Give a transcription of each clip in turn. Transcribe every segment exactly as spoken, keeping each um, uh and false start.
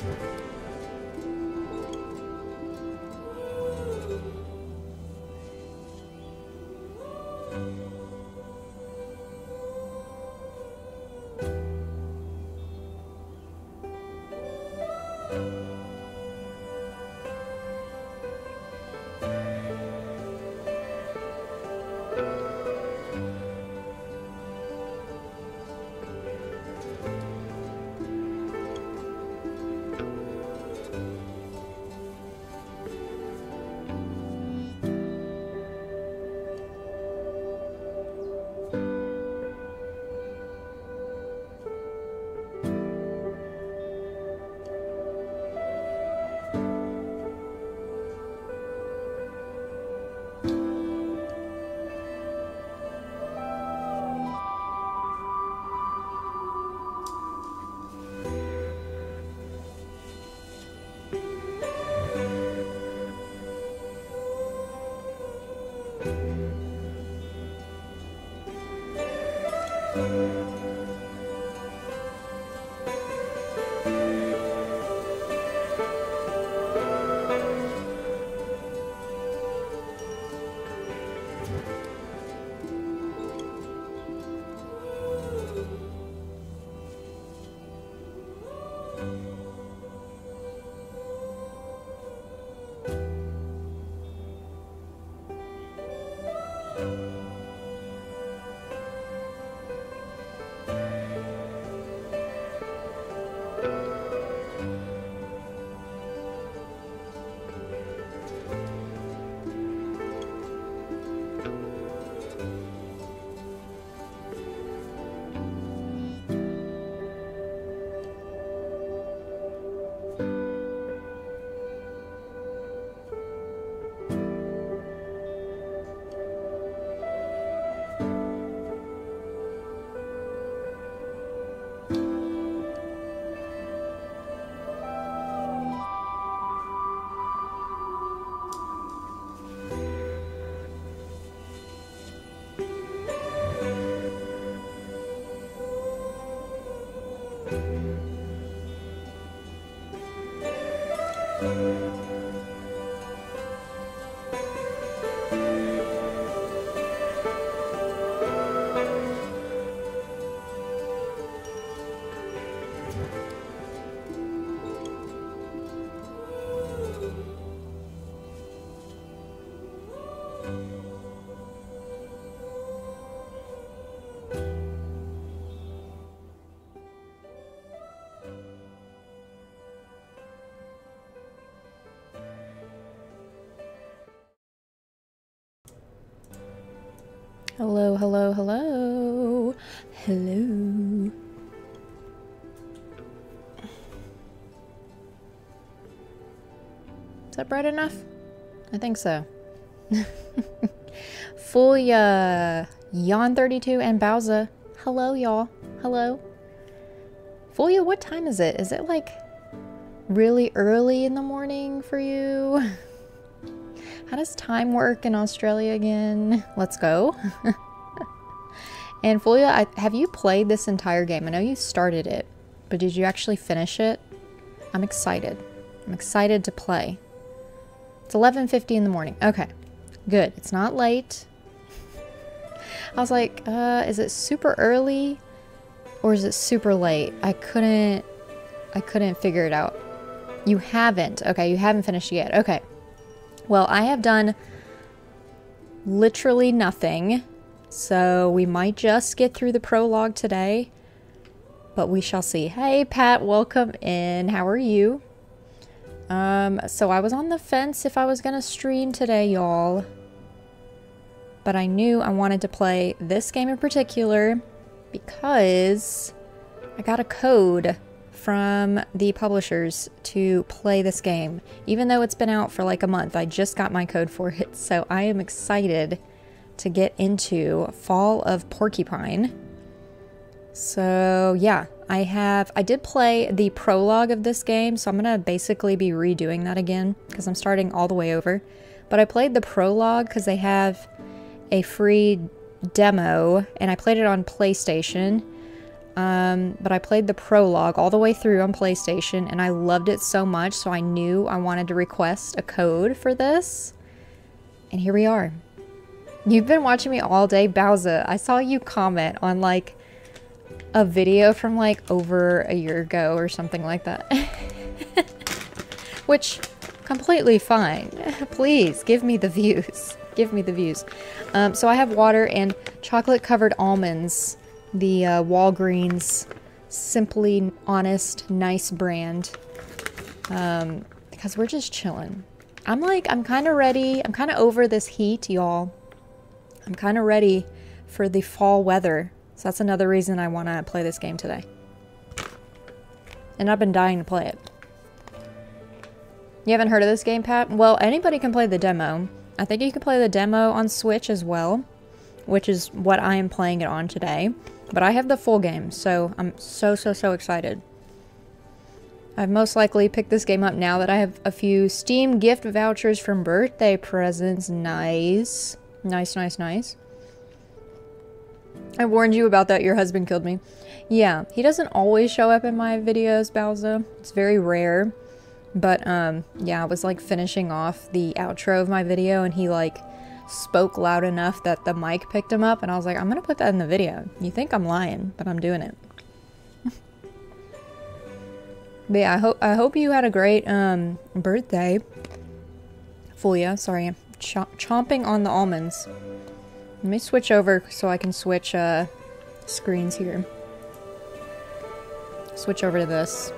Hello, hello, hello, hello. Is that bright enough? I think so. Fulia, Yon thirty-two, and Bowza. Hello, y'all. Hello. Fulia, what time is it? Is it like really early in the morning for you? How does time work in Australia again? Let's go. And Fulia, I, have you played this entire game? I know you started it, but did you actually finish it? I'm excited. I'm excited to play. It's eleven fifty in the morning. Okay, good. It's not late. I was like, uh, is it super early or is it super late? I couldn't, I couldn't figure it out. You haven't. Okay, you haven't finished yet. Okay. Well, I have done literally nothing, so we might just get through the prologue today, but we shall see. Hey, Pat, welcome in. How are you? Um, so I was on the fence if I was going to stream today, y'all, but I knew I wanted to play this game in particular because I got a code from the publishers to play this game. Even though it's been out for like a month, I just got my code for it, so I am excited to get into Fall of Porcupine. So yeah, I have, I did play the prologue of this game, so I'm gonna basically be redoing that again because I'm starting all the way over. But I played the prologue because they have a free demo and I played it on PlayStation. Um, but I played the prologue all the way through on PlayStation, and I loved it so much, so I knew I wanted to request a code for this. And here we are. You've been watching me all day, Bowza. I saw you comment on, like, a video from, like, over a year ago or something like that. Which, completely fine. Please, give me the views. Give me the views. Um, so I have water and chocolate-covered almonds. The uh, Walgreens Simply Honest Nice brand, um, because we're just chilling. I'm like, I'm kind of ready. I'm kind of over this heat, y'all. I'm kind of ready for the fall weather. So that's another reason I want to play this game today. And I've been dying to play it. You haven't heard of this game, Pat? Well, anybody can play the demo. I think you can play the demo on Switch as well, which is what I am playing it on today. But I have the full game, so I'm so, so, so excited. I've most likely picked this game up now that I have a few Steam gift vouchers from birthday presents. Nice. Nice, nice, nice. I warned you about that. Your husband killed me. Yeah, he doesn't always show up in my videos, Bowza. It's very rare. But, um, yeah, I was, like, finishing off the outro of my video, and he, like, spoke loud enough that the mic picked him up, and I was like, I'm gonna put that in the video. You think I'm lying, but I'm doing it. But yeah, I hope I hope you had a great um birthday. Fool ya. Sorry, I'm ch chomping on the almonds. Let me switch over so I can switch uh screens here. Switch over to this.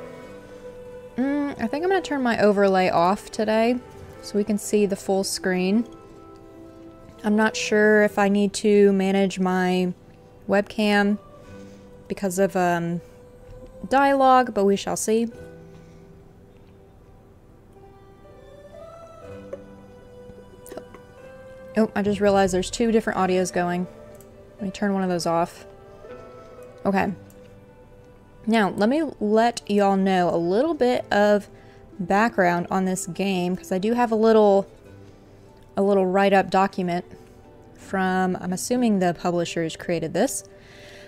Mm, I think I'm gonna turn my overlay off today so we can see the full screen. I'm not sure if I need to manage my webcam because of um, dialogue, but we shall see. Oh, I just realized there's two different audios going. Let me turn one of those off. Okay. Now, let me let y'all know a little bit of background on this game, because I do have a little... a little write-up document from, I'm assuming the publishers created this.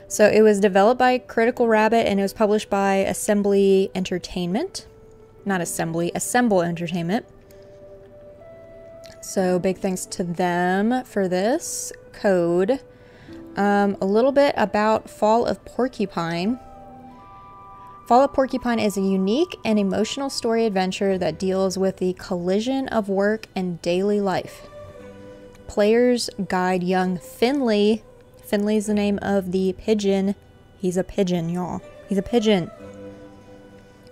So it was developed by Critical Rabbit and it was published by Assembly Entertainment. Not Assembly, Assemble Entertainment. So big thanks to them for this code. Um, a little bit about Fall of Porcupine. Fall of Porcupine is a unique and emotional story adventure that deals with the collision of work and daily life. Players guide young Finley. Finley's the name of the pigeon. He's a pigeon, y'all. He's a pigeon.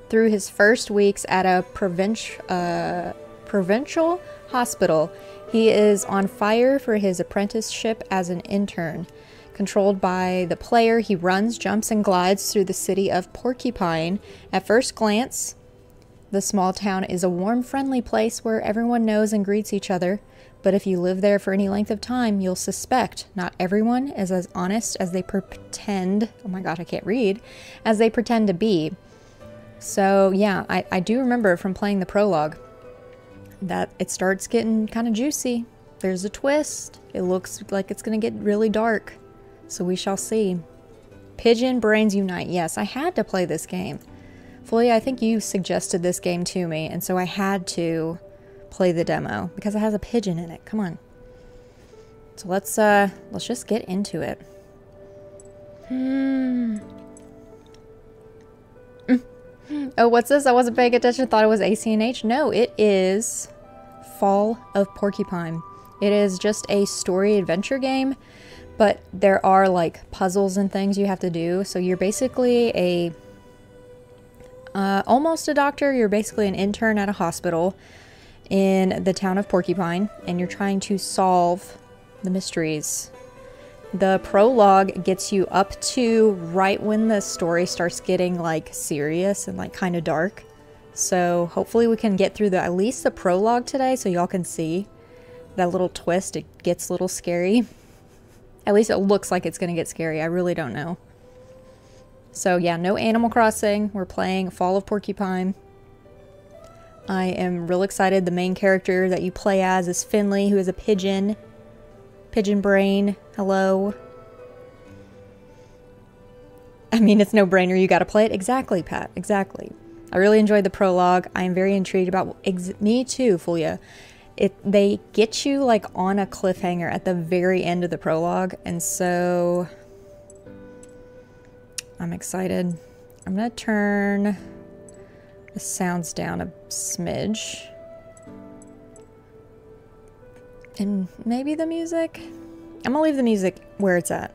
Through his first weeks at a provincial, uh, provincial hospital, he is on fire for his apprenticeship as an intern. Controlled by the player, he runs, jumps, and glides through the city of Porcupine. At first glance, the small town is a warm, friendly place where everyone knows and greets each other. But if you live there for any length of time, you'll suspect not everyone is as honest as they pretend. Oh my gosh, I can't read. As they pretend to be. So yeah, I, I do remember from playing the prologue that it starts getting kind of juicy. There's a twist. It looks like it's going to get really dark. So we shall see. Pigeon Brains Unite. Yes, I had to play this game. Folia, I think you suggested this game to me, and so I had to play the demo because it has a pigeon in it. Come on. So let's uh let's just get into it. Hmm. Oh, what's this? I wasn't paying attention. Thought it was A C N H. No, it is Fall of Porcupine. It is just a story adventure game. But there are, like, puzzles and things you have to do. So you're basically a, uh, almost a doctor. You're basically an intern at a hospital in the town of Porcupine. And you're trying to solve the mysteries. The prologue gets you up to right when the story starts getting, like, serious and, like, kind of dark. So hopefully we can get through the at least the prologue today so y'all can see that little twist. It gets a little scary. At least it looks like it's going to get scary. I really don't know. So yeah, no Animal Crossing. We're playing Fall of Porcupine. I am real excited. The main character that you play as is Finley, who is a pigeon. Pigeon brain. Hello. I mean, it's no-brainer. You got to play it. Exactly, Pat. Exactly. I really enjoyed the prologue. I am very intrigued about... Ex me too, Fulia. It, they get you, like, on a cliffhanger at the very end of the prologue. And so... I'm excited. I'm going to turn the sounds down a smidge. And maybe the music? I'm going to leave the music where it's at.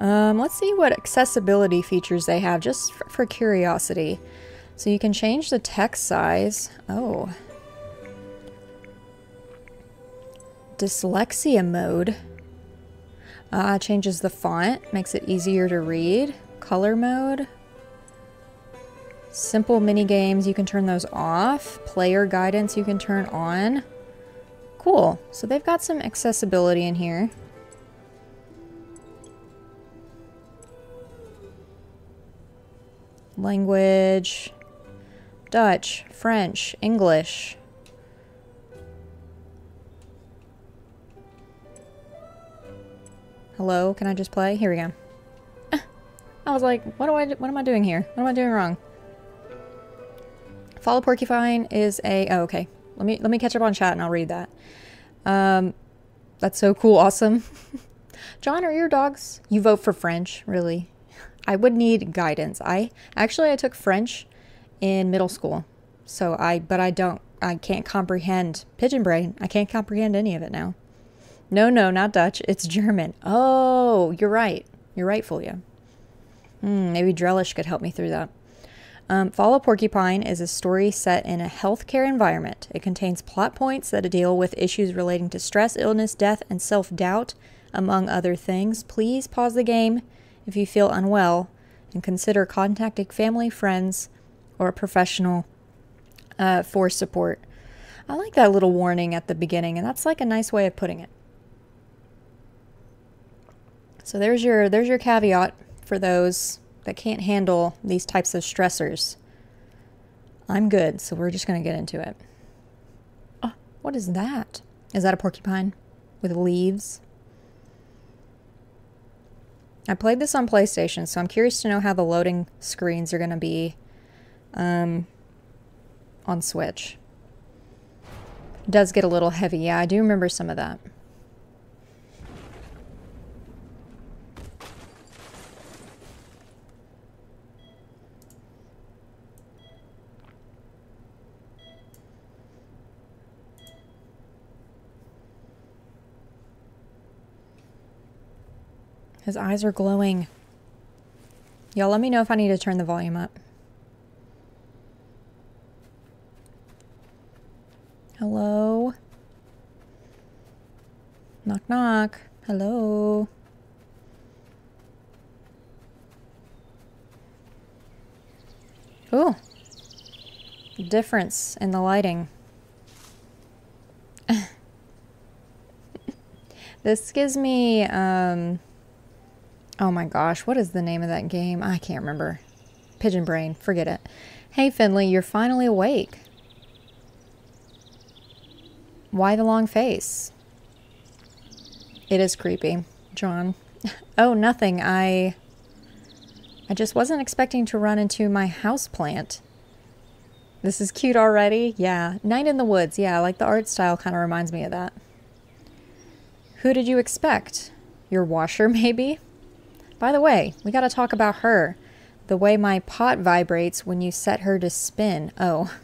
Um, let's see what accessibility features they have, just for, for curiosity. So you can change the text size. Oh. Dyslexia mode. Uh, changes the font, makes it easier to read. Color mode. Simple mini games, you can turn those off. Player guidance, you can turn on. Cool. So they've got some accessibility in here. Language, Dutch, French, English. Hello, can I just play? Here we go. I was like, what do I do? What am I doing here? What am I doing wrong? Fall of Porcupine is a... Oh, okay. Let me let me catch up on chat and I'll read that. Um, that's so cool. Awesome. John, are your dogs... You vote for French, really? I would need guidance. I actually I took French in middle school, so I but I don't I can't comprehend pigeon brain. I can't comprehend any of it now. No, no, not Dutch. It's German. Oh, you're right. You're right, Fulia. Mm, maybe Drellish could help me through that. Um, Fall of Porcupine is a story set in a healthcare environment. It contains plot points that deal with issues relating to stress, illness, death, and self-doubt, among other things. Please pause the game if you feel unwell, and consider contacting family, friends, or a professional uh, for support. I like that little warning at the beginning, and that's like a nice way of putting it. So there's your there's your caveat for those that can't handle these types of stressors. I'm good, so we're just going to get into it. Oh, what is that? Is that a porcupine with leaves? I played this on PlayStation, so I'm curious to know how the loading screens are going to be um, on Switch. It does get a little heavy. Yeah, I do remember some of that. His eyes are glowing. Y'all let me know if I need to turn the volume up. Hello? Knock knock. Hello? Ooh. Difference in the lighting. This gives me, um... oh my gosh, what is the name of that game? I can't remember. Pigeon brain, forget it. Hey Finley, you're finally awake. Why the long face? It is creepy, John. Oh, nothing. I I just wasn't expecting to run into my houseplant. This is cute already. Yeah, Night in the Woods. Yeah, like the art style kind of reminds me of that. Who did you expect? Your washer, maybe? By the way, we gotta talk about her. The way my pot vibrates when you set her to spin. Oh.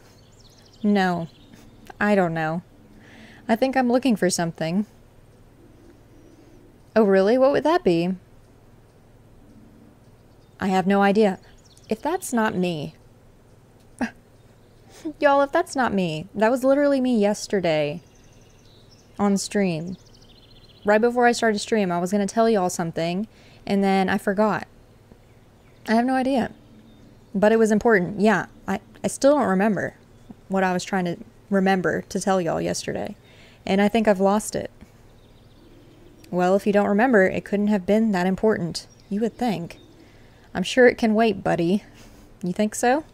No. I don't know. I think I'm looking for something. Oh really? What would that be? I have no idea. If that's not me. Y'all, if that's not me. That was literally me yesterday. On stream. Right before I started stream, I was gonna tell y'all something. And then I forgot. I have no idea. But it was important. Yeah, I, I still don't remember what I was trying to remember to tell y'all yesterday. And I think I've lost it. Well, if you don't remember, it couldn't have been that important. You would think. I'm sure it can wait, buddy. You think so?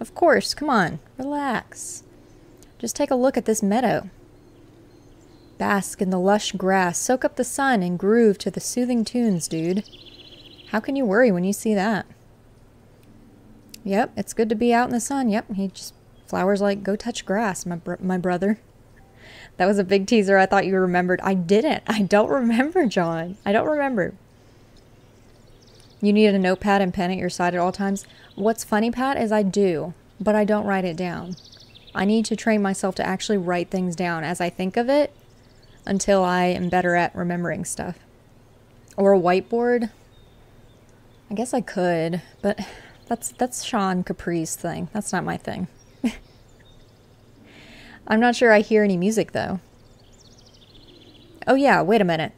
Of course. Come on. Relax. Just take a look at this meadow. Bask in the lush grass, soak up the sun, and groove to the soothing tunes, dude. How can you worry when you see that? Yep, it's good to be out in the sun. Yep, he just flowers like, go touch grass, my, br my brother. That was a big teaser. I thought you remembered. I didn't. I don't remember, John. I don't remember. You need a notepad and pen at your side at all times. What's funny, Pat, is I do, but I don't write it down. I need to train myself to actually write things down as I think of it until I am better at remembering stuff. Or a whiteboard. I guess I could, but that's, that's Sean Capri's thing. That's not my thing. I'm not sure I hear any music, though. Oh, yeah, wait a minute.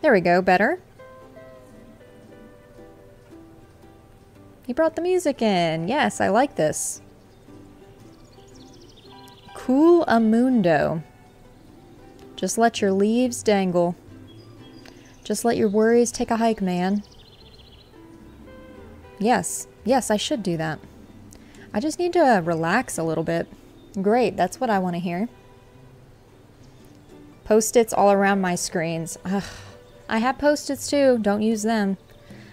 There we go, better. He brought the music in. Yes, I like this. Cool Amundo. Just let your leaves dangle. Just let your worries take a hike, man. Yes. Yes, I should do that. I just need to uh, relax a little bit. Great, that's what I want to hear. Post-its all around my screens. Ugh. I have post-its too. Don't use them.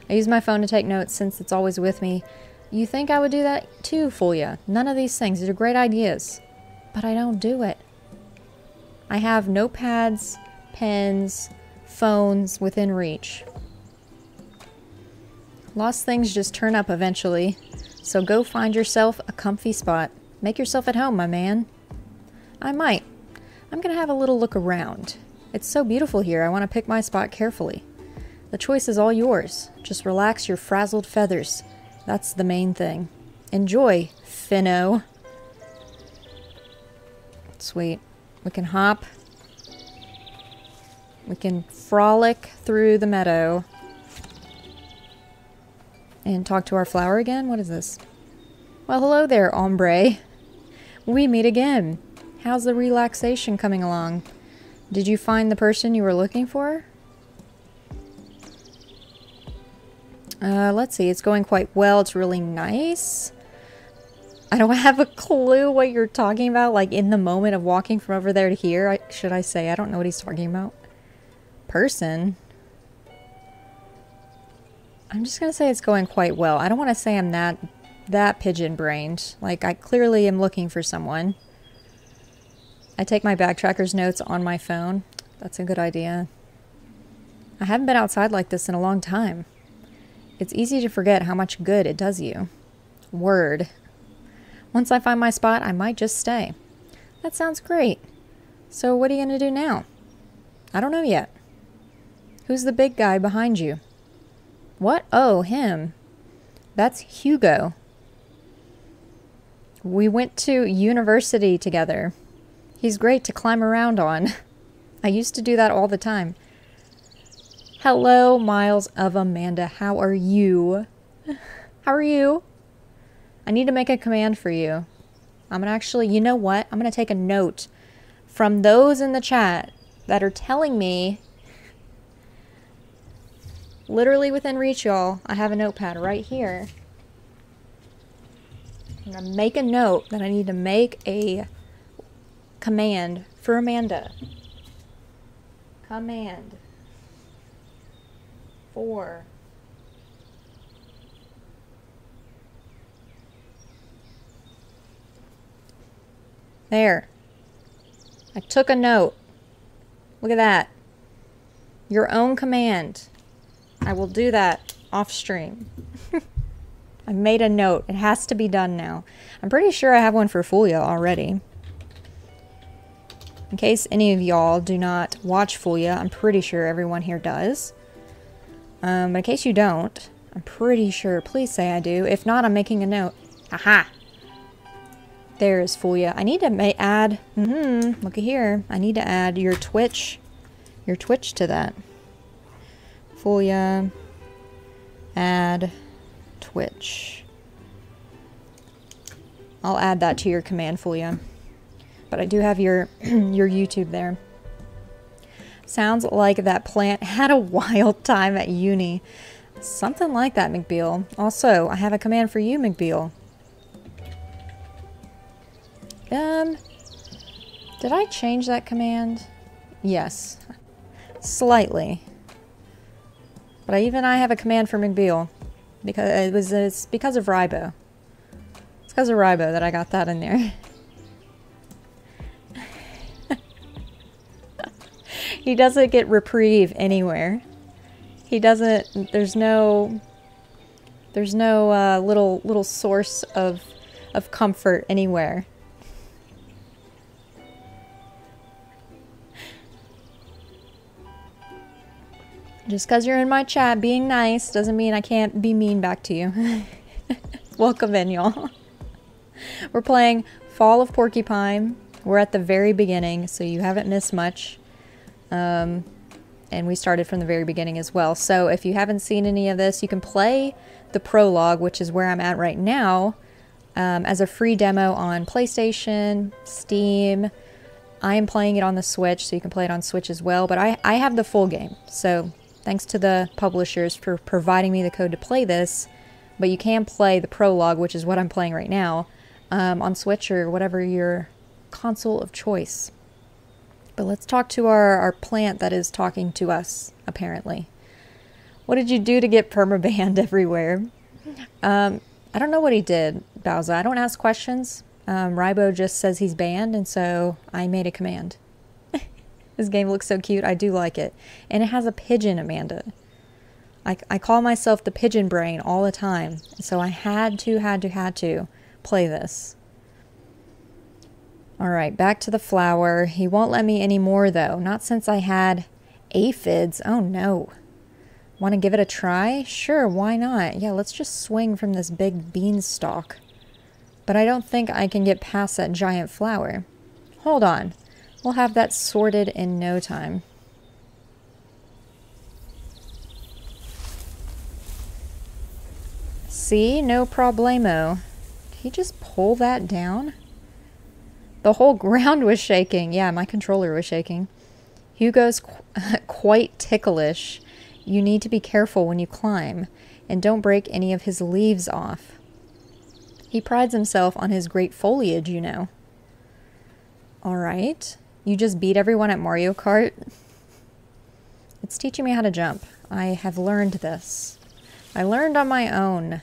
I use my phone to take notes since it's always with me. You think I would do that too, Fulia? None of these things. These are great ideas. But I don't do it. I have notepads, pens, phones within reach. Lost things just turn up eventually. So go find yourself a comfy spot. Make yourself at home, my man. I might. I'm gonna have a little look around. It's so beautiful here. I want to pick my spot carefully. The choice is all yours. Just relax your frazzled feathers. That's the main thing. Enjoy, Finno. Sweet. We can hop. We can frolic through the meadow. And talk to our flower again? What is this? Well, hello there, ombre. We meet again. How's the relaxation coming along? Did you find the person you were looking for? Uh, let's see, it's going quite well, it's really nice. I don't have a clue what you're talking about, like in the moment of walking from over there to here, I, should I say, I don't know what he's talking about. Person? I'm just gonna say it's going quite well. I don't wanna say I'm that, that pigeon-brained. Like, I clearly am looking for someone. I take my backtracker's notes on my phone. That's a good idea. I haven't been outside like this in a long time. It's easy to forget how much good it does you. Word. Once I find my spot, I might just stay. That sounds great. So what are you going to do now? I don't know yet. Who's the big guy behind you? What? Oh, him. That's Hugo. We went to university together. He's great to climb around on. I used to do that all the time. Hello, Miles of Amanda. How are you? How are you? I need to make a command for you. I'm going to actually, you know what? I'm going to take a note from those in the chat that are telling me, literally within reach, y'all, I have a notepad right here. I'm going to make a note that I need to make a command for Amanda. Command. Four. There. I took a note. Look at that. Your own command. I will do that off stream. I made a note. It has to be done now. I'm pretty sure I have one for Fulia already. In case any of y'all do not watch Fulia, I'm pretty sure everyone here does. Um, but in case you don't, I'm pretty sure, please say I do. If not, I'm making a note. Aha! There is Fulia. I need to ma add, mm-hmm, look at here. I need to add your Twitch, your Twitch to that. Fulia, add Twitch. I'll add that to your command, Fulia. But I do have your, your YouTube there. Sounds like that plant had a wild time at uni. Something like that, McBeal. Also, I have a command for you, McBeal. Um, did I change that command? Yes. Slightly. But I, even I have a command for McBeal. Because it was, it's because of Ribo. It's because of Ribo that I got that in there. He doesn't get reprieve anywhere. He doesn't, there's no, there's no uh, little, little source of, of comfort anywhere. Just because you're in my chat, being nice doesn't mean I can't be mean back to you. Welcome in, y'all. We're playing Fall of Porcupine. We're at the very beginning, so you haven't missed much. Um, and we started from the very beginning as well. So if you haven't seen any of this, you can play the prologue, which is where I'm at right now, um, as a free demo on PlayStation, Steam. I am playing it on the Switch, so you can play it on Switch as well. But I, I have the full game, so... Thanks to the publishers for providing me the code to play this, but you can play the prologue, which is what I'm playing right now, um, on Switch or whatever your console of choice. But let's talk to our, our plant that is talking to us, apparently. What did you do to get permabanned everywhere? Um, I don't know what he did, Bowser. I don't ask questions. Um, Ribo just says he's banned, and so I made a command. This game looks so cute. I do like it. And it has a pigeon, Amanda. I, I call myself the pigeon brain all the time. So I had to, had to, had to play this. Alright, back to the flower. He won't let me anymore, though. Not since I had aphids. Oh, no. Want to give it a try? Sure, why not? Yeah, let's just swing from this big beanstalk. But I don't think I can get past that giant flower. Hold on. We'll have that sorted in no time. See? No problemo. Did he just pull that down? The whole ground was shaking. Yeah, my controller was shaking. Hugo's qu quite ticklish. You need to be careful when you climb, and don't break any of his leaves off. He prides himself on his great foliage, you know. Alright. You just beat everyone at Mario Kart? It's teaching me how to jump. I have learned this. I learned on my own.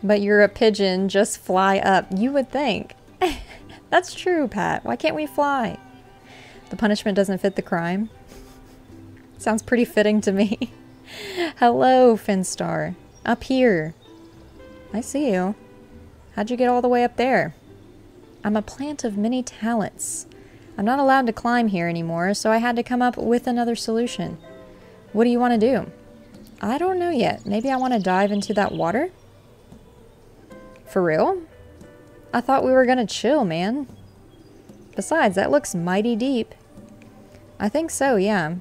But you're a pigeon, just fly up. You would think. That's true, Pat. Why can't we fly? The punishment doesn't fit the crime. Sounds pretty fitting to me. Hello, Finstar. Up here. I see you. How'd you get all the way up there? I'm a plant of many talents. I'm not allowed to climb here anymore, so I had to come up with another solution. What do you want to do? I don't know yet. Maybe I want to dive into that water? For real? I thought we were going to chill, man. Besides, that looks mighty deep. I think so, yeah.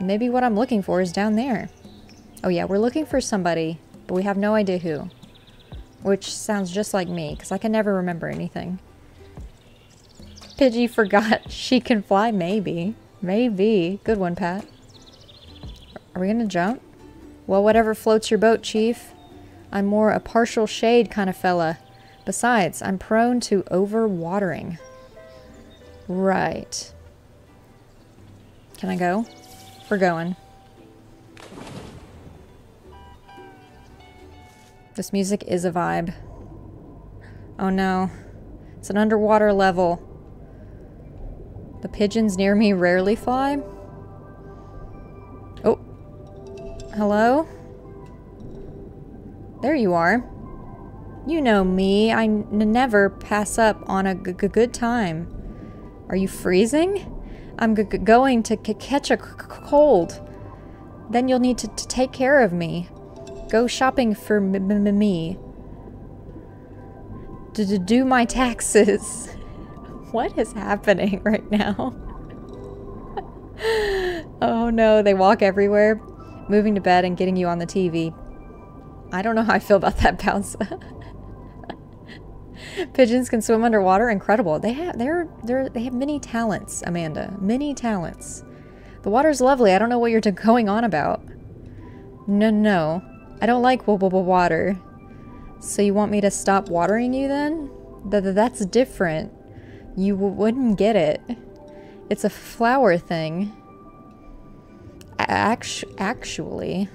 Maybe what I'm looking for is down there. Oh yeah, we're looking for somebody, but we have no idea who. Which sounds just like me, because I can never remember anything. Pidgey forgot she can fly, maybe. Maybe. Good one, Pat. Are we gonna jump? Well, whatever floats your boat, Chief. I'm more a partial shade kind of fella. Besides, I'm prone to overwatering. Right. Can I go? We're going. This music is a vibe. Oh no. It's an underwater level. The pigeons near me rarely fly. Oh. Hello? There you are. You know me. I n never pass up on a g g good time. Are you freezing? I'm g g going to c catch a c cold. Then you'll need to, to take care of me. Go shopping for m m me. D -d do my taxes. What is happening right now? Oh no, they walk everywhere. Moving to bed and getting you on the T V. I don't know how I feel about that, Bounce. Pigeons can swim underwater. Incredible. They have they're they're they have many talents, Amanda. Many talents. The water's lovely. I don't know what you're going on about. No, no. I don't like w-w-water. So you want me to stop watering you then? Th th that's different. You w wouldn't get it. It's a flower thing. Actu actually.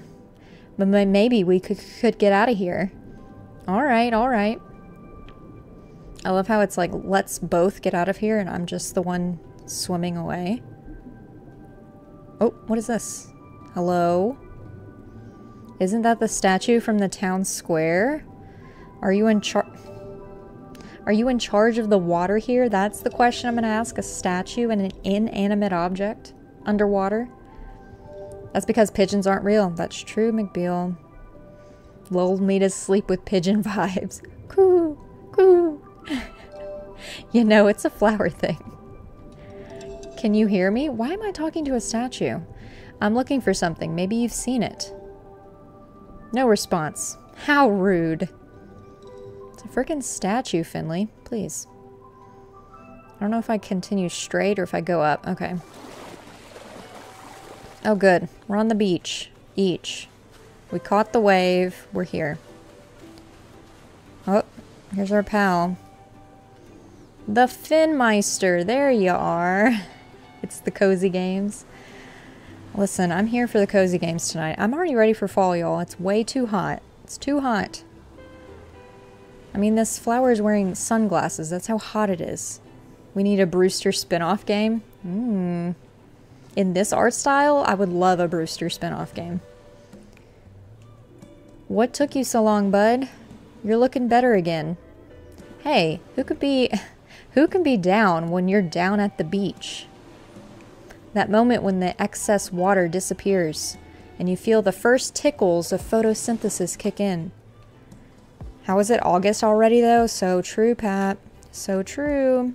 But maybe we could, could get out of here. Alright, alright. I love how it's like, let's both get out of here and I'm just the one swimming away. Oh, what is this? Hello? Isn't that the statue from the town square? Are you in char- Are you in charge of the water here? That's the question I'm gonna ask. A statue and an inanimate object underwater? That's because pigeons aren't real. That's true, McBeal. Lulled me to sleep with pigeon vibes. Coo, coo. You know, it's a flower thing. Can you hear me? Why am I talking to a statue? I'm looking for something. Maybe you've seen it. No response. How rude. It's a freaking statue, Finley. Please. I don't know if I continue straight or if I go up. Okay. Oh, good. We're on the beach. Each. We caught the wave. We're here. Oh, here's our pal. The Finmeister. There you are. It's the cozy games. Listen, I'm here for the cozy games tonight. I'm already ready for fall, y'all. It's way too hot. It's too hot. I mean, this flower is wearing sunglasses. That's how hot it is. We need a Brewster spinoff game. Mmm. In this art style, I would love a Brewster spinoff game. What took you so long, bud? You're looking better again. Hey, who could be, who can be down when you're down at the beach? That moment when the excess water disappears and you feel the first tickles of photosynthesis kick in. How is it August already, though? So true, Pat. So true.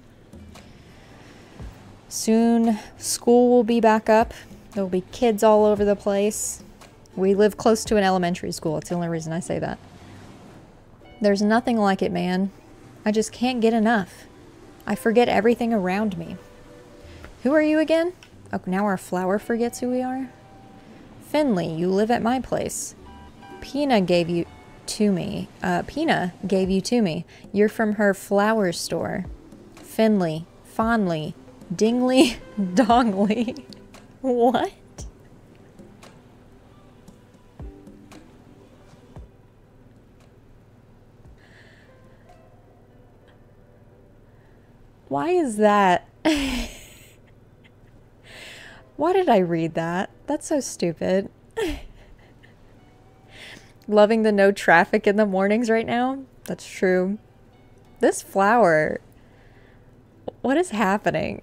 Soon, school will be back up. There'll be kids all over the place. We live close to an elementary school. It's the only reason I say that. There's nothing like it, man. I just can't get enough. I forget everything around me. Who are you again? Oh, now our flower forgets who we are. Finley, you live at my place. Pina gave you to me. Uh, Pina gave you to me. You're from her flower store. Finley, fondly. Dingley, dongly. What? Why is that? Why did I read that? That's so stupid. Loving the no traffic in the mornings right now. That's true. This flower. What is happening?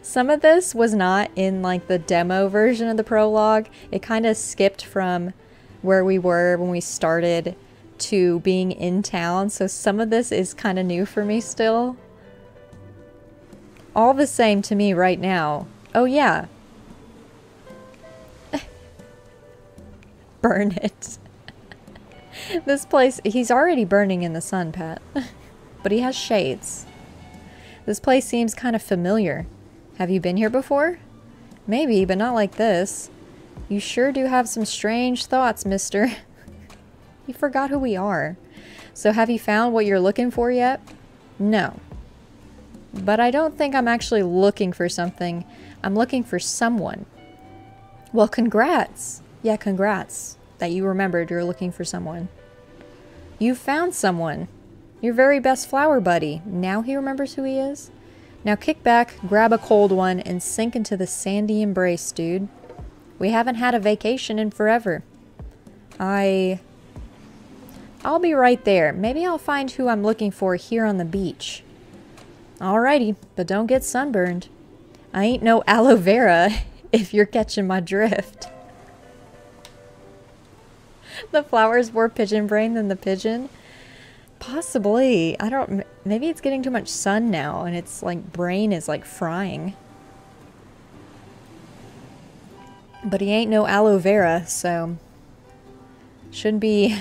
Some of this was not in like the demo version of the prologue. It kind of skipped from where we were when we started to being in town. So some of this is kind of new for me still. All the same to me right now. Oh yeah. Burn it. This place, he's already burning in the sun, Pat. But he has shades. This place seems kind of familiar. Have you been here before? Maybe, but not like this. You sure do have some strange thoughts, mister. You forgot who we are. So have you found what you're looking for yet? No. But I don't think I'm actually looking for something. I'm looking for someone. Well, congrats. Yeah, congrats that you remembered you're looking for someone. You found someone. Your very best flower buddy. Now he remembers who he is. Now kick back, grab a cold one, and sink into the sandy embrace, dude. We haven't had a vacation in forever. I... I'll be right there. Maybe I'll find who I'm looking for here on the beach. Alrighty, but don't get sunburned. I ain't no aloe vera if you're catching my drift. The flower's more pigeon brain than the pigeon? Possibly. I don't... Maybe it's getting too much sun now and it's like brain is like frying. But he ain't no aloe vera, so... Shouldn't be...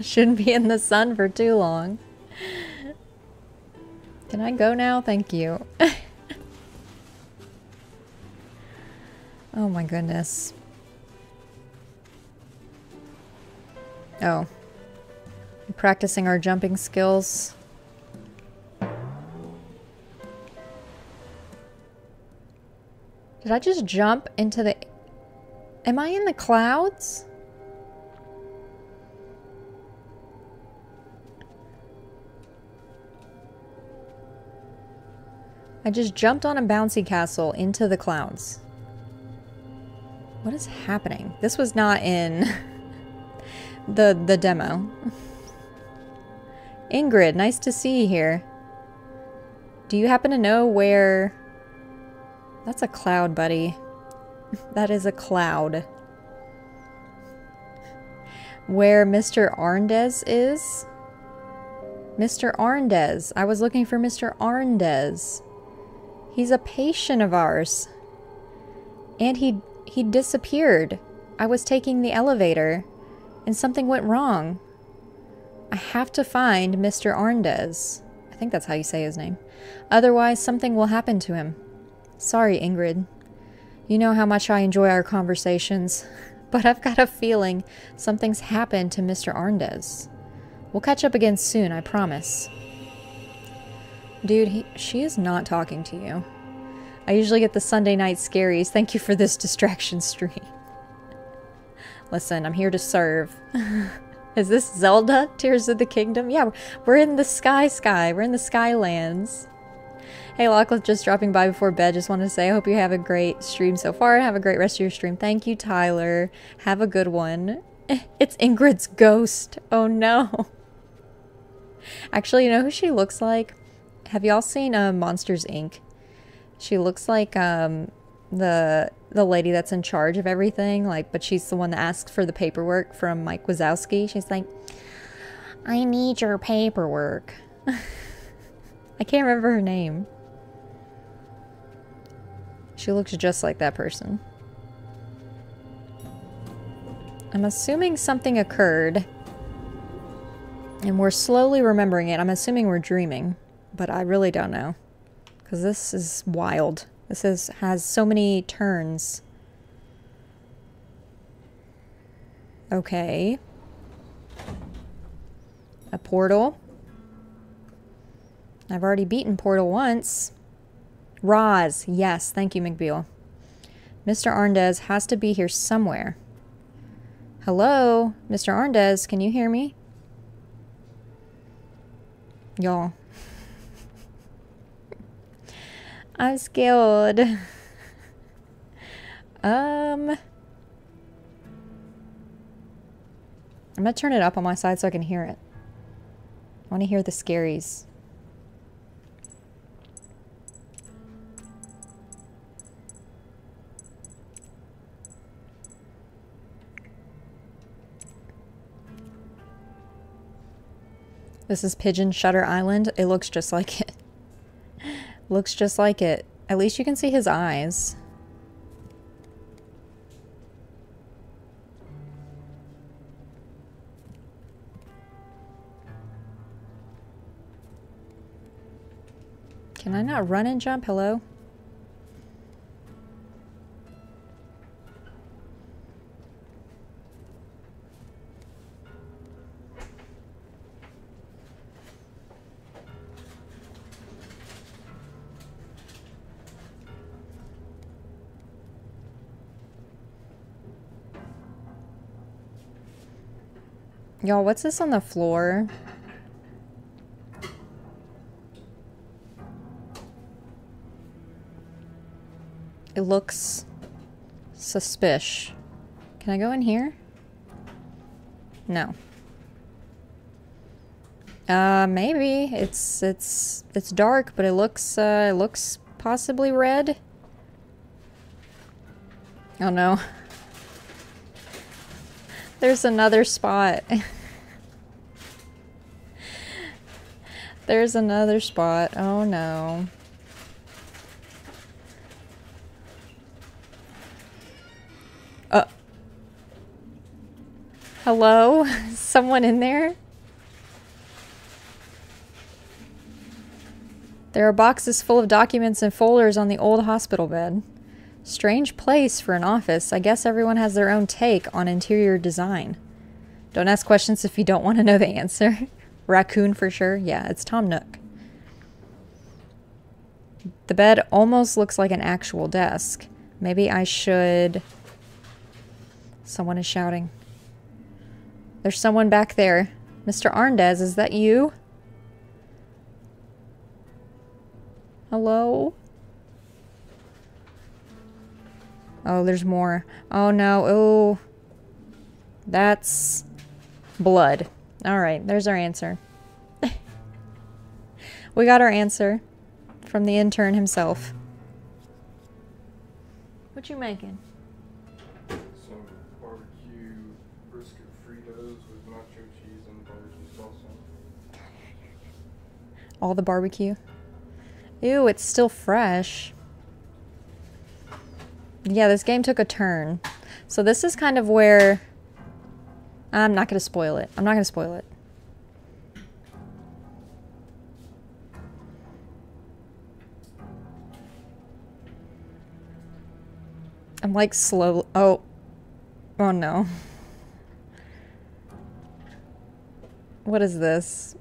Shouldn't be in the sun for too long. Can I go now? Thank you. Oh my goodness. Oh. We're practicing our jumping skills. Did I just jump into the... Am I in the clouds? I just jumped on a bouncy castle into the clouds. What is happening? This was not in the the demo. Ingrid, nice to see you here. Do you happen to know where... That's a cloud, buddy. That is a cloud. Where Mister Arndez is? Mister Arndez. I was looking for Mister Arndez. He's a patient of ours. And he he disappeared. I was taking the elevator and something went wrong. I have to find Mister Arndez. I think that's how you say his name. Otherwise, something will happen to him. Sorry, Ingrid. You know how much I enjoy our conversations, but I've got a feeling something's happened to Mister Arndez. We'll catch up again soon, I promise. Dude, he, she is not talking to you. I usually get the Sunday night scaries. Thank you for this distraction stream. Listen, I'm here to serve. Is this Zelda, Tears of the Kingdom? Yeah, we're in the sky sky. We're in the Skylands. Hey, Lachlan, just dropping by before bed. Just wanted to say I hope you have a great stream so far. Have a great rest of your stream. Thank you, Tyler. Have a good one. It's Ingrid's ghost. Oh, no. Actually, you know who she looks like? Have y'all seen uh, Monsters, Incorporated? She looks like um, the the lady that's in charge of everything, like, but she's the one that asks for the paperwork from Mike Wazowski. She's like, I need your paperwork. I can't remember her name. She looks just like that person. I'm assuming something occurred. And we're slowly remembering it. I'm assuming we're dreaming. But I really don't know. Because this is wild. This is, has so many turns. Okay. A portal. I've already beaten portal once. Roz. Yes. Thank you, McBeal. Mister Arndez has to be here somewhere. Hello? Mister Arndez, can you hear me? Y'all. I'm scared. um... I'm gonna turn it up on my side so I can hear it. I want to hear the scaries. This is Pigeon Shutter Island. It looks just like it. Looks just like it. At least you can see his eyes. Can I not run and jump? Hello? Y'all, what's this on the floor? It looks suspicious. Can I go in here? No. Uh, maybe it's it's it's dark, but it looks uh, it looks possibly red. Oh no. There's another spot. There's another spot. Oh no. Uh. Hello? Is someone in there? There are boxes full of documents and folders on the old hospital bed. Strange place for an office. I guess everyone has their own take on interior design. Don't ask questions if you don't want to know the answer. Raccoon for sure. Yeah, it's Tom Nook. The bed almost looks like an actual desk. Maybe I should... Someone is shouting. There's someone back there. Mister Arndez, is that you? Hello? Oh, there's more. Oh no, oh. That's blood. Alright, there's our answer. We got our answer from the intern himself. What you making? Some barbecue brisket Fritos with nacho cheese and barbecue salsa. All the barbecue? Ew, it's still fresh. Yeah, this game took a turn. So this is kind of where... I'm not going to spoil it. I'm not going to spoil it. I'm like slow... Oh. Oh no. What is this?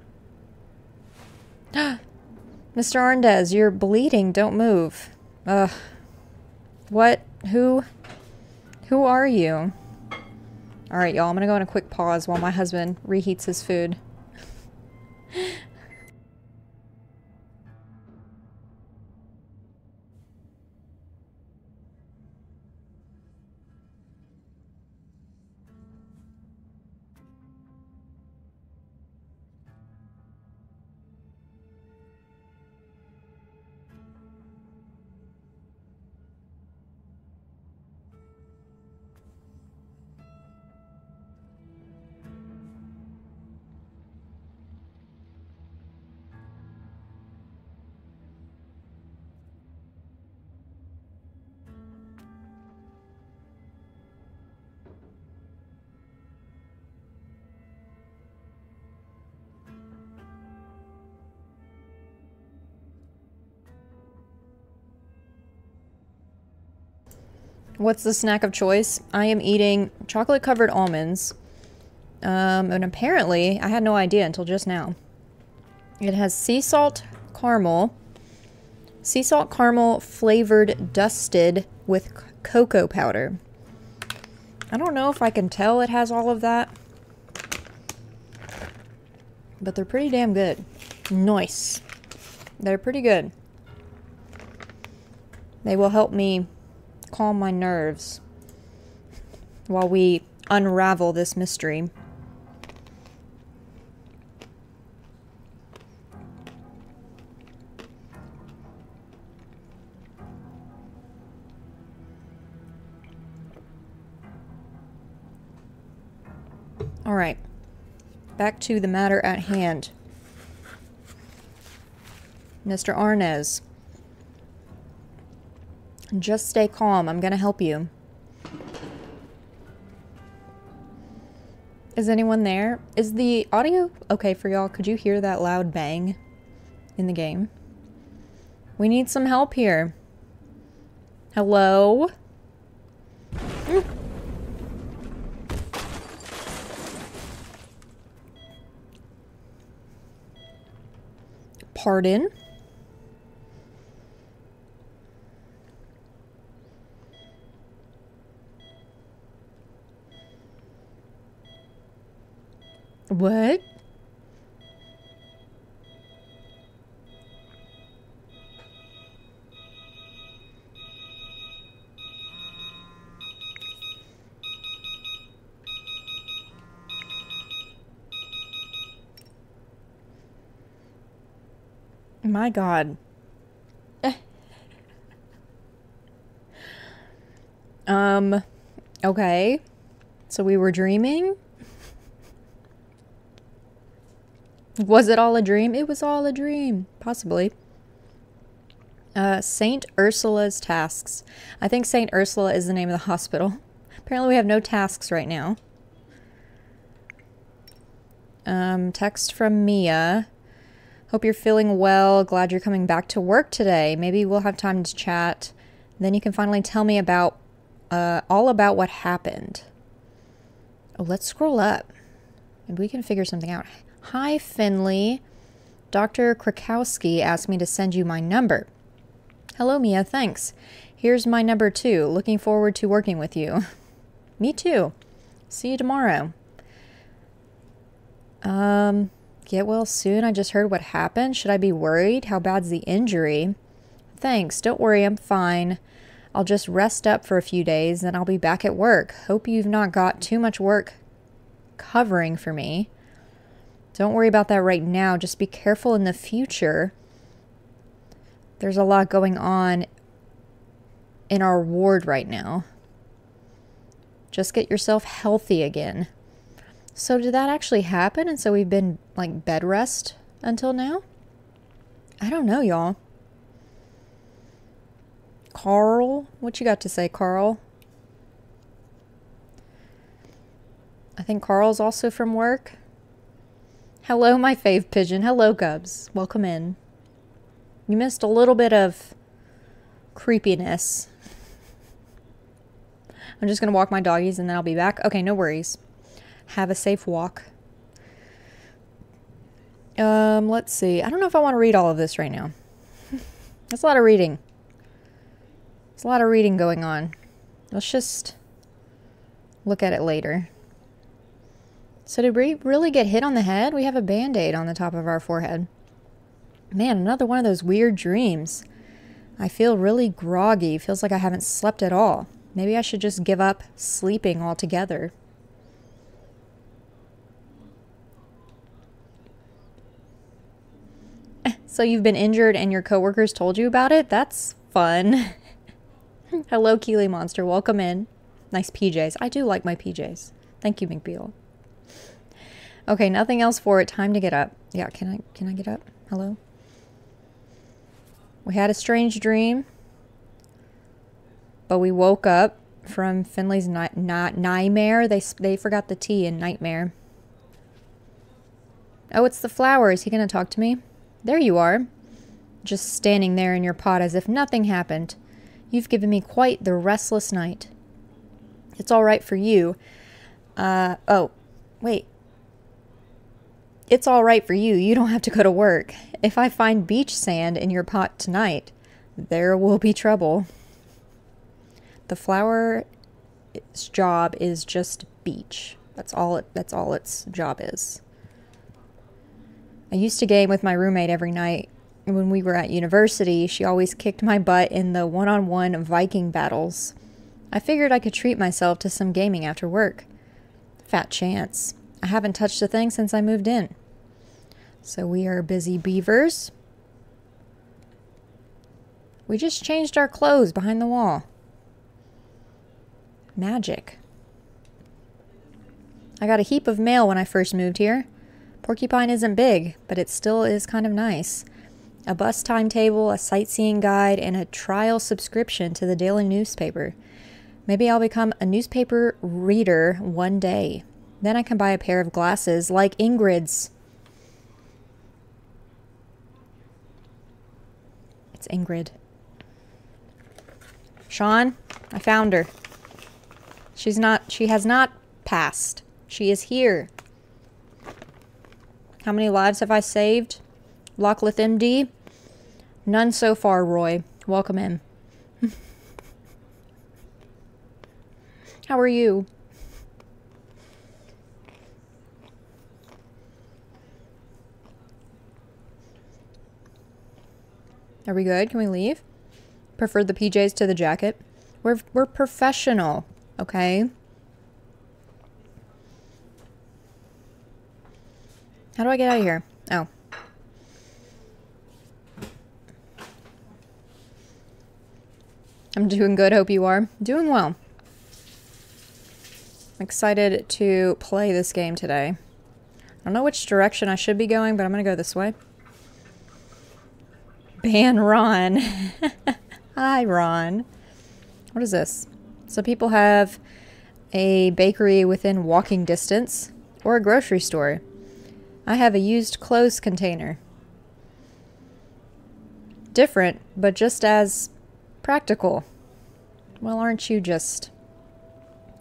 Mister Arndez, you're bleeding. Don't move. Ugh. What? Who? Who are you? Alright, y'all. I'm gonna go on a quick pause while my husband reheats his food. What's the snack of choice? I am eating chocolate-covered almonds. Um, and apparently, I had no idea until just now. It has sea salt caramel. Sea salt caramel flavored dusted with cocoa powder. I don't know if I can tell it has all of that. But they're pretty damn good. Nice. They're pretty good. They will help me... calm my nerves while we unravel this mystery. All right, back to the matter at hand. Mister Arndez, just stay calm. I'm gonna help you. Is anyone there? Is the audio okay for y'all? Could you hear that loud bang in the game? We need some help here. Hello? Mm. Pardon? What? My God. um, okay. So we were dreaming? Was it all a dream? It was all a dream. Possibly. Uh, Saint Ursula's tasks. I think Saint Ursula is the name of the hospital. Apparently we have no tasks right now. Um, text from Mia. Hope you're feeling well. Glad you're coming back to work today. Maybe we'll have time to chat. Then you can finally tell me about, uh, all about what happened. Oh, let's scroll up. Maybe we can figure something out. Hi, Finley. Doctor Krakowski asked me to send you my number. Hello, Mia. Thanks. Here's my number, too. Looking forward to working with you. Me, too. See you tomorrow. Um, get well soon. I just heard what happened. Should I be worried? How bad's the injury? Thanks. Don't worry. I'm fine. I'll just rest up for a few days, then I'll be back at work. Hope you've not got too much work covering for me. Don't worry about that right now. Just be careful in the future. There's a lot going on in our ward right now. Just get yourself healthy again. So did that actually happen? And so we've been like bed rest until now? I don't know, y'all. Carl? What you got to say, Carl? I think Carl's also from work. Hello, my fave pigeon. Hello, Gubs. Welcome in. You missed a little bit of creepiness. I'm just going to walk my doggies and then I'll be back. Okay, no worries. Have a safe walk. Um, let's see. I don't know if I want to read all of this right now. That's a lot of reading. There's a lot of reading going on. Let's just look at it later. So did we really get hit on the head? We have a band-aid on the top of our forehead. Man, another one of those weird dreams. I feel really groggy. Feels like I haven't slept at all. Maybe I should just give up sleeping altogether. So you've been injured and your coworkers told you about it? That's fun. Hello, Keely Monster. Welcome in. Nice P Js. I do like my P Js. Thank you, McBeal. Okay, nothing else for it. Time to get up. Yeah, can I can I get up? Hello? We had a strange dream, but we woke up from Finley's ni ni nightmare. They, they forgot the T in nightmare. Oh, it's the flower. Is he going to talk to me? There you are. Just standing there in your pot as if nothing happened. You've given me quite the restless night. It's all right for you. Uh, oh, wait. It's all right for you. You don't have to go to work. If I find beach sand in your pot tonight, there will be trouble. The flower's job is just beach. That's all it, that's all its job is. I used to game with my roommate every night. When we were at university, she always kicked my butt in the one-on-one Viking battles. I figured I could treat myself to some gaming after work. Fat chance. I haven't touched a thing since I moved in. So we are busy beavers. We just changed our clothes behind the wall. Magic. I got a heap of mail when I first moved here. Porcupine isn't big, but it still is kind of nice. A bus timetable, a sightseeing guide, and a trial subscription to the daily newspaper. Maybe I'll become a newspaper reader one day. Then I can buy a pair of glasses like Ingrid's. It's Ingrid. Sean, I found her. She's not, she has not passed. She is here. How many lives have I saved? Lockleth M D? None so far, Roy. Welcome in. How are you? Are we good? Can we leave? Preferred the P Js to the jacket. We're, we're professional, okay? How do I get out of here? Oh. I'm doing good, hope you are. Doing well. I'm excited to play this game today. I don't know which direction I should be going, but I'm gonna go this way. Ban Ron. Hi, Ron. What is this? So people have a bakery within walking distance or a grocery store. I have a used clothes container. Different, but just as practical. Well, aren't you just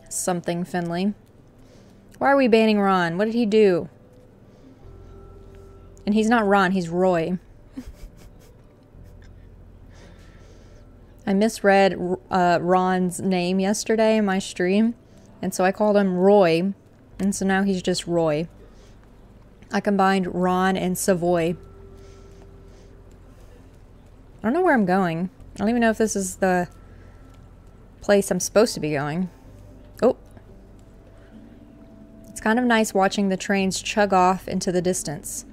something, Finley? Why are we banning Ron? What did he do? And he's not Ron, he's Roy. I misread uh, Ron's name yesterday in my stream, and so I called him Roy, and so now he's just Roy. I combined Ron and Savoy. I don't know where I'm going. I don't even know if this is the place I'm supposed to be going. Oh. It's kind of nice watching the trains chug off into the distance.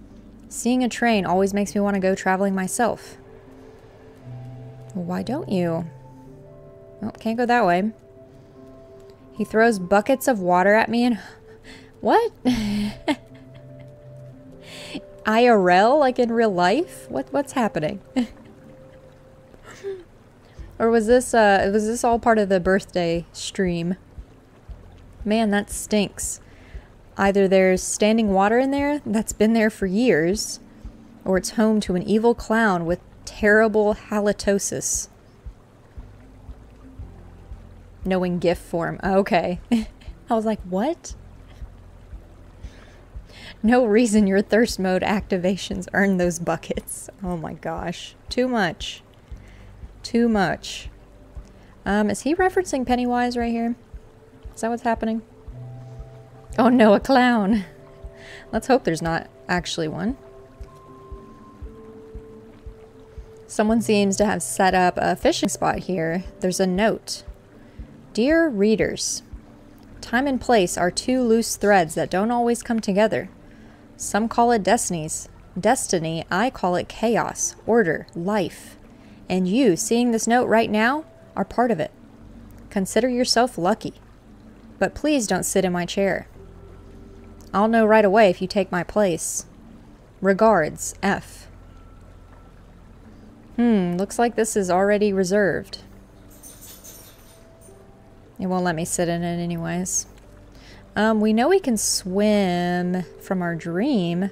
Seeing a train always makes me want to go traveling myself. Well, why don't you? Oh, can't go that way. He throws buckets of water at me and... What? I R L? Like in real life? What? What's happening? Or was this, uh, was this all part of the birthday stream? Man, that stinks. Either there's standing water in there that's been there for years, or it's home to an evil clown with terrible halitosis. Knowing gift form. Okay. I was like, what? No reason your thirst mode activations earn those buckets. Oh my gosh. Too much. Too much. Um, is he referencing Pennywise right here? Is that what's happening? Oh no, a clown. Let's hope there's not actually one. Someone seems to have set up a fishing spot here. There's a note. Dear readers, time and place are two loose threads that don't always come together. Some call it destinies. Destiny, I call it chaos, order, life. And you, seeing this note right now, are part of it. Consider yourself lucky. But please don't sit in my chair. I'll know right away if you take my place. Regards, F. Hmm, looks like this is already reserved. It won't let me sit in it anyways. Um, we know we can swim from our dream.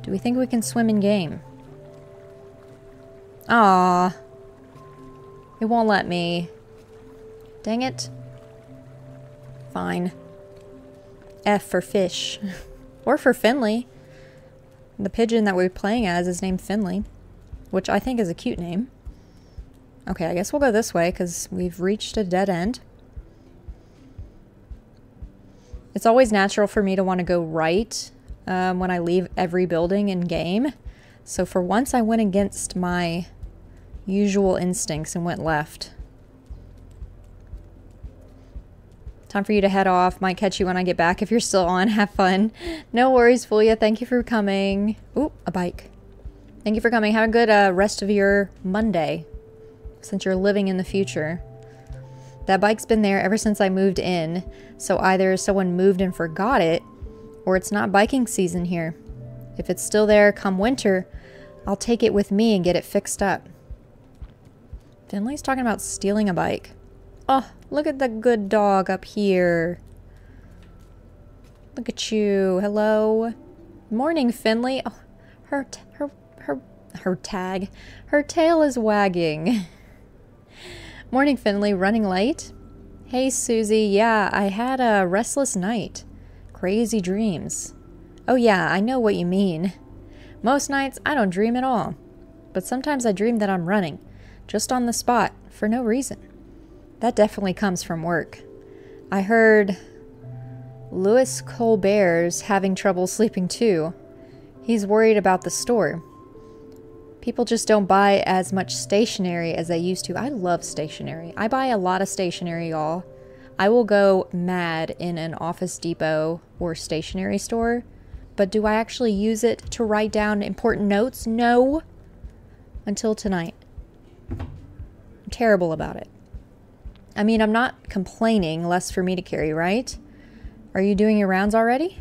Do we think we can swim in game? Aww. It won't let me. Dang it. Fine. F for fish. Or for Finley. The pigeon that we're playing as is named Finley, which I think is a cute name. Okay, I guess we'll go this way because we've reached a dead end. It's always natural for me to want to go right um, when I leave every building in game. So for once I went against my usual instincts and went left. Time for you to head off. Might catch you when I get back if you're still on. Have fun. No worries, Fulia. Thank you for coming. Ooh, a bike. Thank you for coming. Have a good uh, rest of your Monday since you're living in the future. That bike's been there ever since I moved in. So either someone moved and forgot it or it's not biking season here. If it's still there come winter, I'll take it with me and get it fixed up. Finley's talking about stealing a bike. Oh, look at the good dog up here. Look at you. Hello. Morning, Finley. Oh, her, t her, her, her tag. Her tail is wagging. Morning, Finley. Running late? Hey, Susie. Yeah, I had a restless night. Crazy dreams. Oh yeah, I know what you mean. Most nights, I don't dream at all. But sometimes I dream that I'm running. Just on the spot, for no reason. That definitely comes from work. I heard Louis Colbert's having trouble sleeping too. He's worried about the store. People just don't buy as much stationery as they used to. I love stationery. I buy a lot of stationery, y'all. I will go mad in an Office Depot or stationery store. But do I actually use it to write down important notes? No. Until tonight. I'm terrible about it. I mean, I'm not complaining, less for me to carry, right? Are you doing your rounds already?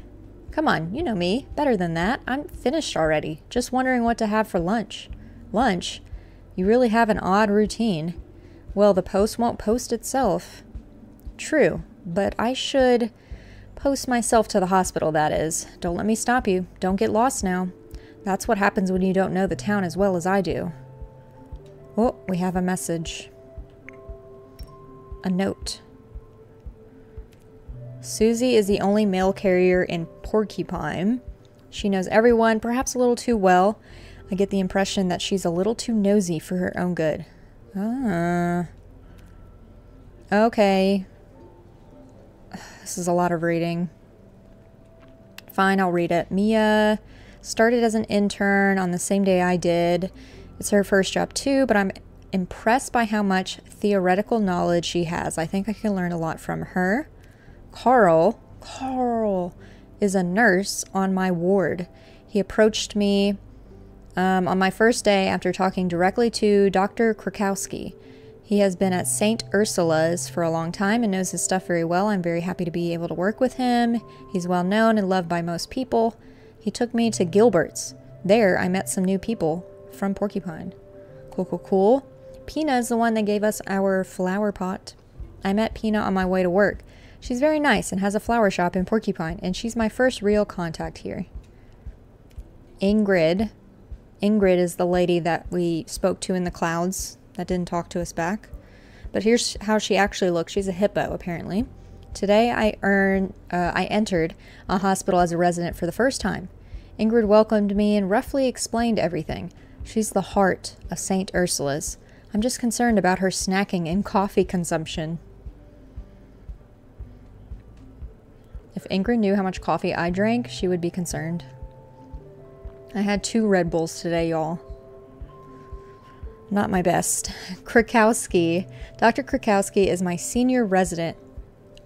Come on, you know me. Better than that. I'm finished already. Just wondering what to have for lunch. Lunch? You really have an odd routine. Well, the post won't post itself. True, but I should... Post myself to the hospital, that is. Don't let me stop you. Don't get lost now. That's what happens when you don't know the town as well as I do. Oh, we have a message. A note. Susie is the only mail carrier in Porcupine. She knows everyone, perhaps a little too well. I get the impression that she's a little too nosy for her own good. Ah. Okay. This is a lot of reading. Fine, I'll read it. Mia started as an intern on the same day I did. It's her first job too, but I'm impressed by how much theoretical knowledge she has. I think I can learn a lot from her. Carl, Carl is a nurse on my ward. He approached me um, on my first day after talking directly to Doctor Krakowski. He has been at Saint Ursula's for a long time and knows his stuff very well. I'm very happy to be able to work with him. He's well known and loved by most people. He took me to Gilbert's. There, I met some new people from Porcupine. Cool, cool, cool. Pina is the one that gave us our flower pot. I met Pina on my way to work. She's very nice and has a flower shop in Porcupine, and she's my first real contact here. Ingrid. Ingrid is the lady that we spoke to in the clouds that didn't talk to us back. But here's how she actually looks. She's a hippo, apparently. Today I, earned, uh, I entered a hospital as a resident for the first time. Ingrid welcomed me and roughly explained everything. She's the heart of Saint Ursula's. I'm just concerned about her snacking and coffee consumption. If Ingrid knew how much coffee I drank, she would be concerned. I had two Red Bulls today, y'all. Not my best. Krakowski. Doctor Krakowski is my senior resident.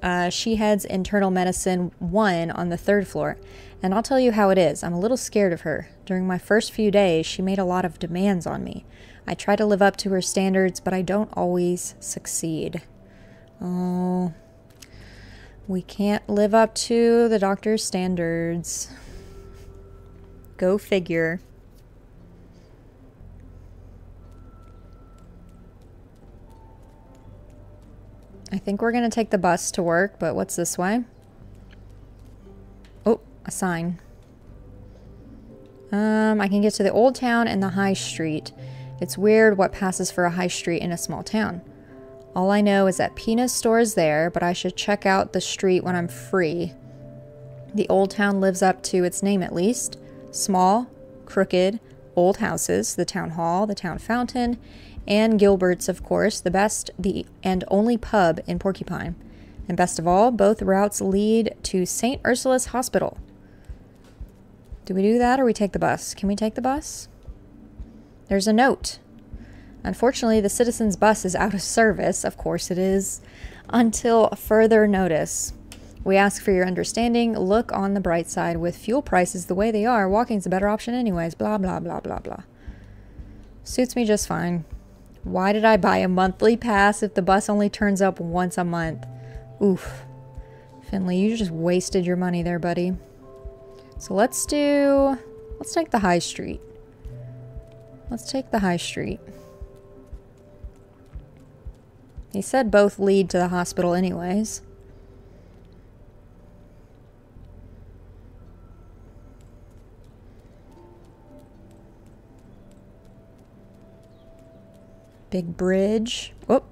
Uh, she heads internal medicine one on the third floor. And I'll tell you how it is. I'm a little scared of her. During my first few days, she made a lot of demands on me. I try to live up to her standards, but I don't always succeed. Oh... We can't live up to the doctor's standards. Go figure. I think we're gonna take the bus to work, but what's this way? Oh, a sign. Um, I can get to the old town and the high street. It's weird what passes for a high street in a small town. All I know is that Pina's store is there, but I should check out the street when I'm free. The old town lives up to its name at least. Small, crooked, old houses, the town hall, the town fountain, and Gilbert's, of course, the best the and only pub in Porcupine. And best of all, both routes lead to Saint Ursula's Hospital. Do we do that or we take the bus? Can we take the bus? There's a note. Unfortunately, the citizens' bus is out of service, of course it is, until further notice. We ask for your understanding, look on the bright side, with fuel prices the way they are, walking's a better option anyways, blah blah blah blah blah. Suits me just fine. Why did I buy a monthly pass if the bus only turns up once a month? Oof. Finley, you just wasted your money there, buddy. So let's do... let's take the high street. Let's take the high street. He said both lead to the hospital anyways. Big bridge. Whoop.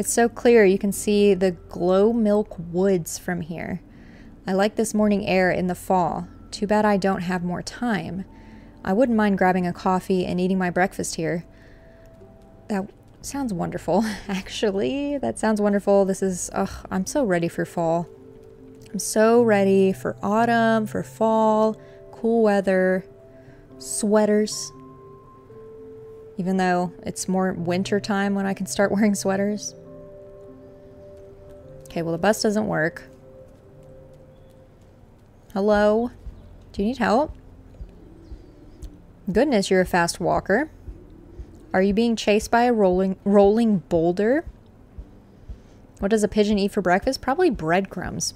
It's so clear you can see the glow milk woods from here. I like this morning air in the fall. Too bad I don't have more time. I wouldn't mind grabbing a coffee and eating my breakfast here. That... sounds wonderful, actually. That sounds wonderful. This is, ugh, I'm so ready for fall. I'm so ready for autumn, for fall, cool weather, sweaters. Even though it's more winter time when I can start wearing sweaters. Okay, well the bus doesn't work. Hello? Do you need help? Goodness, you're a fast walker. Are you being chased by a rolling rolling boulder? What does a pigeon eat for breakfast? Probably breadcrumbs.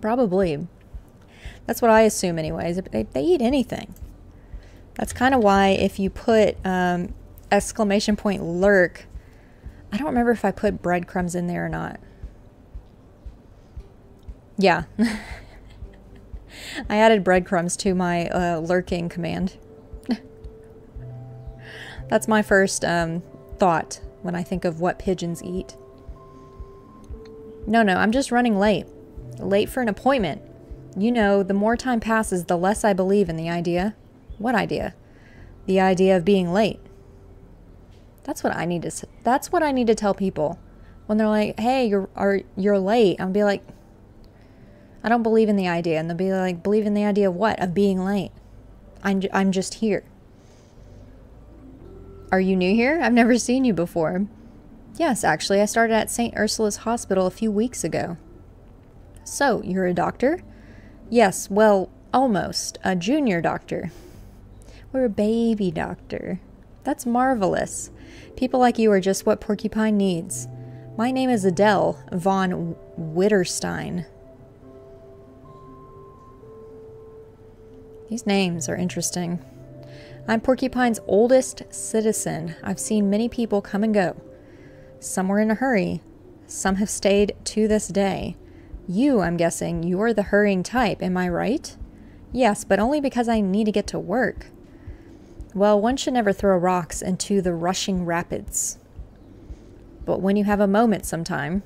Probably. That's what I assume anyways. They, they eat anything. That's kind of why if you put um, exclamation point lurk, I don't remember if I put breadcrumbs in there or not. Yeah. I added breadcrumbs to my uh, lurking command. That's my first um, thought when I think of what pigeons eat. No, no, I'm just running late. Late for an appointment. You know, the more time passes, the less I believe in the idea. What idea? The idea of being late. That's what I need to, that's what I need to tell people. When they're like, hey, you're, are, you're late. I'll be like, I don't believe in the idea. And they'll be like, believe in the idea of what? Of being late. I'm, I'm just here. Are you new here? I've never seen you before. Yes, actually, I started at Saint Ursula's Hospital a few weeks ago. So, you're a doctor? Yes, well, almost. A junior doctor. Or a baby doctor. That's marvelous. People like you are just what Porcupine needs. My name is Adele von Witterstein. These names are interesting. I'm Porcupine's oldest citizen. I've seen many people come and go. Some were in a hurry. Some have stayed to this day. You, I'm guessing, you're the hurrying type, am I right? Yes, but only because I need to get to work. Well, one should never throw rocks into the rushing rapids. But when you have a moment sometime...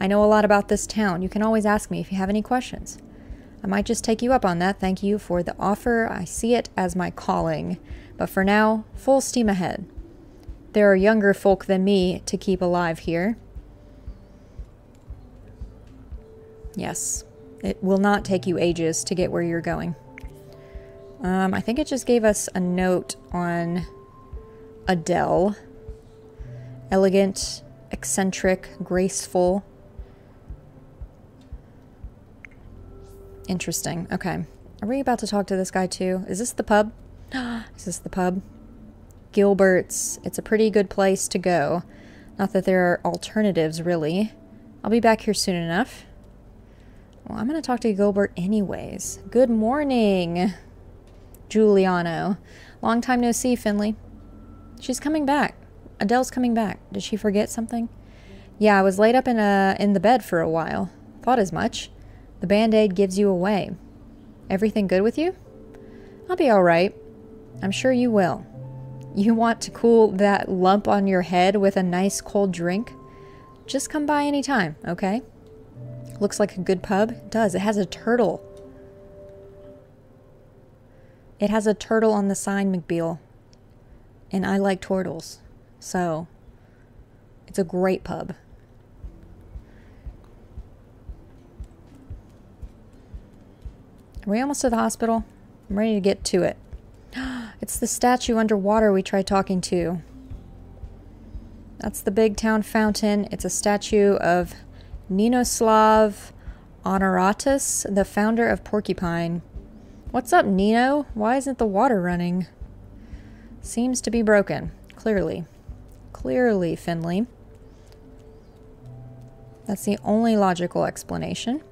I know a lot about this town. You can always ask me if you have any questions. I might just take you up on that. Thank you for the offer. I see it as my calling. But for now, full steam ahead. There are younger folk than me to keep alive here. Yes, it will not take you ages to get where you're going. Um, I think it just gave us a note on Adele. Elegant, eccentric, graceful. Interesting. Okay. Are we about to talk to this guy too? Is this the pub? Is this the pub? Gilbert's. It's a pretty good place to go. Not that there are alternatives, really. I'll be back here soon enough. Well, I'm going to talk to Gilbert anyways. Good morning, Giuliano. Long time no see, Finley. She's coming back. Adele's coming back. Did she forget something? Yeah, I was laid up in a, in the bed for a while. Thought as much. The Band-Aid gives you away. Everything good with you? I'll be all right. I'm sure you will. You want to cool that lump on your head with a nice cold drink? Just come by any time, okay? Looks like a good pub. It does. It has a turtle. It has a turtle on the sign, McBeal. And I like turtles. So, it's a great pub. Are we almost to the hospital? I'm ready to get to it. It's the statue underwater we tried talking to. That's the big town fountain. It's a statue of... Ninoslav Honoratus, the founder of Porcupine. What's up, Nino? Why isn't the water running? Seems to be broken. Clearly. Clearly, Finley. That's the only logical explanation.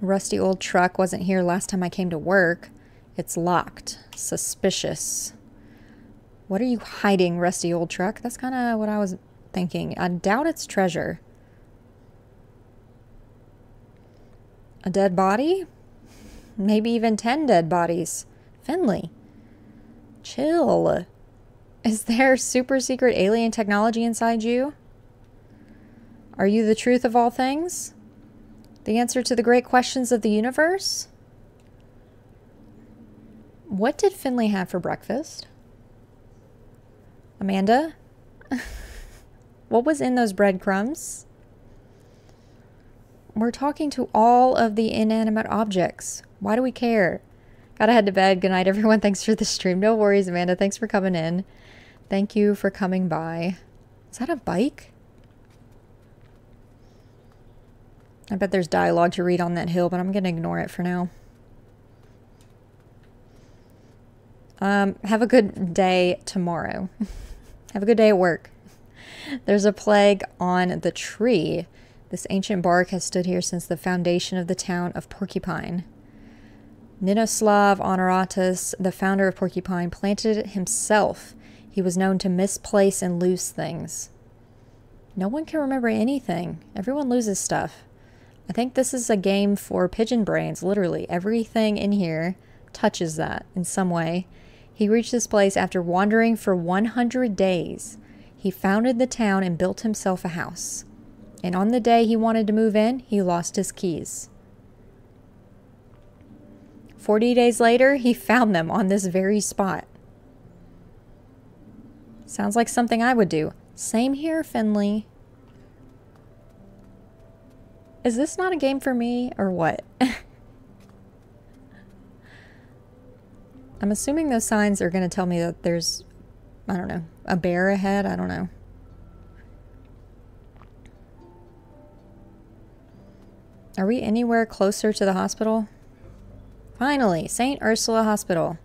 Rusty old truck wasn't here last time I came to work. It's locked. Suspicious. What are you hiding, rusty old truck? That's kind of what I was thinking. I doubt it's treasure. A dead body? Maybe even ten dead bodies. Finley. Chill. Is there super secret alien technology inside you? Are you the truth of all things? The answer to the great questions of the universe? What did Finley have for breakfast? Amanda? What was in those breadcrumbs? We're talking to all of the inanimate objects. Why do we care? Gotta head to bed. Good night, everyone. Thanks for the stream. No worries, Amanda. Thanks for coming in. Thank you for coming by. Is that a bike? I bet there's dialogue to read on that hill, but I'm going to ignore it for now. Um, have a good day tomorrow. Have a good day at work. There's a plague on the tree. This ancient bark has stood here since the foundation of the town of Porcupine. Ninoslav Honoratus, the founder of Porcupine, planted it himself. He was known to misplace and lose things. No one can remember anything. Everyone loses stuff. I think this is a game for pigeon brains, literally. Everything in here touches that in some way. He reached this place after wandering for one hundred days. He founded the town and built himself a house. And on the day he wanted to move in, he lost his keys. Forty days later, he found them on this very spot. Sounds like something I would do. Same here, Finley. Is this not a game for me, or what? I'm assuming those signs are going to tell me that there's, I don't know, a bear ahead? I don't know. Are we anywhere closer to the hospital? Finally, Saint Ursula Hospital.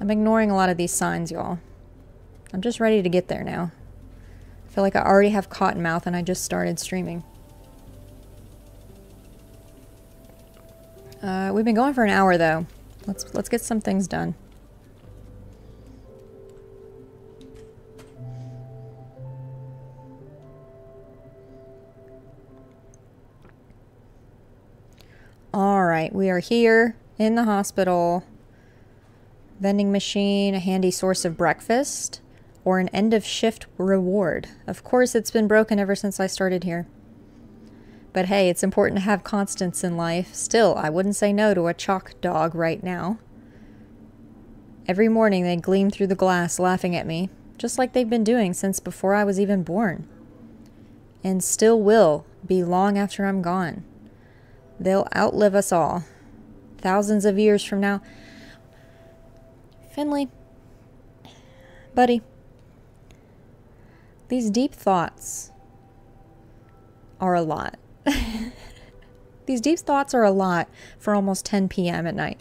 I'm ignoring a lot of these signs, y'all. I'm just ready to get there now. I feel like I already have cotton mouth and I just started streaming. Uh, we've been going for an hour though. Let's let's get some things done. All right, we are here in the hospital. Vending machine, a handy source of breakfast, or an end of shift reward. Of course, it's been broken ever since I started here. But hey, it's important to have constants in life. Still, I wouldn't say no to a chalk dog right now. Every morning they gleam through the glass laughing at me, just like they've been doing since before I was even born. And still will be long after I'm gone. They'll outlive us all. Thousands of years from now. Finley. Buddy. These deep thoughts are a lot. These deep thoughts are a lot for almost ten p m at night.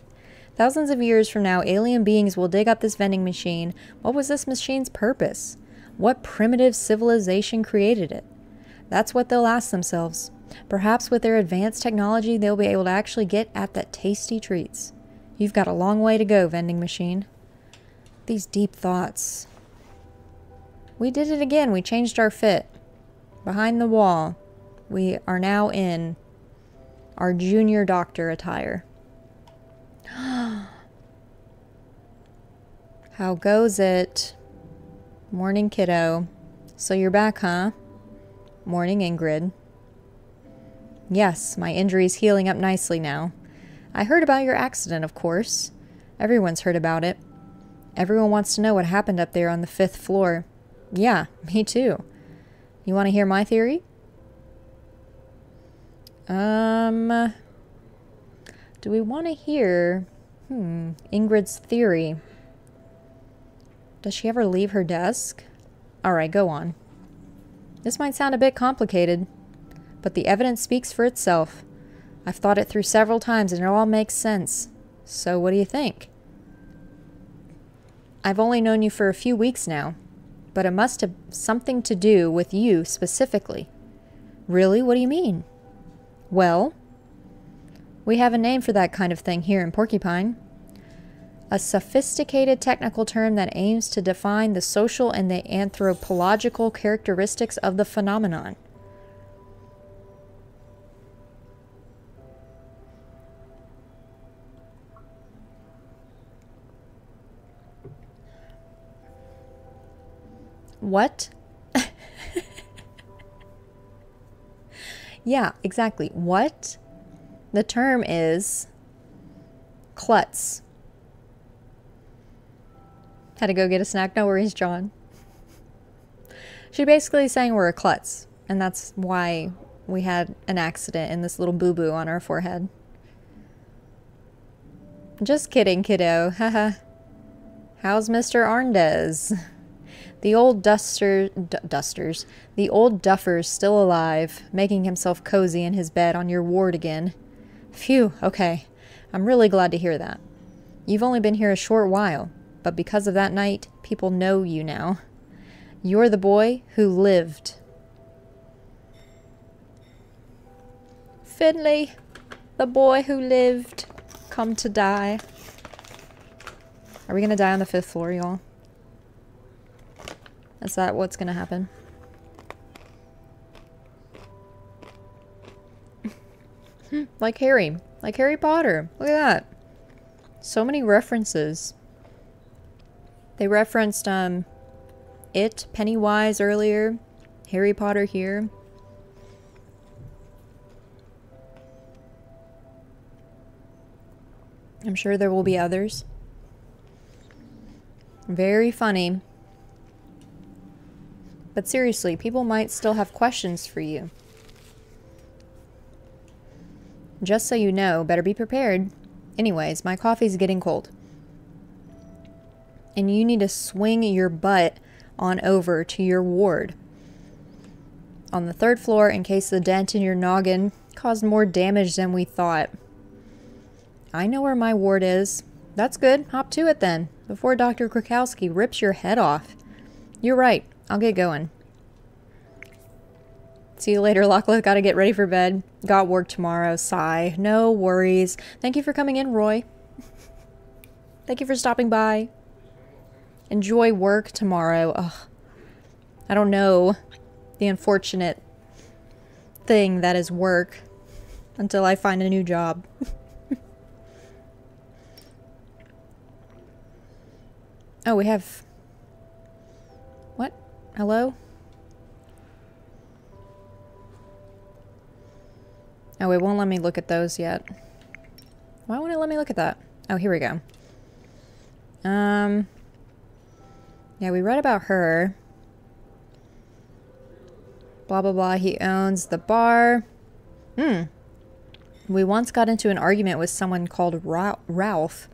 Thousands of years from now, alien beings will dig up this vending machine. What was this machine's purpose? What primitive civilization created it? That's what they'll ask themselves. Perhaps with their advanced technology, they'll be able to actually get at that tasty treats. You've got a long way to go, vending machine. These deep thoughts. We did it again. We changed our fit. Behind the wall. We are now in our junior doctor attire. How goes it? Morning, kiddo. So you're back, huh? Morning, Ingrid. Yes, my injury is healing up nicely now. I heard about your accident, of course. Everyone's heard about it. Everyone wants to know what happened up there on the fifth floor. Yeah, me too. You want to hear my theory? Um, do we want to hear, hmm, Ingrid's theory? Does she ever leave her desk? All right, go on. This might sound a bit complicated, but the evidence speaks for itself. I've thought it through several times and it all makes sense. So what do you think? I've only known you for a few weeks now, but it must have something to do with you specifically. Really? What do you mean? Well, we have a name for that kind of thing here in Porcupine. A sophisticated technical term that aims to define the social and the anthropological characteristics of the phenomenon. What? Yeah, exactly. What? The term is klutz. Had to go get a snack. No worries, John. She basically is saying we're a klutz, and that's why we had an accident and this little boo-boo on our forehead. Just kidding, kiddo. Haha. How's Mister Arndez? The old duster, d dusters, the old duffer's still alive, making himself cozy in his bed on your ward again. Phew, okay. I'm really glad to hear that. You've only been here a short while, but because of that night, people know you now. You're the boy who lived. Finley, the boy who lived, come to die. Are we gonna die on the fifth floor, y'all? Is that what's gonna happen? Like Harry. Like Harry Potter. Look at that. So many references. They referenced, um, It, Pennywise earlier, Harry Potter here. I'm sure there will be others. Very funny. But seriously, people might still have questions for you. Just so you know, better be prepared. Anyways, my coffee's getting cold. And you need to swing your butt on over to your ward. On the third floor, in case the dent in your noggin caused more damage than we thought. I know where my ward is. That's good. Hop to it then, before Doctor Krakowski rips your head off. You're right. I'll get going. See you later, Lachlan. Gotta get ready for bed. Got work tomorrow. Sigh. No worries. Thank you for coming in, Roy. Thank you for stopping by. Enjoy work tomorrow. Ugh. I don't know the unfortunate thing that is work until I find a new job. Oh, we have... What? Hello? Oh, it won't let me look at those yet. Why won't it let me look at that? Oh, here we go. Um... Yeah, we read about her. Blah, blah, blah. He owns the bar. Hmm. We once got into an argument with someone called Ra- Ralph.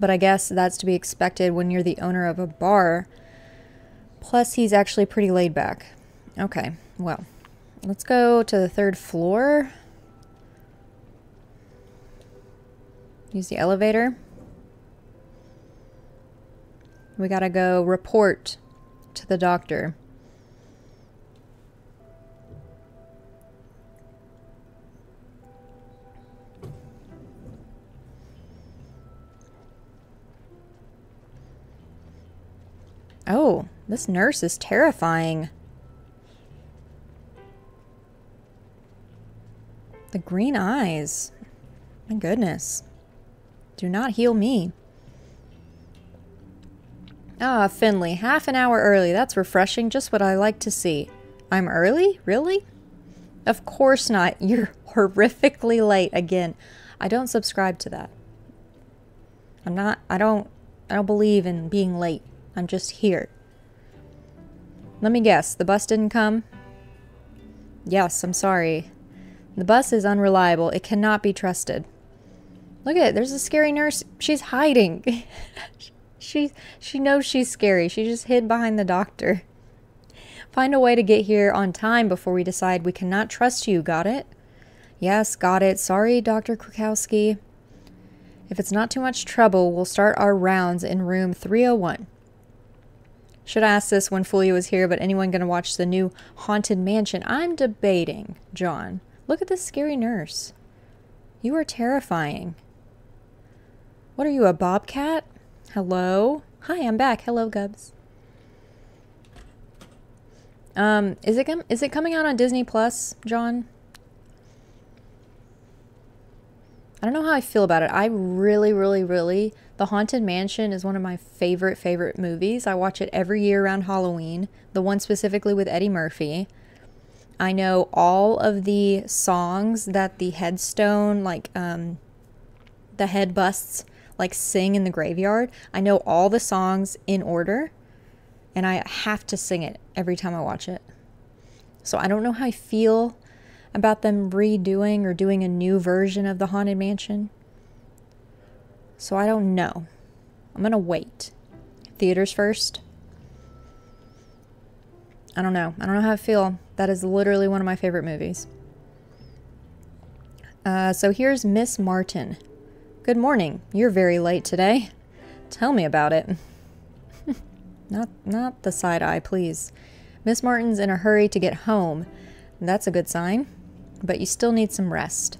But I guess that's to be expected when you're the owner of a bar. Plus, he's actually pretty laid back. Okay, well. Let's go to the third floor. Use the elevator. We gotta go report to the doctor. Oh, this nurse is terrifying. The green eyes. My goodness. Do not heal me. Ah, Finley, half an hour early. That's refreshing. Just what I like to see. I'm early? Really? Of course not. You're horrifically late again. I don't subscribe to that. I'm not, I don't, I don't believe in being late. I'm just here. Let me guess. The bus didn't come? Yes, I'm sorry. The bus is unreliable. It cannot be trusted. Look at it. There's a scary nurse. She's hiding. She, she knows she's scary. She just hid behind the doctor. Find a way to get here on time before we decide we cannot trust you. Got it? Yes, got it. Sorry, Doctor Krakowski. If it's not too much trouble, we'll start our rounds in room three oh one. Should I ask this when Fulia was here, but anyone gonna watch the new Haunted Mansion? I'm debating, John. Look at this scary nurse. You are terrifying. What are you, a bobcat? Hello? Hi, I'm back. Hello, Gubs. Um, is it, is it coming out on Disney Plus, John? I don't know how I feel about it. I really, really, really... The Haunted Mansion is one of my favorite, favorite movies. I watch it every year around Halloween. The one specifically with Eddie Murphy. I know all of the songs that the headstone, like, um... the head busts, like, sing in the graveyard. I know all the songs in order. And I have to sing it every time I watch it. So I don't know how I feel about them redoing or doing a new version of the Haunted Mansion. So I don't know. I'm gonna wait. Theaters first. I don't know. I don't know how I feel. That is literally one of my favorite movies. Uh, so here's Miss Martin. Good morning. You're very late today. Tell me about it. not, not the side eye, please. Miss Martin's in a hurry to get home. That's a good sign. But you still need some rest.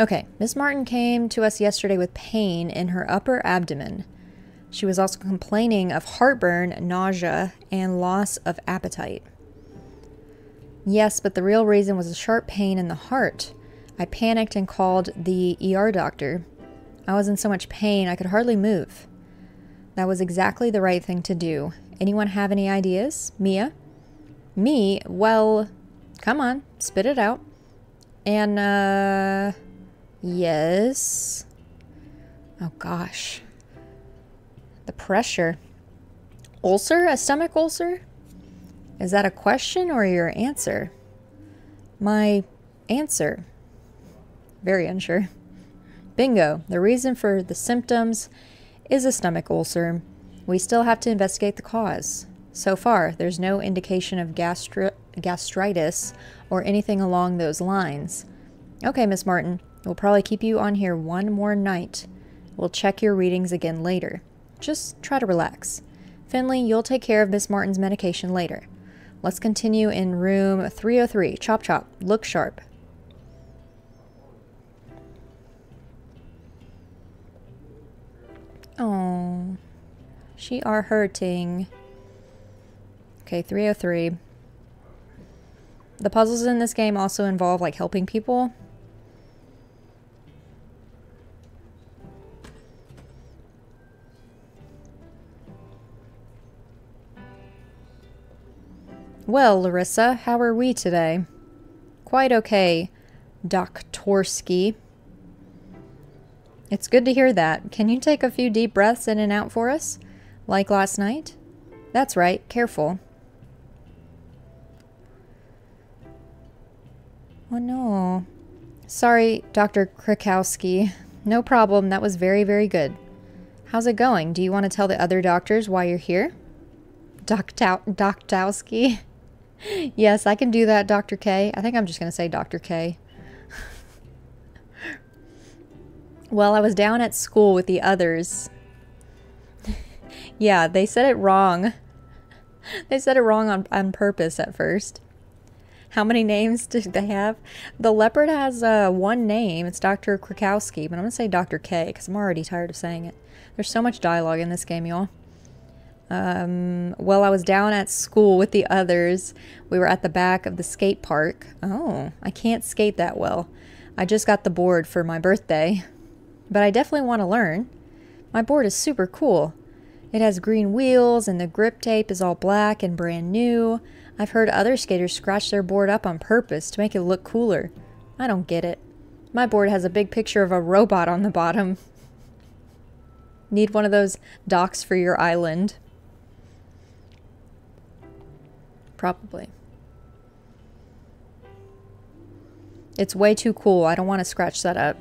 Okay, Miss Martin came to us yesterday with pain in her upper abdomen. She was also complaining of heartburn, nausea, and loss of appetite. Yes, but the real reason was a sharp pain in the heart. I panicked and called the E R doctor. I was in so much pain I could hardly move. That was exactly the right thing to do. Anyone have any ideas? Mia? Me? Well, come on, spit it out. And, uh, yes. Oh gosh. The pressure. Ulcer? A stomach ulcer? Is that a question or your answer? My answer. Very unsure. Bingo. The reason for the symptoms is a stomach ulcer. We still have to investigate the cause. So far, there's no indication of gastri gastritis or anything along those lines. Okay, Miss Martin, we'll probably keep you on here one more night. We'll check your readings again later. Just try to relax. Finley, you'll take care of Miss Martin's medication later. Let's continue in room three oh three. Chop chop. Look sharp. Oh, she are hurting. Okay, three oh three. The puzzles in this game also involve, like, helping people. Well, Larissa, how are we today? Quite okay, Doktorski. It's good to hear that. Can you take a few deep breaths in and out for us? Like last night? That's right, careful. Oh no. Sorry, Doctor Krakowski. No problem, that was very, very good. How's it going? Do you want to tell the other doctors why you're here? Doktorski. Yes, I can do that, Doctor K. I think I'm just going to say Doctor K. Well, I was down at school with the others. Yeah, they said it wrong. They said it wrong on, on purpose at first. How many names do they have? The leopard has uh, one name. It's Doctor Krakowski, but I'm going to say Doctor K because I'm already tired of saying it. There's so much dialogue in this game, y'all. Um, well, I was down at school with the others. We were at the back of the skate park. Oh, I can't skate that well. I just got the board for my birthday. But I definitely want to learn. My board is super cool. It has green wheels and the grip tape is all black and brand new. I've heard other skaters scratch their board up on purpose to make it look cooler. I don't get it. My board has a big picture of a robot on the bottom. Need one of those docks for your island. Probably. It's way too cool. I don't want to scratch that up.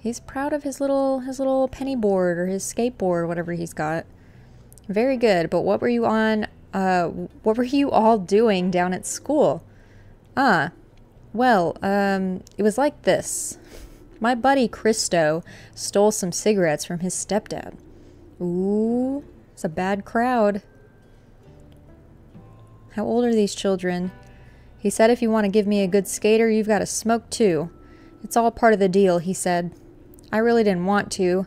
He's proud of his little his little penny board or his skateboard, whatever he's got. Very good. But what were you on? Uh, what were you all doing down at school? Ah, well, um, it was like this. My buddy Christo stole some cigarettes from his stepdad. Ooh, it's a bad crowd. How old are these children? He said, if you want to give me a good skater, you've got to smoke too. It's all part of the deal, he said. I really didn't want to,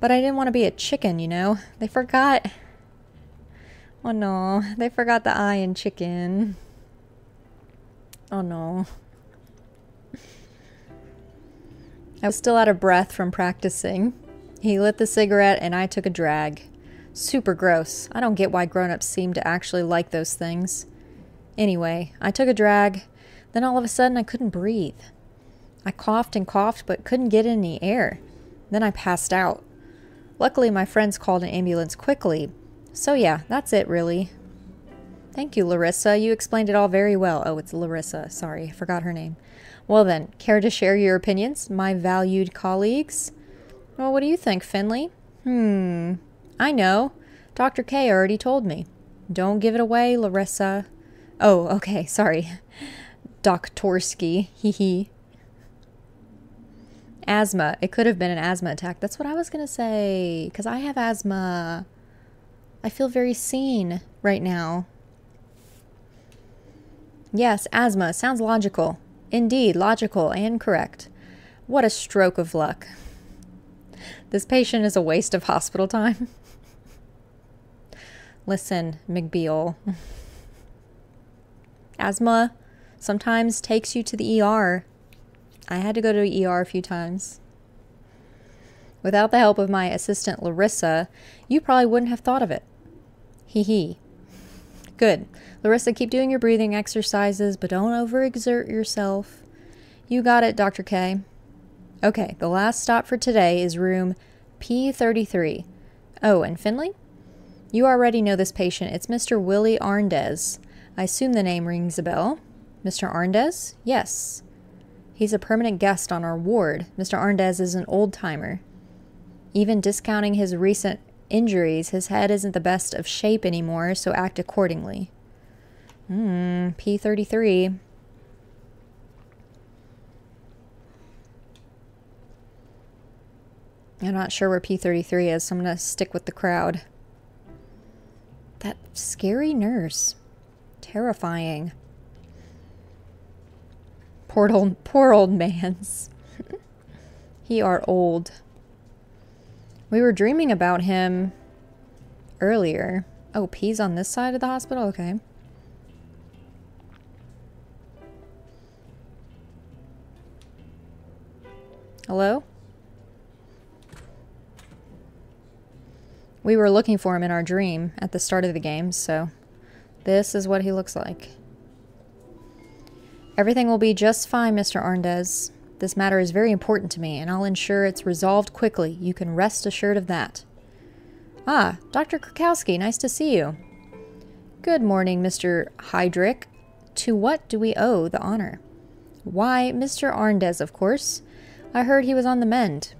but I didn't want to be a chicken, you know? They forgot. Oh no, they forgot the I in chicken. Oh no. I was still out of breath from practicing. He lit the cigarette and I took a drag. Super gross. I don't get why grown-ups seem to actually like those things. Anyway, I took a drag, then all of a sudden I couldn't breathe. I coughed and coughed but couldn't get any air. Then I passed out. Luckily my friends called an ambulance quickly. So yeah, that's it really. Thank you, Larissa. You explained it all very well. Oh, it's Larissa. Sorry, I forgot her name. Well then, care to share your opinions, my valued colleagues? Well, what do you think, Finley? Hmm... I know. Doctor K already told me. Don't give it away, Larissa. Oh, okay, sorry. Doktorski, hee hee. Asthma. It could have been an asthma attack. That's what I was going to say, because I have asthma. I feel very seen right now. Yes, asthma. Sounds logical. Indeed, logical and correct. What a stroke of luck. This patient is a waste of hospital time. Listen, McBeal. Asthma sometimes takes you to the E R. I had to go to the E R a few times. Without the help of my assistant Larissa, you probably wouldn't have thought of it. Hee hee. Good. Larissa, keep doing your breathing exercises, but don't overexert yourself. You got it, Doctor K. Okay, the last stop for today is room P thirty-three. Oh, and Finley? You already know this patient. It's Mister Willie Arndez. I assume the name rings a bell. Mister Arndez? Yes. He's a permanent guest on our ward. Mister Arndez is an old-timer. Even discounting his recent injuries, his head isn't the best of shape anymore, so act accordingly. Hmm, P thirty-three. I'm not sure where P thirty-three is, so I'm going to stick with the crowd. That scary nurse. Terrifying. Poor old, poor old man's. He are old. We were dreaming about him earlier. Oh, P's on this side of the hospital? Okay. Hello? We were looking for him in our dream at the start of the game, so this is what he looks like. Everything will be just fine, Mister Arndez. This matter is very important to me, and I'll ensure it's resolved quickly. You can rest assured of that. Ah, Doctor Krakowski, nice to see you. Good morning, Mister Heydrich. To what do we owe the honor? Why, Mister Arndez, of course. I heard he was on the mend.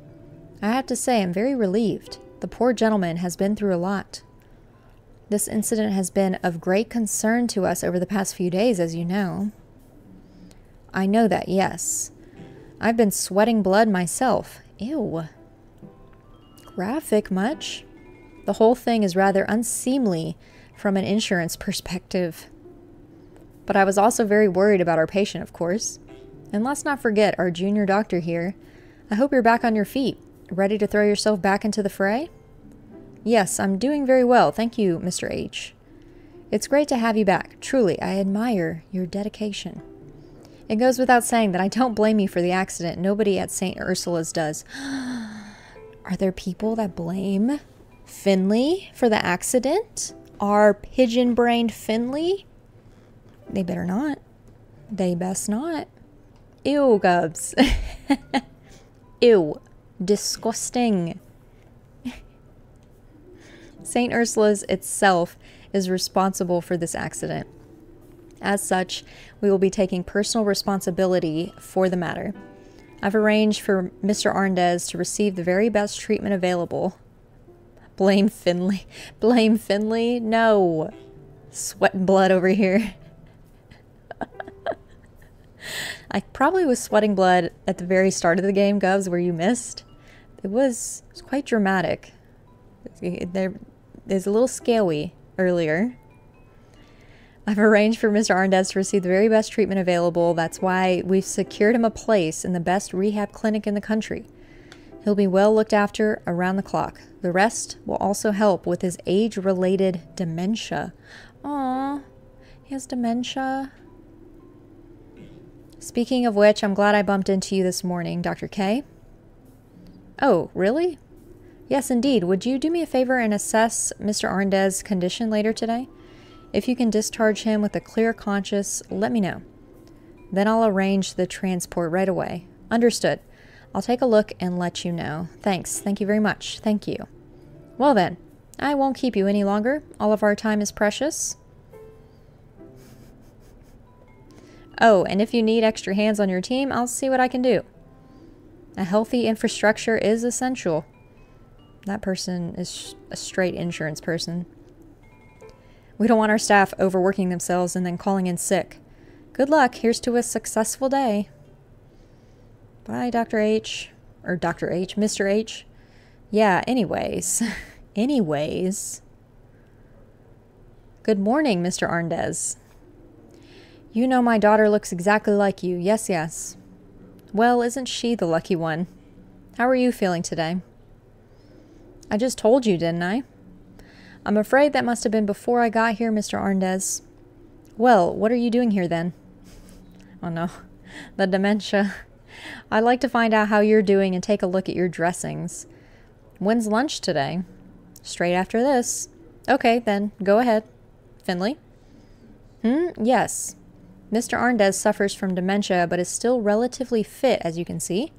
I have to say, I'm very relieved. The poor gentleman has been through a lot. This incident has been of great concern to us over the past few days, as you know. I know that, yes. I've been sweating blood myself. Ew. Graphic much? The whole thing is rather unseemly from an insurance perspective. But I was also very worried about our patient, of course. And let's not forget our junior doctor here. I hope you're back on your feet. Ready to throw yourself back into the fray? Yes, I'm doing very well. Thank you, Mister H. It's great to have you back. Truly, I admire your dedication. It goes without saying that I don't blame you for the accident. Nobody at Saint Ursula's does. Are there people that blame Finley for the accident? Our pigeon-brained Finley? They better not. They best not. Ew, Gubs. Ew. Disgusting. Saint Ursula's itself is responsible for this accident. As such, we will be taking personal responsibility for the matter. I've arranged for Mister Arndez to receive the very best treatment available. Blame Finley. Blame Finley? No. Sweat and blood over here. I probably was sweating blood at the very start of the game, Govs, where you missed. It was, it was quite dramatic. There is a little scary earlier. I've arranged for Mister Arndez to receive the very best treatment available. That's why we've secured him a place in the best rehab clinic in the country. He'll be well looked after around the clock. The rest will also help with his age-related dementia. Aww, he has dementia. Speaking of which, I'm glad I bumped into you this morning, Doctor K. Oh, really? Yes, indeed. Would you do me a favor and assess Mister Arndez's condition later today? If you can discharge him with a clear conscience, let me know. Then I'll arrange the transport right away. Understood. I'll take a look and let you know. Thanks. Thank you very much. Thank you. Well then, I won't keep you any longer. All of our time is precious. Oh, and if you need extra hands on your team, I'll see what I can do. A healthy infrastructure is essential. That person is a straight insurance person. We don't want our staff overworking themselves and then calling in sick. Good luck. Here's to a successful day. Bye, Doctor H. Or Doctor H. Mister H. Yeah, anyways. Anyways. Good morning, Mister Arndez. You know my daughter looks exactly like you. Yes, yes. Well, isn't she the lucky one? How are you feeling today? I just told you, didn't I? I'm afraid that must have been before I got here, Mister Arndez. Well, what are you doing here then? Oh no, the dementia. I'd like to find out how you're doing and take a look at your dressings. When's lunch today? Straight after this. Okay, then, go ahead. Finley? Hmm, yes. Mister Arndez suffers from dementia, but is still relatively fit, as you can see.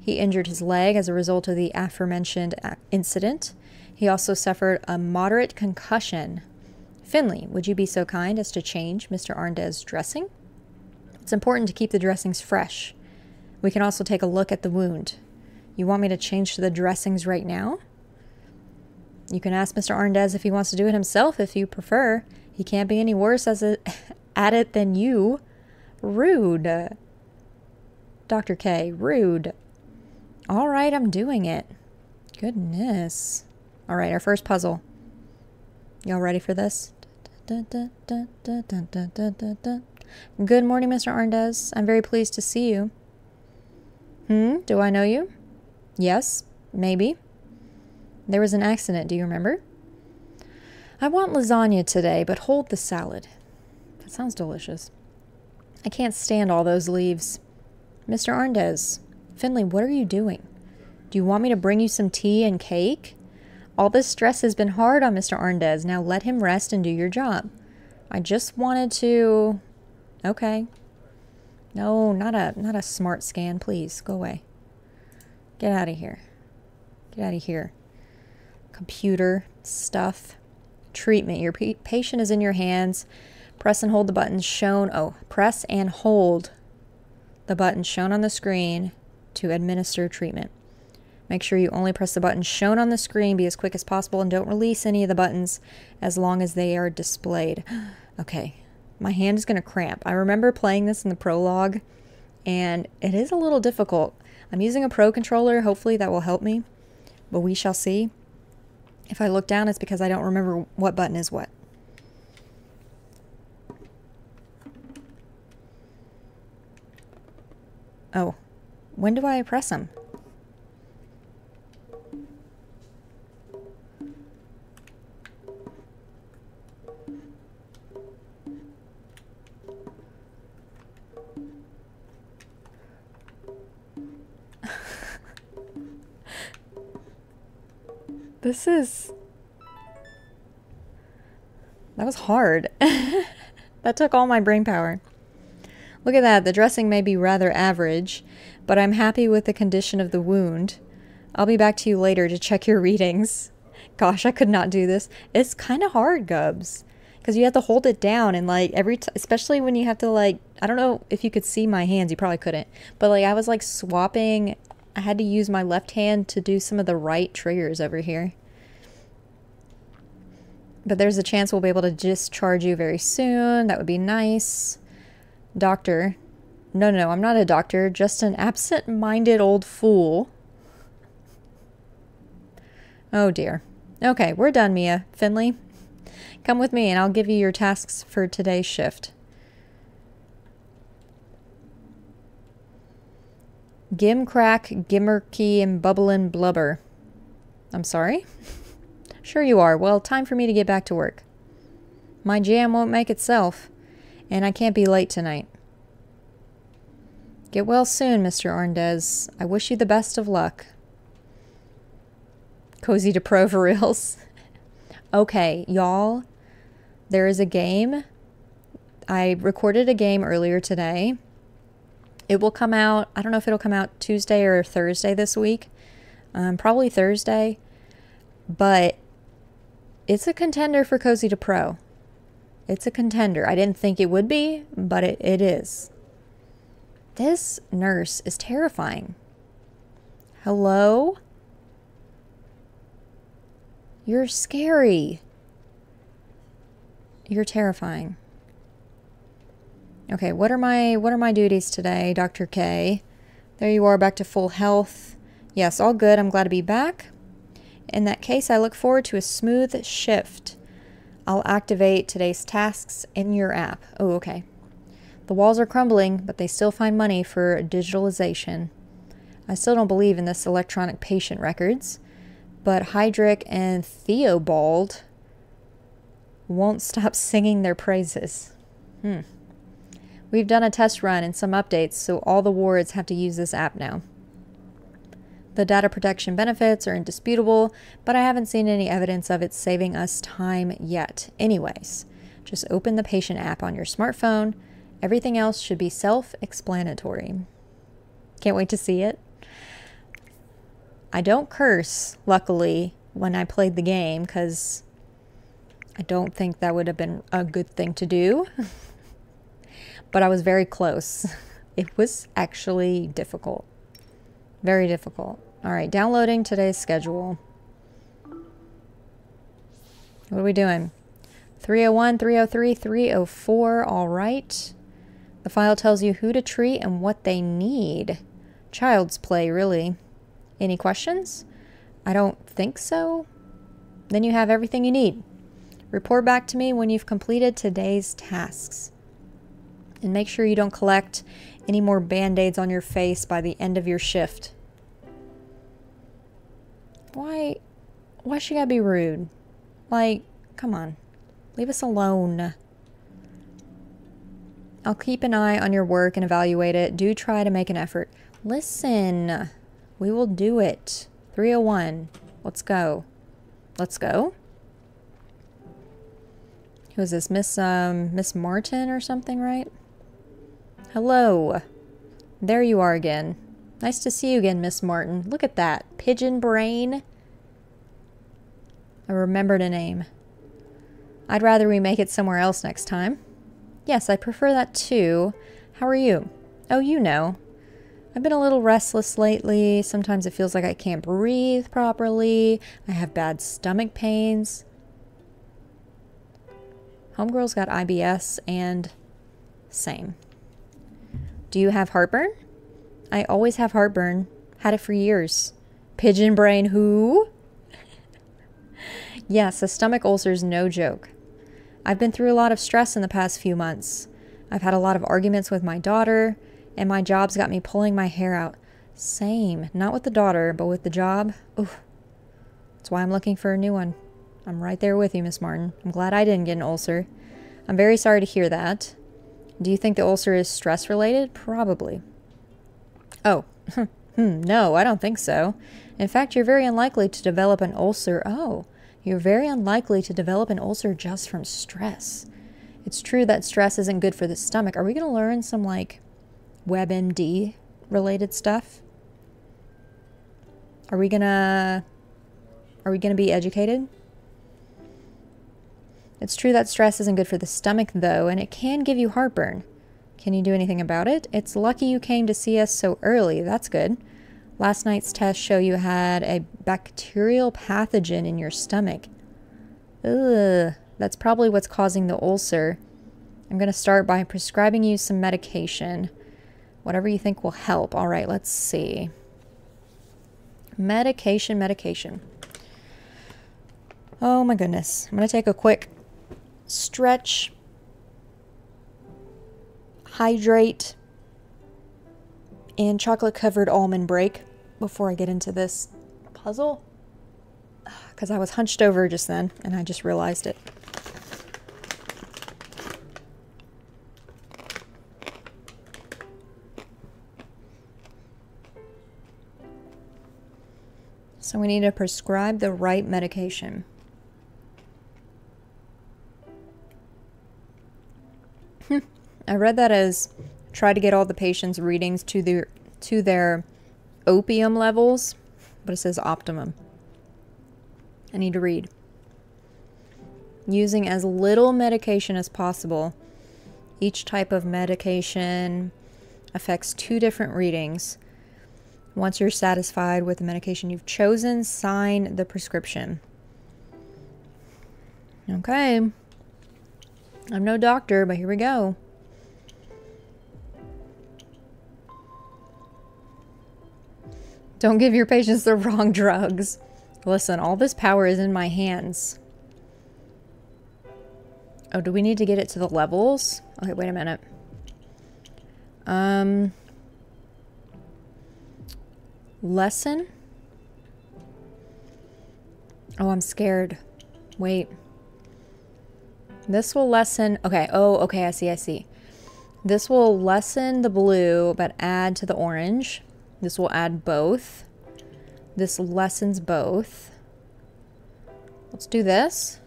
He injured his leg as a result of the aforementioned incident. He also suffered a moderate concussion. Finley, would you be so kind as to change Mister Arndez's dressing? It's important to keep the dressings fresh. We can also take a look at the wound. You want me to change to the dressings right now? You can ask Mister Arndez if he wants to do it himself if you prefer. He can't be any worse as a, at it than you. Rude. Doctor K, rude. All right, I'm doing it. Goodness. All right, our first puzzle. Y'all ready for this? Good morning, Mister Arndez. I'm very pleased to see you. Hmm? Do I know you? Yes, maybe. There was an accident, do you remember? I want lasagna today, but hold the salad. That sounds delicious. I can't stand all those leaves. Mister Arndez, Finley, what are you doing? Do you want me to bring you some tea and cake? All this stress has been hard on Mister Arndez. Now let him rest and do your job. I just wanted to... Okay. No, not a not a smart scan, please. Go away. Get out of here. Get out of here. Computer stuff. Treatment. Your patient is in your hands. Press and hold the buttons shown. Oh, press and hold the buttons shown on the screen to administer treatment. Make sure you only press the buttons shown on the screen. Be as quick as possible and don't release any of the buttons as long as they are displayed. Okay. My hand is going to cramp. I remember playing this in the prologue, and it is a little difficult. I'm using a pro controller. Hopefully that will help me, but we shall see. If I look down, it's because I don't remember what button is what. Oh, when do I press them? This is... That was hard. That took all my brain power. Look at that. The dressing may be rather average, but I'm happy with the condition of the wound. I'll be back to you later to check your readings. Gosh, I could not do this. It's kind of hard, Gubs, because you have to hold it down and like every t especially when you have to like... I don't know if you could see my hands. You probably couldn't. But like I was like swapping... I had to use my left hand to do some of the right triggers over here. But there's a chance we'll be able to discharge you very soon. That would be nice. Doctor. No, no, I'm not a doctor. Just an absent-minded old fool. Oh, dear. Okay, we're done, Mia. Finley, come with me and I'll give you your tasks for today's shift. Gimcrack, gimmerkey, and bubblin' blubber. I'm sorry? Sure you are. Well, time for me to get back to work. My jam won't make itself, and I can't be late tonight. Get well soon, Mister Arndez. I wish you the best of luck. Cozy to pro for reals. Okay, y'all, there is a game. I recorded a game earlier today. It will come out, I don't know if it'll come out Tuesday or Thursday this week, um, probably Thursday, but it's a contender for Cozy to Pro. It's a contender. I didn't think it would be, but it, it is. This nurse is terrifying. Hello? You're scary. You're terrifying. Okay, what are my what are my duties today, Doctor K? There you are, back to full health. Yes, all good. I'm glad to be back. In that case, I look forward to a smooth shift. I'll activate today's tasks in your app. Oh, okay. The walls are crumbling, but they still find money for digitalization. I still don't believe in this electronic patient records. but Heydrich and Theobald won't stop singing their praises. Hmm. We've done a test run and some updates, so all the wards have to use this app now. The data protection benefits are indisputable, but I haven't seen any evidence of it saving us time yet. Anyways, just open the patient app on your smartphone. Everything else should be self-explanatory. Can't wait to see it. I don't curse, luckily, when I played the game, because I don't think that would have been a good thing to do. But I was very close. It was actually difficult. Very difficult. All right, downloading today's schedule. What are we doing? three oh one, three oh three, three oh four, all right. The file tells you who to treat and what they need. Child's play, really. Any questions? I don't think so. Then you have everything you need. Report back to me when you've completed today's tasks. And make sure you don't collect any more band-aids on your face by the end of your shift. Why? Why she gotta be rude? Like, come on. Leave us alone. I'll keep an eye on your work and evaluate it. Do try to make an effort. Listen. We will do it. three oh one. Let's go. Let's go. Who is this? Miss, um, Miss Martin or something, right? Hello. There you are again. Nice to see you again, Miss Martin. Look at that. Pigeon brain. I remembered a name. I'd rather we make it somewhere else next time. Yes, I prefer that too. How are you? Oh, you know. I've been a little restless lately. Sometimes it feels like I can't breathe properly. I have bad stomach pains. Homegirl's got I B S and same. Do you have heartburn? I always have heartburn. Had it for years. Pigeon brain who? Yes, a stomach ulcer's no joke. I've been through a lot of stress in the past few months. I've had a lot of arguments with my daughter, and my job's got me pulling my hair out. Same. Not with the daughter, but with the job. Oof. That's why I'm looking for a new one. I'm right there with you, Miss Martin. I'm glad I didn't get an ulcer. I'm very sorry to hear that. Do you think the ulcer is stress-related? Probably. Oh, hmm, no, I don't think so. In fact, you're very unlikely to develop an ulcer. Oh, you're very unlikely to develop an ulcer just from stress. It's true that stress isn't good for the stomach. Are we going to learn some, like, WebMD-related stuff? Are we going to... Are we going to be educated? It's true that stress isn't good for the stomach, though, and it can give you heartburn. Can you do anything about it? It's lucky you came to see us so early. That's good. Last night's test show you had a bacterial pathogen in your stomach. Ugh. That's probably what's causing the ulcer. I'm going to start by prescribing you some medication. Whatever you think will help. All right, let's see. Medication, medication. Oh, my goodness. I'm going to take a quick... stretch, hydrate, and chocolate-covered almond break before I get into this puzzle, because I was hunched over just then, and I just realized it. So we need to prescribe the right medication. I read that as try to get all the patients' readings to their, to their opium levels, but it says optimum. I need to read. Using as little medication as possible. Each type of medication affects two different readings. Once you're satisfied with the medication you've chosen, sign the prescription. Okay. I'm no doctor, but here we go. Don't give your patients the wrong drugs. Listen, all this power is in my hands. Oh, do we need to get it to the levels? Okay, wait a minute. Um, lessen. Oh, I'm scared. Wait. This will lessen... Okay. Oh, okay. I see. I see. This will lessen the blue, but add to the orange. This will add both. This lessens both. Let's do this.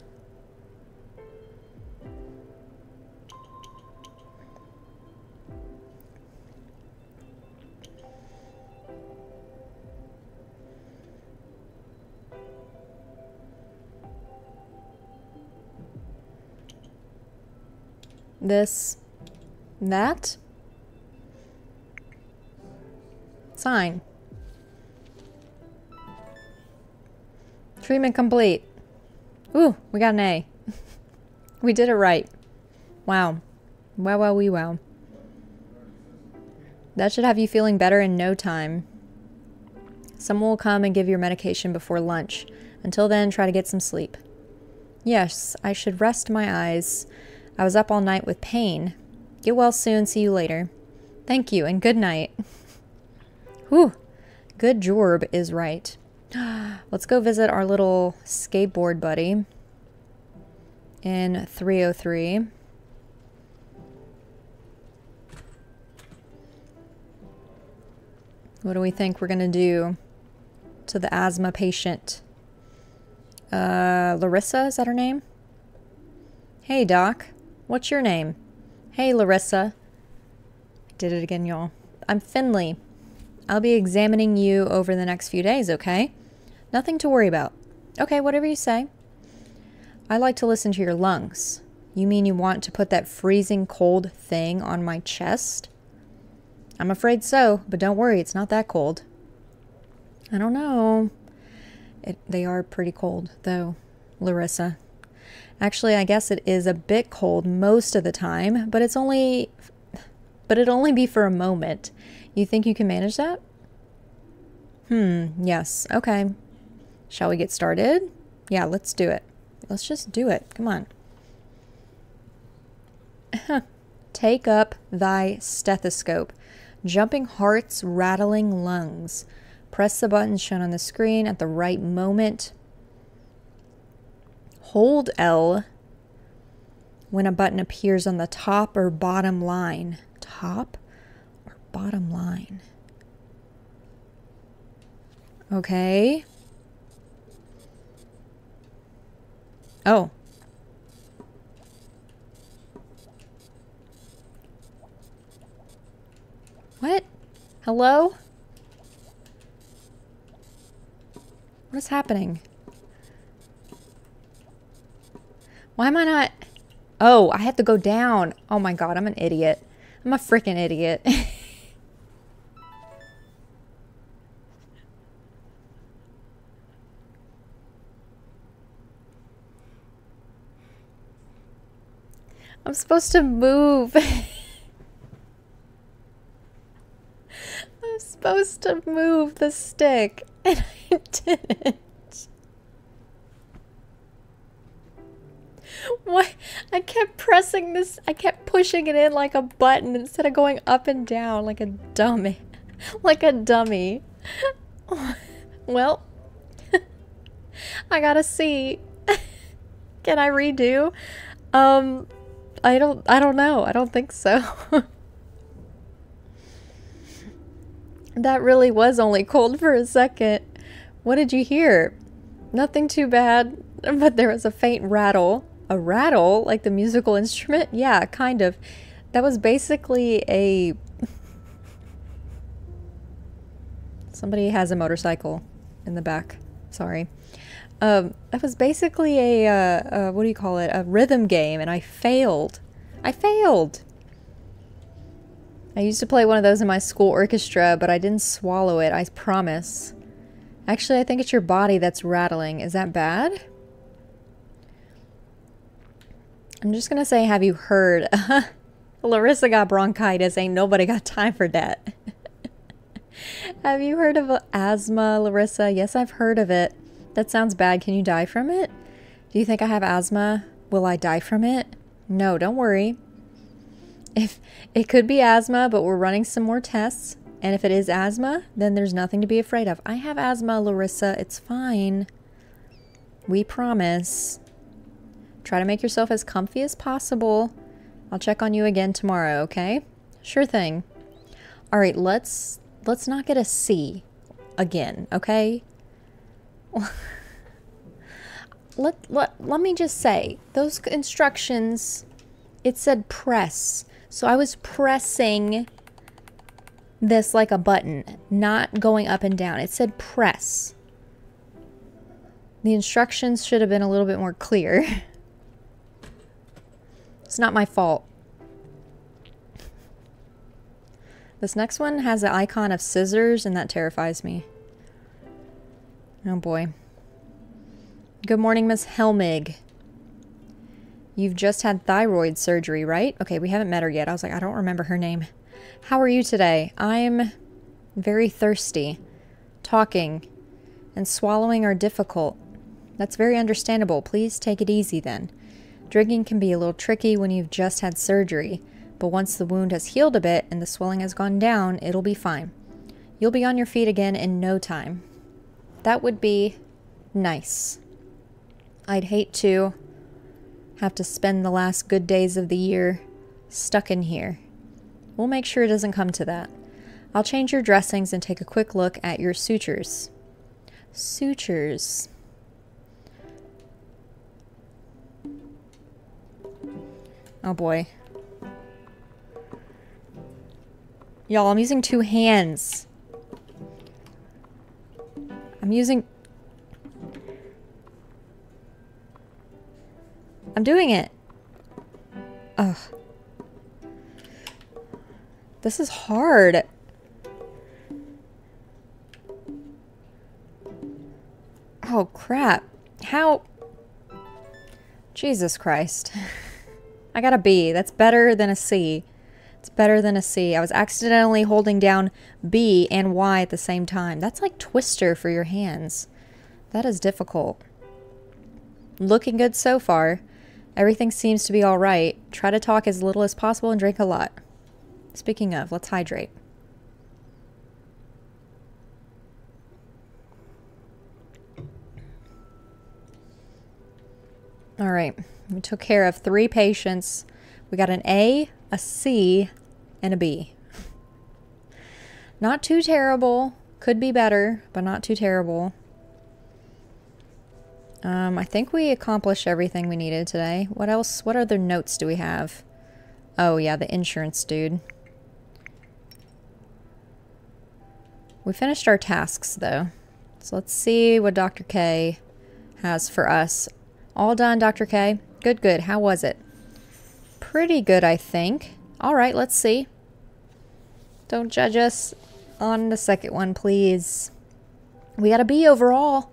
This, that, sign. Treatment complete. Ooh, we got an A. We did it right. Wow. Wow, wow, wee, wow. That should have you feeling better in no time. Someone will come and give your medication before lunch. Until then, try to get some sleep. Yes, I should rest my eyes. I was up all night with pain. Get well soon. See you later. Thank you, and good night. Whew. Good Jorb is right. Let's go visit our little skateboard buddy in three oh three. What do we think we're going to do to the asthma patient? Uh, Larissa, is that her name? Hey, Doc. What's your name? Hey, Larissa. I did it again, y'all. I'm Finley. I'll be examining you over the next few days, okay? Nothing to worry about. Okay, whatever you say. I like to listen to your lungs. You mean you want to put that freezing cold thing on my chest? I'm afraid so, but don't worry, it's not that cold. I don't know. It, they are pretty cold, though, Larissa. Actually, I guess it is a bit cold most of the time, but it's only... But it'll only be for a moment. You think you can manage that? Hmm, yes. Okay. Shall we get started? Yeah, let's do it. Let's just do it. Come on. Take up thy stethoscope. Jumping hearts, rattling lungs. Press the button shown on the screen at the right moment. Hold L when a button appears on the top or bottom line. Top or bottom line. Okay. Oh. What? Hello? What is happening? Why am I not? Oh, I had to go down. Oh my God, I'm an idiot. I'm a freaking idiot. I'm supposed to move. I'm supposed to move the stick, and I didn't. What? I kept pressing this. I kept pushing it in like a button instead of going up and down like a dummy. Like a dummy. Well, I gotta see. Can I redo? Um, I don't. I don't know. I don't think so. That really was only cold for a second. What did you hear? Nothing too bad, but there was a faint rattle. A rattle? Like the musical instrument? Yeah, kind of. That was basically a... Somebody has a motorcycle in the back. Sorry. Um, that was basically a, uh, uh, what do you call it? A rhythm game, and I failed. I failed! I used to play one of those in my school orchestra, but I didn't swallow it, I promise. Actually, I think it's your body that's rattling. Is that bad? I'm just gonna say, have you heard? Larissa got bronchitis. Ain't nobody got time for that. Have you heard of asthma, Larissa? Yes, I've heard of it. That sounds bad. Can you die from it? Do you think I have asthma? Will I die from it? No, don't worry. If it could be asthma, but we're running some more tests. And if it is asthma, then there's nothing to be afraid of. I have asthma, Larissa. It's fine. We promise. Try to make yourself as comfy as possible. I'll check on you again tomorrow, okay? Sure thing. All right, let's let's not get a C again, okay? Let, let, let me just say, those instructions, it said press. So I was pressing this like a button, not going up and down. It said press. The instructions should have been a little bit more clear. It's not my fault. This next one has an icon of scissors, and that terrifies me. Oh boy. Good morning, Miss Helmig. You've just had thyroid surgery, right? Okay, we haven't met her yet. I was like, I don't remember her name. How are you today? I'm very thirsty. Talking and swallowing are difficult. That's very understandable. Please take it easy then. Drinking can be a little tricky when you've just had surgery, but once the wound has healed a bit and the swelling has gone down, it'll be fine. You'll be on your feet again in no time. That would be nice. I'd hate to have to spend the last good days of the year stuck in here. We'll make sure it doesn't come to that. I'll change your dressings and take a quick look at your sutures. Sutures. Oh boy. Y'all, I'm using two hands. I'm using... I'm doing it. Ugh. This is hard. Oh, crap. How? Jesus Christ. I got a B. That's better than a C. It's better than a C. I was accidentally holding down B and Y at the same time. That's like Twister for your hands. That is difficult. Looking good so far. Everything seems to be all right. Try to talk as little as possible and drink a lot. Speaking of, let's hydrate. All right, we took care of three patients. We got an A, a C, and a B. Not too terrible. Could be better, but not too terrible. Um, I think we accomplished everything we needed today. What else? What other notes do we have? Oh, yeah, the insurance dude. We finished our tasks, though. So let's see what Doctor K has for us. All done, Doctor K. Good, good. How was it? Pretty good, I think. All right, let's see. Don't judge us on the second one, please. We got a B overall.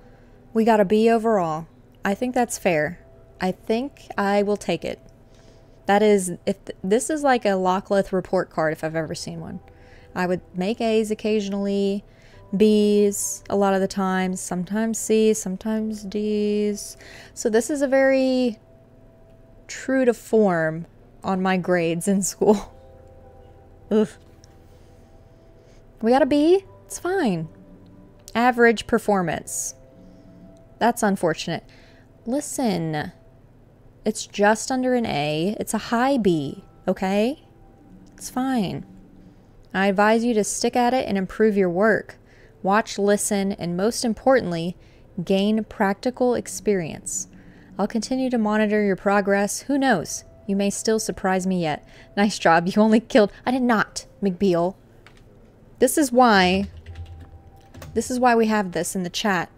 We got a B overall. I think that's fair. I think I will take it. That is, if th this is like a Lachlan report card if I've ever seen one. I would make A's occasionally, B's a lot of the times, sometimes C's, sometimes D's. So this is a very true to form on my grades in school. Ugh. We got a B. It's fine. Average performance. That's unfortunate. Listen, it's just under an A. It's a high B, okay? It's fine. I advise you to stick at it and improve your work. Watch, listen, and most importantly, gain practical experience. I'll continue to monitor your progress. Who knows? You may still surprise me yet. Nice job. You only killed... I did not, McBeal. This is why... This is why we have this in the chat.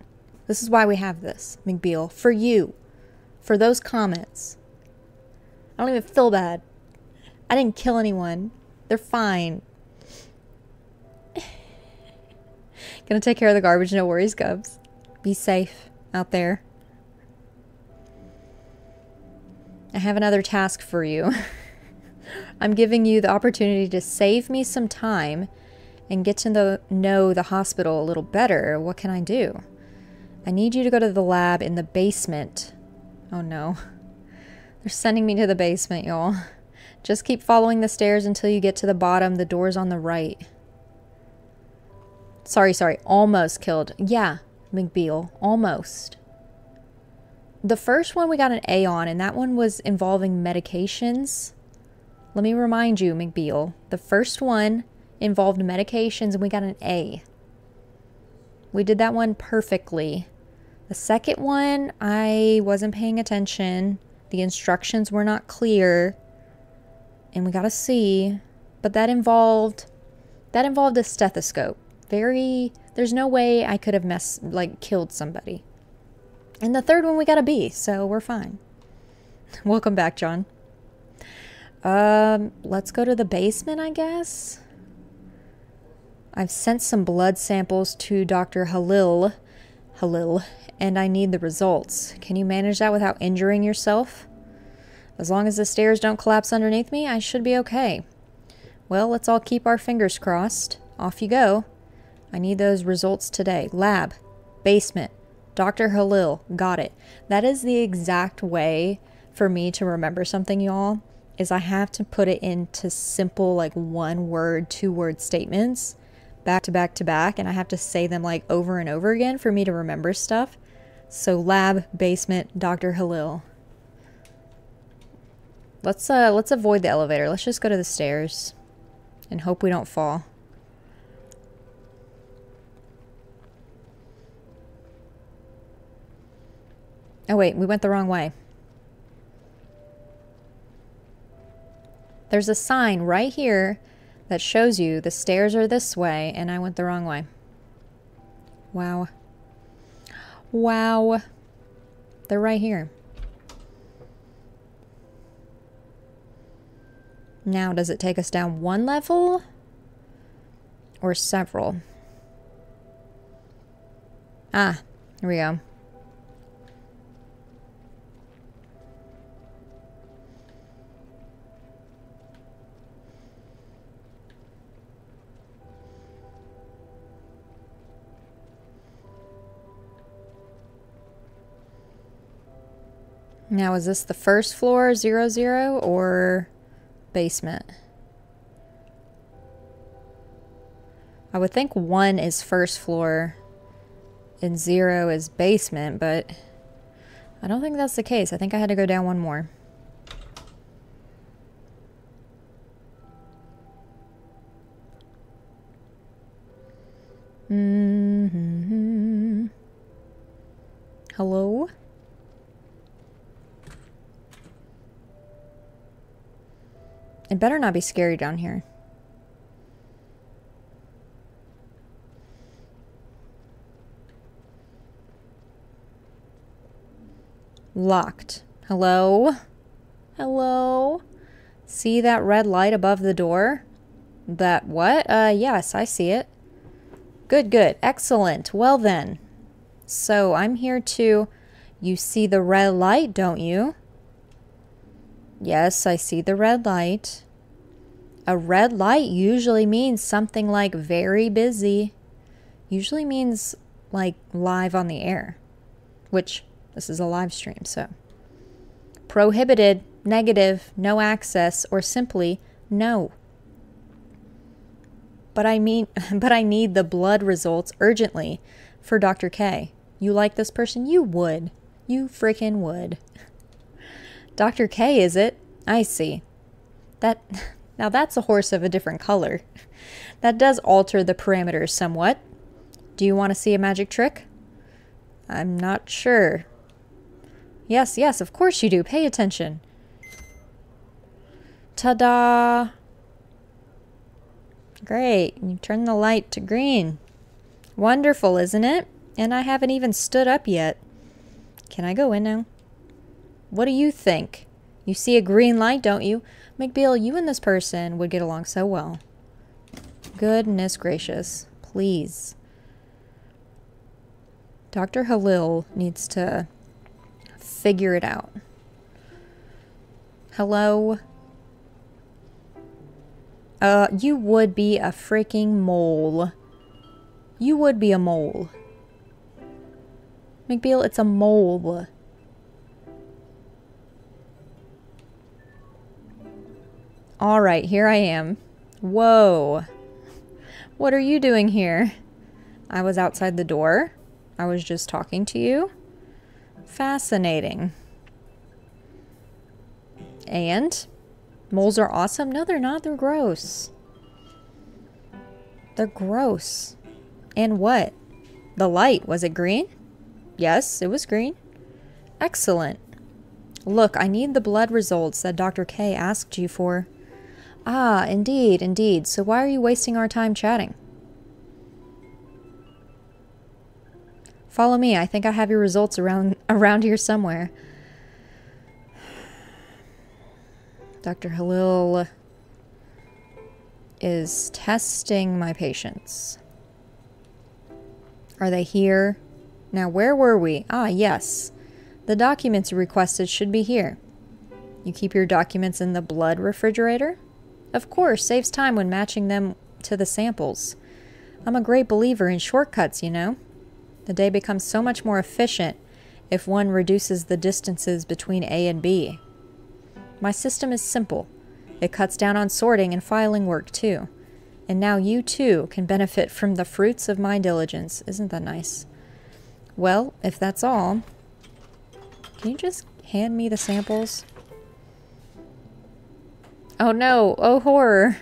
This is why we have this, McBeal. For you. For those comments. I don't even feel bad. I didn't kill anyone. They're fine. Gonna take care of the garbage. No worries, Gubs. Be safe out there. I have another task for you. I'm giving you the opportunity to save me some time and get to the, know the hospital a little better. What can I do? I need you to go to the lab in the basement. Oh no. They're sending me to the basement, y'all. Just keep following the stairs until you get to the bottom. The door's on the right. Sorry, sorry. Almost killed. Yeah, McBeal. Almost. the first one we got an A on, and that one was involving medications. Let me remind you, McBeal, the first one involved medications and we got an A. We did that one perfectly. The second one, I wasn't paying attention. The instructions were not clear. And we got a C. But that involved, that involved a stethoscope. Very, there's no way I could have messed, like, killed somebody. And the third one, we got a B, so we're fine. Welcome back, John. Um, let's go to the basement, I guess. I've sent some blood samples to Doctor Halil. Halil, and I need the results. Can you manage that without injuring yourself? As long as the stairs don't collapse underneath me, I should be okay. Well, let's all keep our fingers crossed. Off you go. I need those results today. Lab, basement, Doctor Halil, got it. That is the exact way for me to remember something, y'all, is I have to put it into simple, like, one word, two word statements, back to back to back, and I have to say them like over and over again for me to remember stuff. So lab, basement, Doctor Halil. Let's uh let's avoid the elevator. Let's just go to the stairs and hope we don't fall. Oh wait, we went the wrong way. There's a sign right here that shows you the stairs are this way, and I went the wrong way. Wow. Wow. They're right here. Now, does it take us down one level? Or several? Ah, here we go. Now, is this the first floor, zero, zero, or basement? I would think one is first floor and zero is basement, but I don't think that's the case. I think I had to go down one more. Mm-hmm. Hello? It better not be scary down here. Locked. Hello? Hello? See that red light above the door? That what? Uh, yes, I see it. Good, good. Excellent. Well then. So, I'm here to... You see the red light, don't you? Yes, I see the red light. A red light usually means something like very busy. Usually means like live on the air, which this is a live stream, so. Prohibited, negative, no access, or simply no. But I mean, but I need the blood results urgently for Doctor K. You like this person? You would. You freaking would. Doctor K, is it? I see. That, now that's a horse of a different color. That does alter the parameters somewhat. Do you want to see a magic trick? I'm not sure. Yes, yes, of course you do. Pay attention. Ta-da! Great. You turn the light to green. Wonderful, isn't it? And I haven't even stood up yet. Can I go in now? What do you think? You see a green light, don't you? McBeal, you and this person would get along so well. Goodness gracious. Please. Doctor Halil needs to figure it out. Hello? Uh, you would be a freaking mole. You would be a mole. McBeal, it's a mole. All right, here I am. Whoa. What are you doing here? I was outside the door. I was just talking to you. Fascinating. And? Moles are awesome? No, they're not. They're gross. They're gross. And what? The light. Was it green? Yes, it was green. Excellent. Look, I need the blood results that Doctor K asked you for. Ah, indeed, indeed. So why are you wasting our time chatting? Follow me. I think I have your results around around here somewhere. Doctor Halil is testing my patients. Are they here? Now, where were we? Ah, yes. The documents you requested should be here. You keep your documents in the blood refrigerator? Of course, saves time when matching them to the samples. I'm a great believer in shortcuts, you know. The day becomes so much more efficient if one reduces the distances between A and B. My system is simple. It cuts down on sorting and filing work, too. And now you, too, can benefit from the fruits of my diligence. Isn't that nice? Well, if that's all... Can you just hand me the samples? Oh no! Oh horror!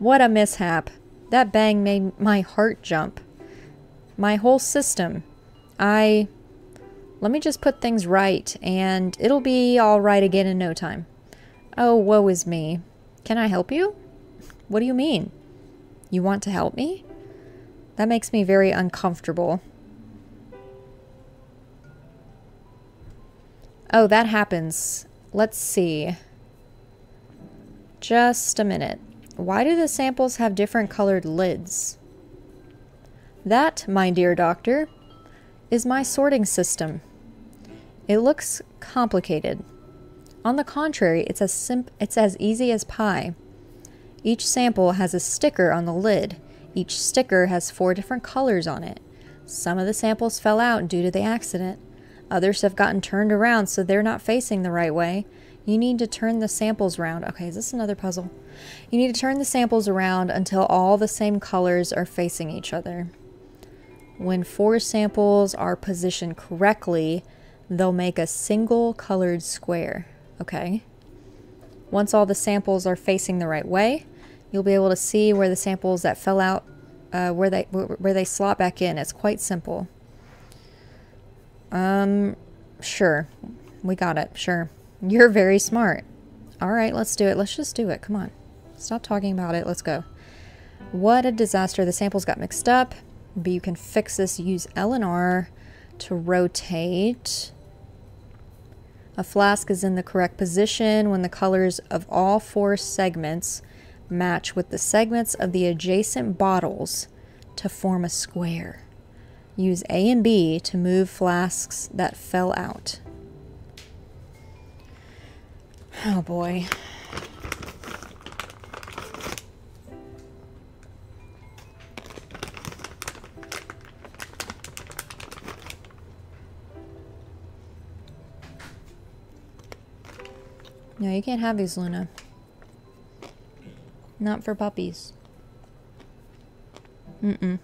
What a mishap! That bang made my heart jump. My whole system. I... Let me just put things right, and it'll be all right again in no time. Oh, woe is me. Can I help you? What do you mean? You want to help me? That makes me very uncomfortable. Oh, that happens. Let's see. Just a minute. Why do the samples have different colored lids? That, my dear doctor, is my sorting system. It looks complicated. On the contrary, it's as simp it's as easy as pie. Each sample has a sticker on the lid. Each sticker has four different colors on it. Some of the samples fell out due to the accident. Others have gotten turned around, so they're not facing the right way. You need to turn the samples around. Okay, is this another puzzle? You need to turn the samples around until all the same colors are facing each other. When four samples are positioned correctly, they'll make a single colored square. Okay. Once all the samples are facing the right way, you'll be able to see where the samples that fell out, uh, where they where they slot back in. It's quite simple. Um, sure. We got it. Sure. You're very smart. All right, let's do it. Let's just do it. Come on. Stop talking about it. Let's go. What a disaster. The samples got mixed up. But you can fix this. Use L and R to rotate. A flask is in the correct position when the colors of all four segments match with the segments of the adjacent bottles to form a square. Use A and B to move flasks that fell out. Oh boy. No, you can't have these, Luna. Not for puppies. Mm-mm.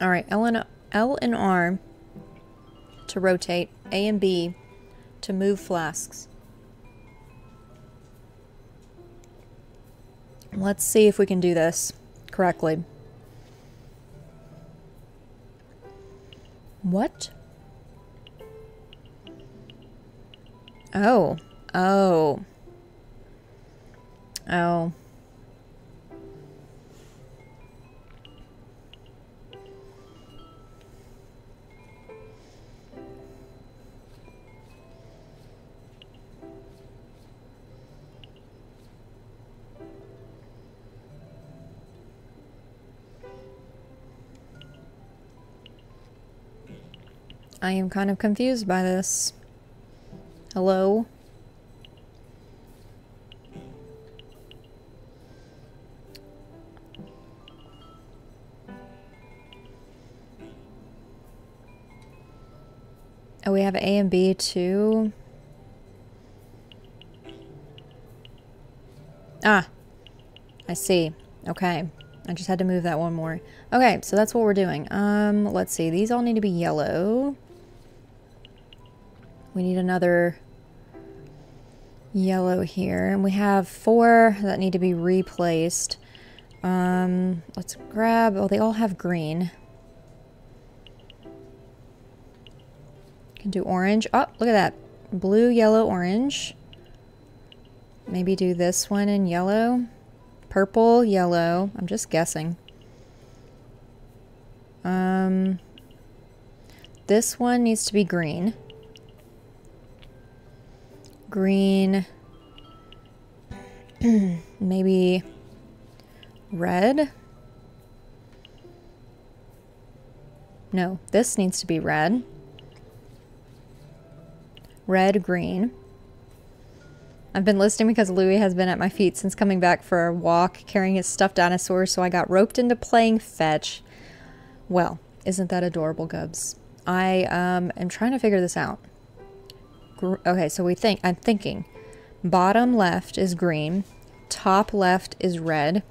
All right, L and, L and R to rotate, A and B to move flasks. Let's see if we can do this correctly. What? Oh. Oh. Oh. I am kind of confused by this. Hello? Oh, we have A and B too. Ah, I see. Okay. I just had to move that one more. Okay, so that's what we're doing. Um, let's see. These all need to be yellow. We need another yellow here. And we have four that need to be replaced. Um, let's grab... Oh, they all have green. Can do orange. Oh, look at that. Blue, yellow, orange. Maybe do this one in yellow. Purple, yellow. I'm just guessing. Um, this one needs to be green. Green. Maybe red. No, this needs to be red. Red, green. I've been listening because Louis has been at my feet since coming back for a walk, carrying his stuffed dinosaur, so I got roped into playing fetch. Well, isn't that adorable, Gubbs? I um, am trying to figure this out. Gr okay, so we think, I'm thinking, bottom left is green, top left is red.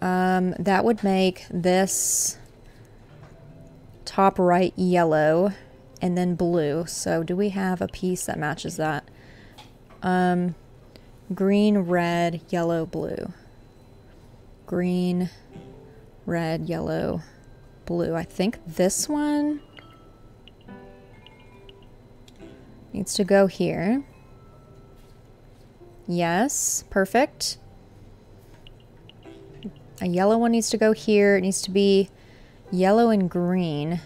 Um, that would make this top right yellow and then blue. So do we have a piece that matches that? Um, green, red, yellow, blue. Green, red, yellow, blue. I think this one needs to go here. Yes, perfect. A yellow one needs to go here. It needs to be yellow and green,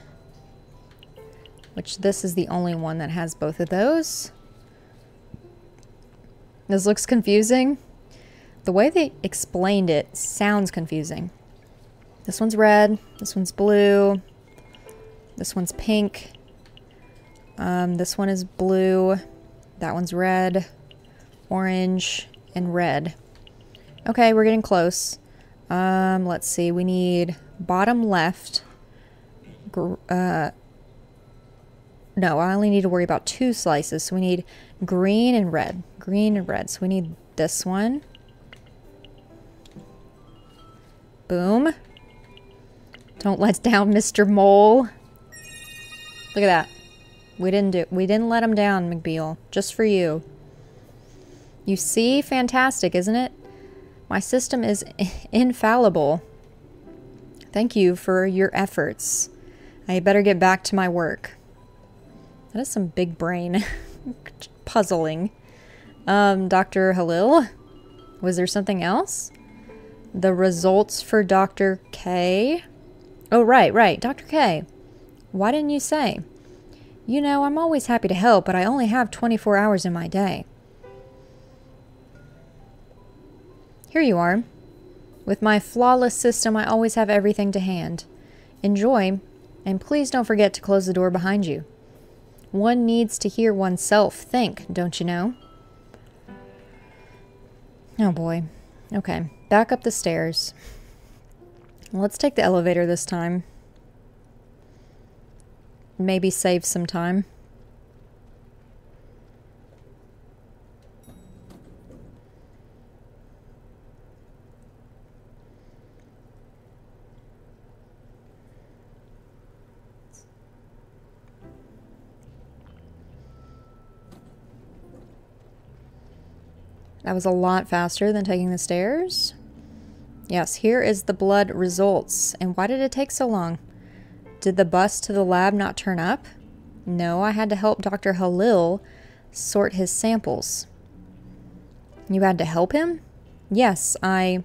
which this is the only one that has both of those. This looks confusing. The way they explained it sounds confusing. This one's red. This one's blue. This one's pink. Um, this one is blue. That one's red. Orange. And red. Okay, we're getting close. Um, let's see. We need bottom left. Gr uh, no, I only need to worry about two slices. So we need green and red. Green and red. So we need this one. Boom. Don't let down Mister Mole. Look at that. We didn't do we didn't let him down, McBeal. Just for you. You see? Fantastic, isn't it? My system is infallible. Thank you for your efforts. I better get back to my work. That is some big brain puzzling. Um, Doctor Halil? Was there something else? The results for Doctor K? Oh, right, right. Doctor K. Why didn't you say? You know, I'm always happy to help, but I only have twenty-four hours in my day. Here you are. With my flawless system, I always have everything to hand. Enjoy, and please don't forget to close the door behind you. One needs to hear oneself think, don't you know? Oh boy. Okay. Back up the stairs. Let's take the elevator this time. Maybe save some time. That was a lot faster than taking the stairs. Yes, here is the blood results. And why did it take so long? Did the bus to the lab not turn up? No, I had to help Doctor Halil sort his samples. You had to help him? Yes, I...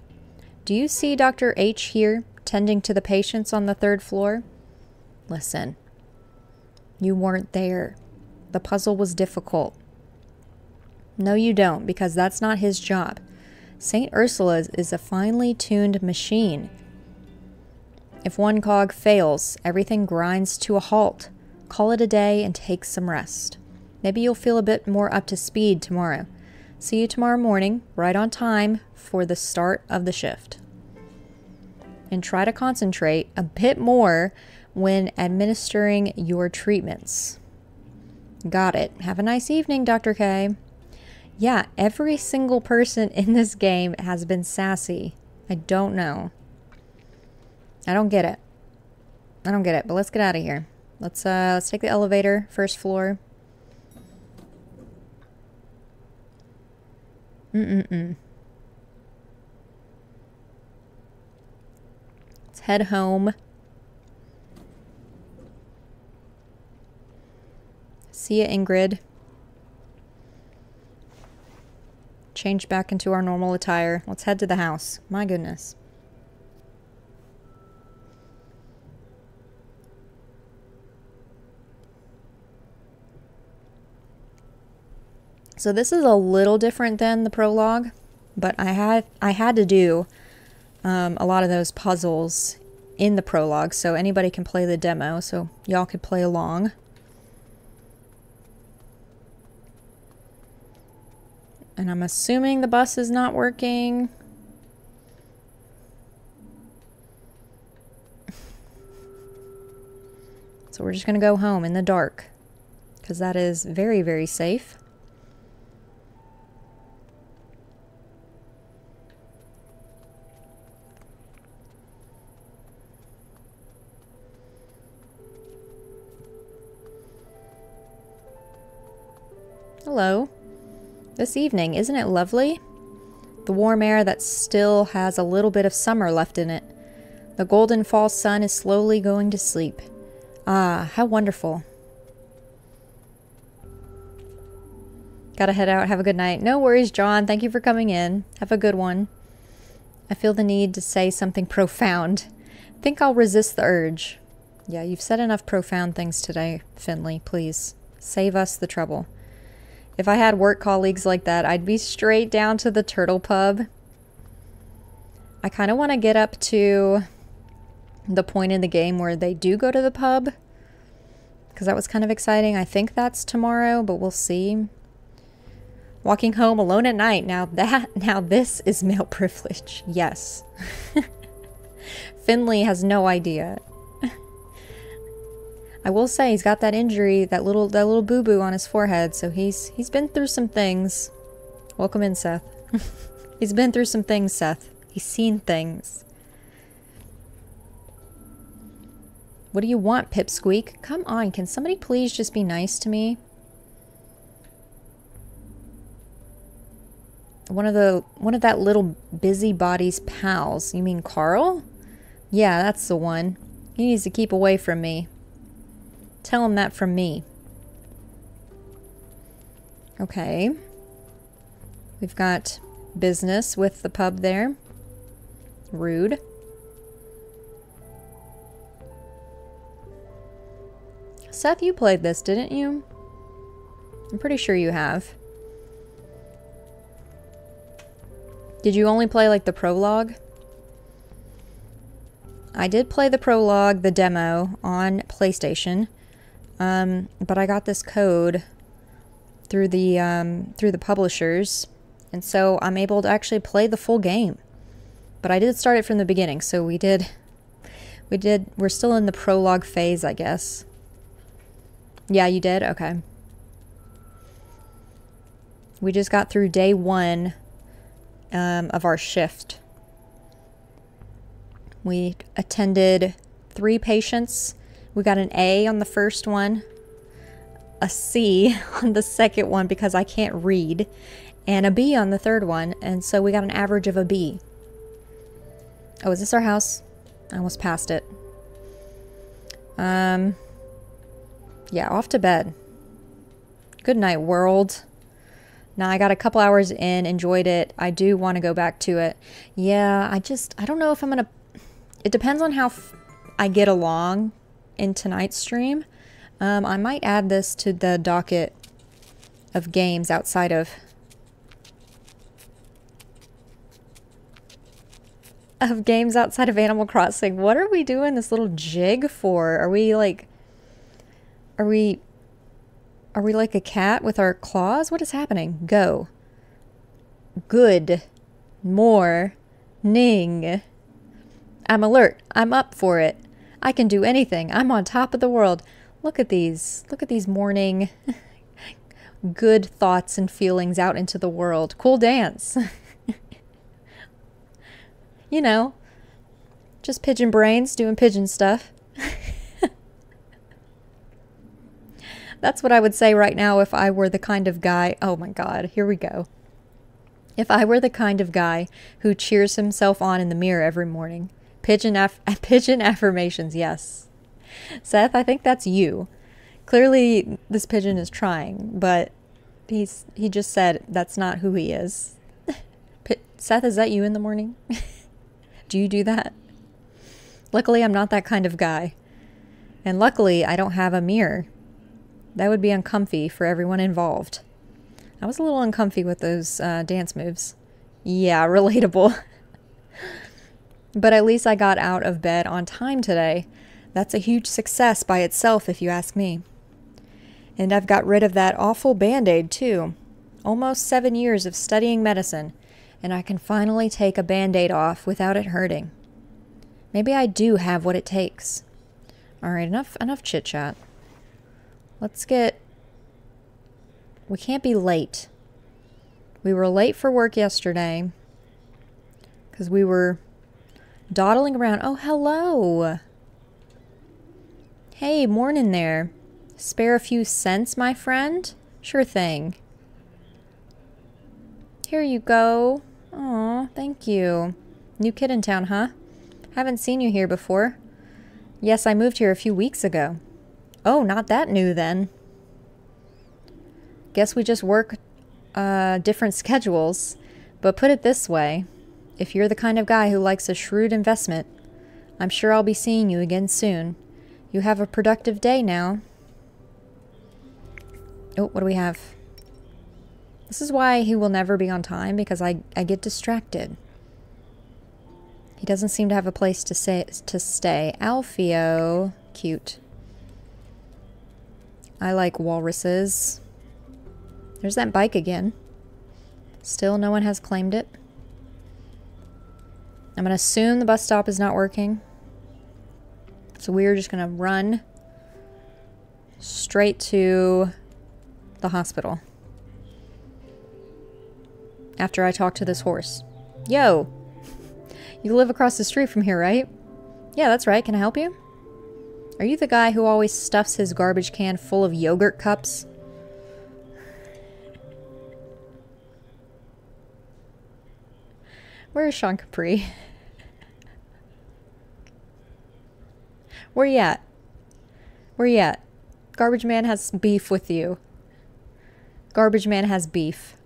Do you see Doctor H here, tending to the patients on the third floor? Listen, you weren't there. The puzzle was difficult. No, you don't, because that's not his job. Saint Ursula's is a finely tuned machine. If one cog fails, everything grinds to a halt. Call it a day and take some rest. Maybe you'll feel a bit more up to speed tomorrow. See you tomorrow morning, right on time, for the start of the shift. And try to concentrate a bit more when administering your treatments. Got it. Have a nice evening, Doctor K. Yeah, every single person in this game has been sassy I don't know. I don't get it. I don't get it, but let's get out of here. Let's uh let's take the elevator, first floor. Mm-mm-mm. Let's head home. See ya, Ingrid. Change back into our normal attire. Let's head to the house. My goodness. So this is a little different than the prologue, but I had I had to do um, a lot of those puzzles in the prologue, so anybody can play the demo, so y'all could play along. And I'm assuming the bus is not working. So we're just gonna go home in the dark, because that is very, very safe. Hello. This evening, isn't it lovely? The warm air that still has a little bit of summer left in it. The golden fall sun is slowly going to sleep. Ah, how wonderful. Gotta head out. Have a good night. No worries, John. Thank you for coming in. Have a good one. I feel the need to say something profound. Think I'll resist the urge. Yeah, you've said enough profound things today, Finley. Please, save us the trouble. If I had work colleagues like that, I'd be straight down to the Turtle Pub. I kind of want to get up to the point in the game where they do go to the pub, because that was kind of exciting. I think that's tomorrow, but we'll see. Walking home alone at night. Now that, now this is male privilege. Yes. Finley has no idea. I will say he's got that injury, that little that little boo-boo on his forehead, so he's he's been through some things. Welcome in, Seth. He's been through some things, Seth. He's seen things. What do you want, Pipsqueak? Come on, can somebody please just be nice to me? One of the one of that little busybody's pals. You mean Carl? Yeah, that's the one. He needs to keep away from me. Tell him that from me. Okay. We've got business with the pub there. Rude. Seth, you played this, didn't you? I'm pretty sure you have. Did you only play, like, the prologue? I did play the prologue, the demo, on PlayStation. Um, but I got this code through the um, through the publishers, and so I'm able to actually play the full game. But I did start it from the beginning, so we did, we did. We're still in the prologue phase, I guess. Yeah, you did? Okay. We just got through day one um, of our shift. We attended three patients. We got an A on the first one, a C on the second one because I can't read, and a B on the third one, and so we got an average of a B. Oh, is this our house? I almost passed it. Um, yeah, off to bed. Good night, world. Now, I got a couple hours in, enjoyed it. I do want to go back to it. Yeah, I just, I don't know if I'm going to, it depends on how f I get along in tonight's stream. Um, I might add this to the docket of games outside of of games outside of Animal Crossing. What are we doing this little jig for? Are we like, are we, are we like a cat with our claws? What is happening? Go. Good. More. Ning. I'm alert. I'm up for it. I can do anything. I'm on top of the world. Look at these. Look at these morning good thoughts and feelings out into the world. Cool dance. you know, just pigeon brains doing pigeon stuff. That's what I would say right now if I were the kind of guy, oh my god, here we go. If I were the kind of guy who cheers himself on in the mirror every morning. Pigeon, aff pigeon affirmations, yes. Seth, I think that's you. Clearly this pigeon is trying, but he's he just said that's not who he is. P Seth, is that you in the morning? Do you do that? Luckily, I'm not that kind of guy. And luckily, I don't have a mirror. That would be uncomfy for everyone involved. I was a little uncomfy with those uh, dance moves. Yeah, relatable. But at least I got out of bed on time today. That's a huge success by itself, if you ask me. And I've got rid of that awful Band-Aid, too. Almost seven years of studying medicine, and I can finally take a Band-Aid off without it hurting. Maybe I do have what it takes. All right, enough, enough chit-chat. Let's get... We can't be late. We were late for work yesterday because we were dawdling around. Oh, hello. Hey, morning there. Spare a few cents, my friend? Sure thing. Here you go. Aw, thank you. New kid in town, huh? Haven't seen you here before. Yes, I moved here a few weeks ago. Oh, not that new then. Guess we just work uh, different schedules. But put it this way, if you're the kind of guy who likes a shrewd investment, I'm sure I'll be seeing you again soon. You have a productive day now. Oh, what do we have? This is why he will never be on time, because I, I get distracted. He doesn't seem to have a place to, say, to stay. Alfio. Cute. I like walruses. There's that bike again. Still no one has claimed it. I'm gonna assume the bus stop is not working. So we're just gonna run straight to the hospital. After I talk to this horse. Yo! You live across the street from here, right? Yeah, that's right. Can I help you? Are you the guy who always stuffs his garbage can full of yogurt cups? Where is Sean Capri? Where you at? Where you at? Garbage man has beef with you. Garbage man has beef.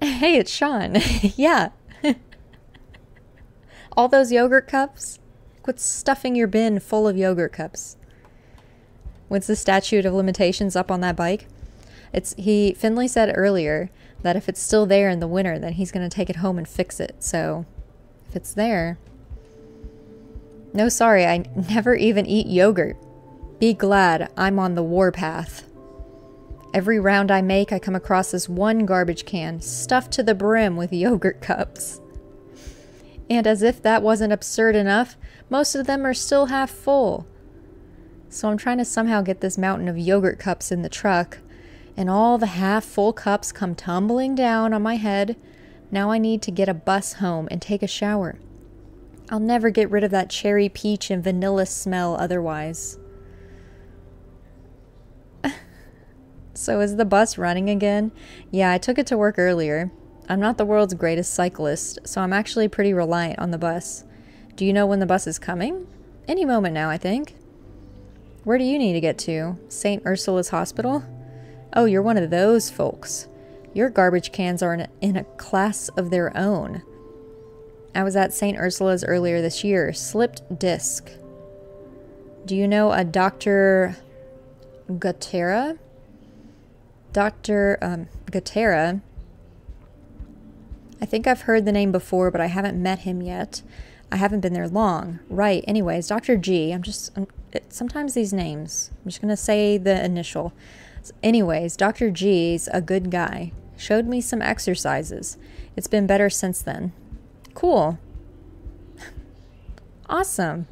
Hey, it's Sean. Yeah. All those yogurt cups? Quit stuffing your bin full of yogurt cups. What's the statute of limitations up on that bike? It's he Finley said earlier that if it's still there in the winter, then he's gonna take it home and fix it. So if it's there. No, sorry, I never even eat yogurt. Be glad I'm on the warpath. Every round I make, I come across this one garbage can stuffed to the brim with yogurt cups. And as if that wasn't absurd enough, most of them are still half full. So I'm trying to somehow get this mountain of yogurt cups in the truck, and all the half full cups come tumbling down on my head. Now I need to get a bus home and take a shower. I'll never get rid of that cherry peach and vanilla smell otherwise. So is the bus running again? Yeah, I took it to work earlier. I'm not the world's greatest cyclist, so I'm actually pretty reliant on the bus. Do you know when the bus is coming? Any moment now, I think. Where do you need to get to? Saint Ursula's Hospital? Oh, you're one of those folks. Your garbage cans are in a, in a class of their own. I was at Saint Ursula's earlier this year. Slipped disc. Do you know a Doctor Gutera? Doctor Um, Gutera? I think I've heard the name before, but I haven't met him yet. I haven't been there long. Right, anyways, Doctor G. I'm just... I'm, it, sometimes these names. I'm just going to say the initial. So anyways, Doctor G's a good guy. Showed me some exercises. It's been better since then. Cool. Awesome.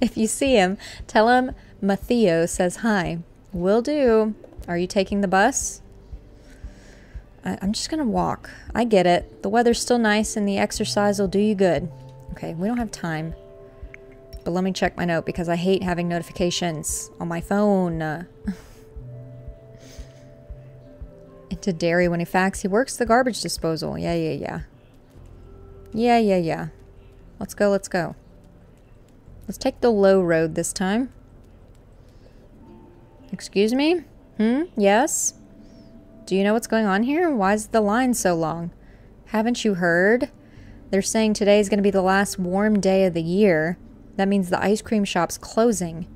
If you see him, tell him Mateo says hi. Will do. Are you taking the bus? I I'm just gonna walk. I get it. The weather's still nice and the exercise will do you good. Okay, we don't have time. But let me check my note because I hate having notifications on my phone. Uh, into dairy when he faxes. He works the garbage disposal. Yeah, yeah, yeah. Yeah, yeah, yeah. Let's go, let's go. Let's take the low road this time. Excuse me? Hmm? Yes? Do you know what's going on here? Why is the line so long? Haven't you heard? They're saying today is going to be the last warm day of the year. That means the ice cream shop's closing.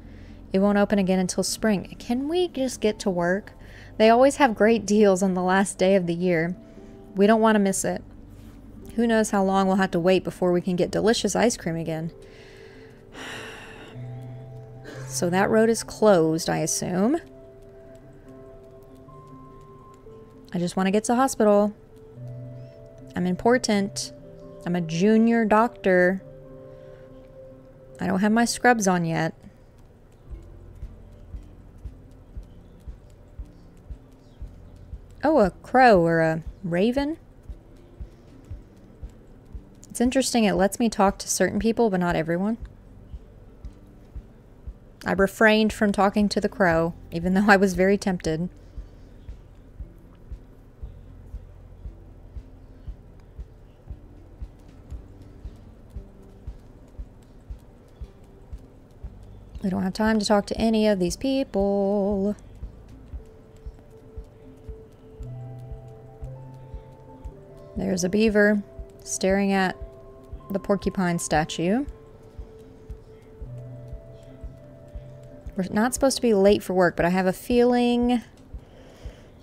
It won't open again until spring. Can we just get to work? They always have great deals on the last day of the year. We don't want to miss it. Who knows how long we'll have to wait before we can get delicious ice cream again. So that road is closed, I assume. I just want to get to the hospital. I'm important. I'm a junior doctor. I don't have my scrubs on yet. Oh, a crow or a raven? It's interesting, it lets me talk to certain people, but not everyone. I refrained from talking to the crow, even though I was very tempted. We don't have time to talk to any of these people. There's a beaver staring at the porcupine statue. We're not supposed to be late for work, but I have a feeling...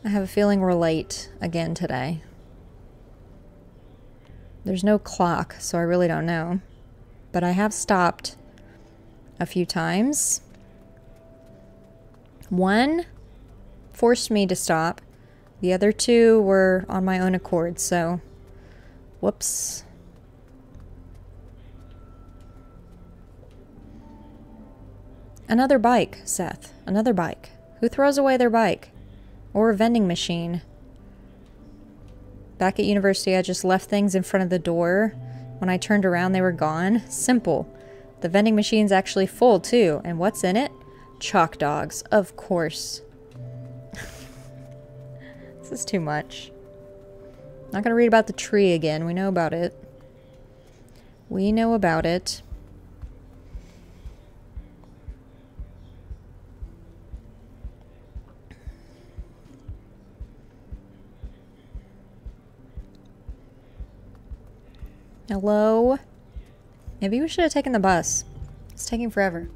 I have a feeling we're late again today. There's no clock, so I really don't know. But I have stopped a few times. One forced me to stop. The other two were on my own accord, so whoops. Another bike, Seth. Another bike. Who throws away their bike? Or a vending machine. Back at university, I just left things in front of the door. When I turned around, they were gone. Simple. The vending machine's actually full, too. And what's in it? Chalk dogs. Of course. This is too much. Not gonna read about the tree again. We know about it. We know about it. Hello? Maybe we should have taken the bus. It's taking forever.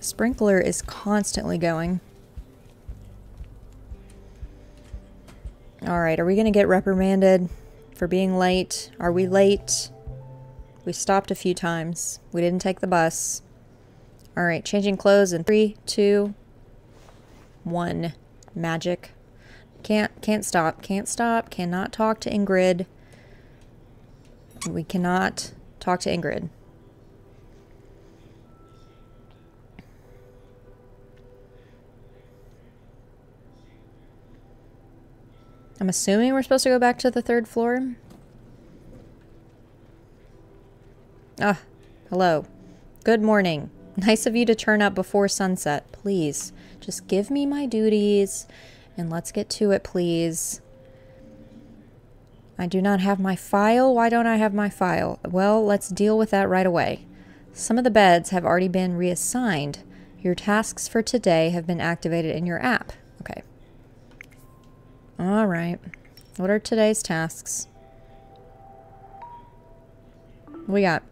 Sprinkler is constantly going. Alright, are we gonna get reprimanded for being late? Are we late? We stopped a few times. We didn't take the bus. Alright, changing clothes in three, two, one. Magic. Can't, can't stop, can't stop, cannot talk to Ingrid. We cannot talk to Ingrid. I'm assuming we're supposed to go back to the third floor. Ah, hello. Good morning. Nice of you to turn up before sunset. Please, just give me my duties. And let's get to it, please. I do not have my file. Why don't I have my file? Well, let's deal with that right away. Some of the beds have already been reassigned. Your tasks for today have been activated in your app. Okay. All right. What are today's tasks? What do we got?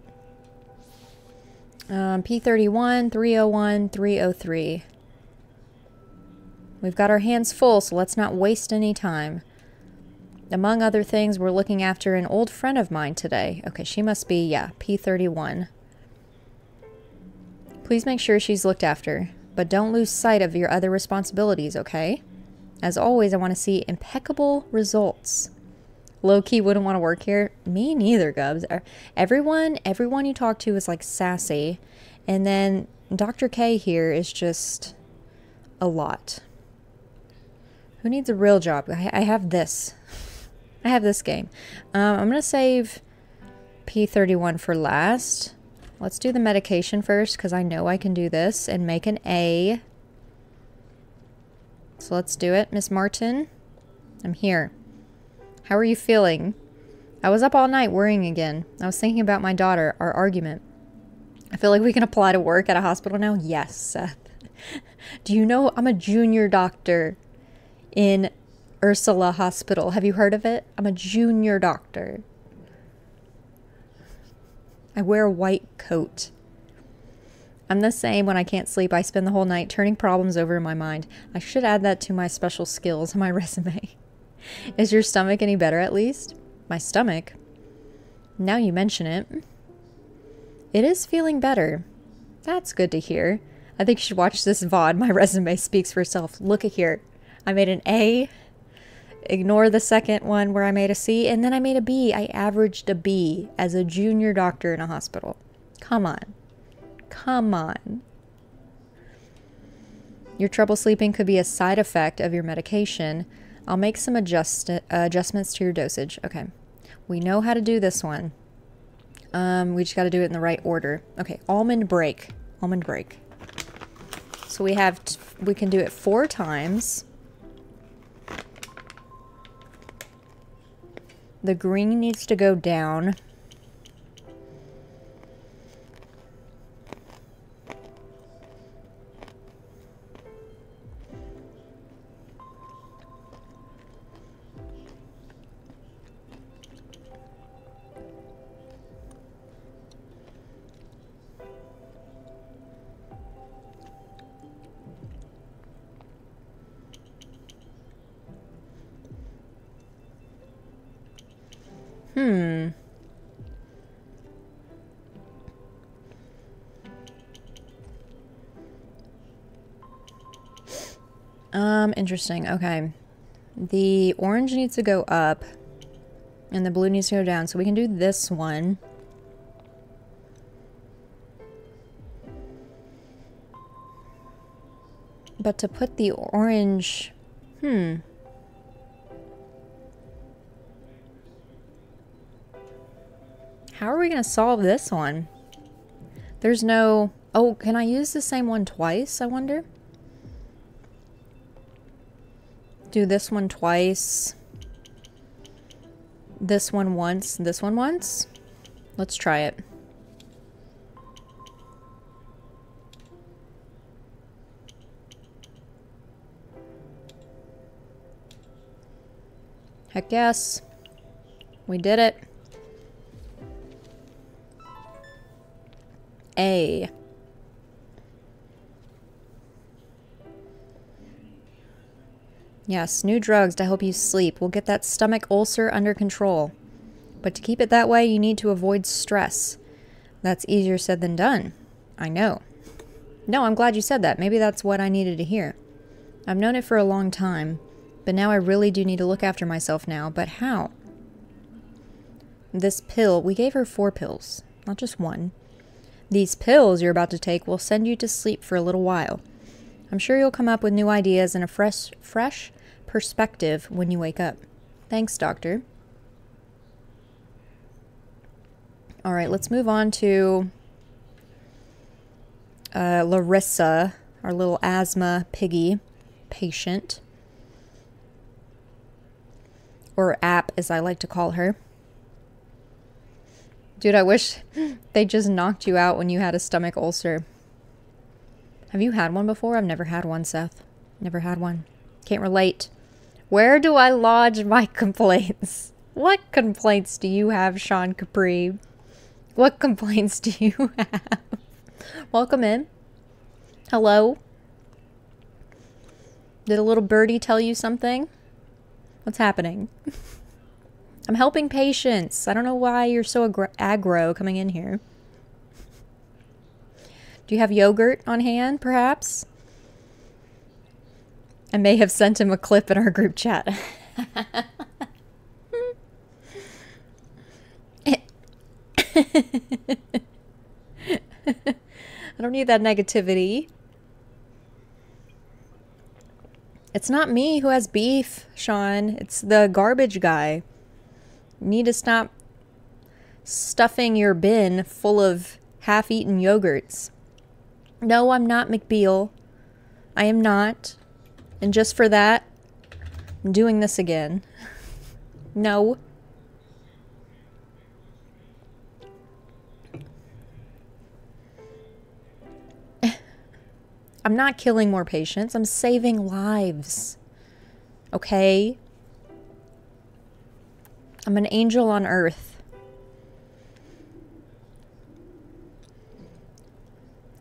Um, P thirty-one, three oh one, three oh three. We've got our hands full, so let's not waste any time. Among other things, we're looking after an old friend of mine today. Okay, she must be, yeah, P thirty-one. Please make sure she's looked after, but don't lose sight of your other responsibilities, okay? As always, I want to see impeccable results. Low-key wouldn't want to work here. Me neither, Gubs. Everyone, everyone you talk to is, like, sassy, and then Doctor K here is just a lot. Who needs a real job? I, I have this. I have this game. Um, I'm going to save P thirty-one for last. Let's do the medication first because I know I can do this and make an A. So let's do it. Miss Martin, I'm here. How are you feeling? I was up all night worrying again. I was thinking about my daughter, our argument. I feel like we can apply to work at a hospital now. Yes, Seth. Do you know I'm a junior doctor in Ursula Hospital? Have you heard of it? I'm a junior doctor. I wear a white coat. I'm the same when I can't sleep. I spend the whole night turning problems over in my mind. I should add that to my special skills on my resume. Is your stomach any better at least? My stomach? Now you mention it. It is feeling better. That's good to hear. I think you should watch this V O D. My resume speaks for itself. Look at here. I made an A. Ignore the second one where I made a C, and then I made a B. I averaged a B as a junior doctor in a hospital. Come on. Come on. Your trouble sleeping could be a side effect of your medication. I'll make some adjust uh, adjustments to your dosage. Okay. We know how to do this one. Um, we just got to do it in the right order. Okay. Almond break. Almond break. So we have, t we can do it four times. The green needs to go down. Hmm. Um, interesting. Okay. The orange needs to go up and the blue needs to go down. So we can do this one. But to put the orange... Hmm. How are we going to solve this one? There's no... Oh, can I use the same one twice, I wonder? Do this one twice. This one once, this one once. Let's try it. Heck yes. We did it. A. Yes, new drugs to help you sleep. We'll get that stomach ulcer under control. But to keep it that way, you need to avoid stress. That's easier said than done. I know. No, I'm glad you said that. Maybe that's what I needed to hear. I've known it for a long time, but now I really do need to look after myself now. But how? This pill, we gave her four pills, not just one. These pills you're about to take will send you to sleep for a little while. I'm sure you'll come up with new ideas and a fresh fresh perspective when you wake up. Thanks, doctor. All right, let's move on to uh, Larissa, our little asthma piggy patient. Or app, as I like to call her. Dude, I wish they just knocked you out when you had a stomach ulcer. Have you had one before? I've never had one, Seth. Never had one. Can't relate. Where do I lodge my complaints? What complaints do you have, Sean Capri? What complaints do you have? Welcome in. Hello. Did a little birdie tell you something? What's happening? I'm helping patients. I don't know why you're so aggr aggro coming in here. Do you have yogurt on hand, perhaps? I may have sent him a clip in our group chat. I don't need that negativity. It's not me who has beef, Sean. It's the garbage guy. You need to stop stuffing your bin full of half-eaten yogurts. No, I'm not McBeal. I am not. And just for that, I'm doing this again. No. I'm not killing more patients. I'm saving lives. Okay? I'm an angel on earth.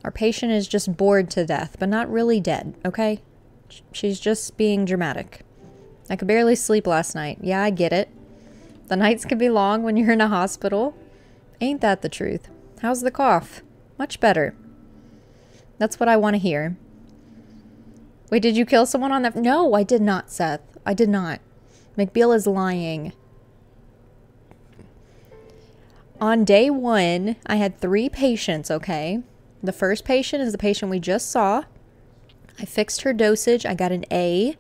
Our patient is just bored to death, but not really dead, okay? She's just being dramatic. I could barely sleep last night. Yeah, I get it. The nights can be long when you're in a hospital. Ain't that the truth? How's the cough? Much better. That's what I want to hear. Wait, did you kill someone on that? No, I did not, Seth. I did not. McBeal is lying. On day one, I had three patients, okay? The first patient is the patient we just saw. I fixed her dosage. I got an A,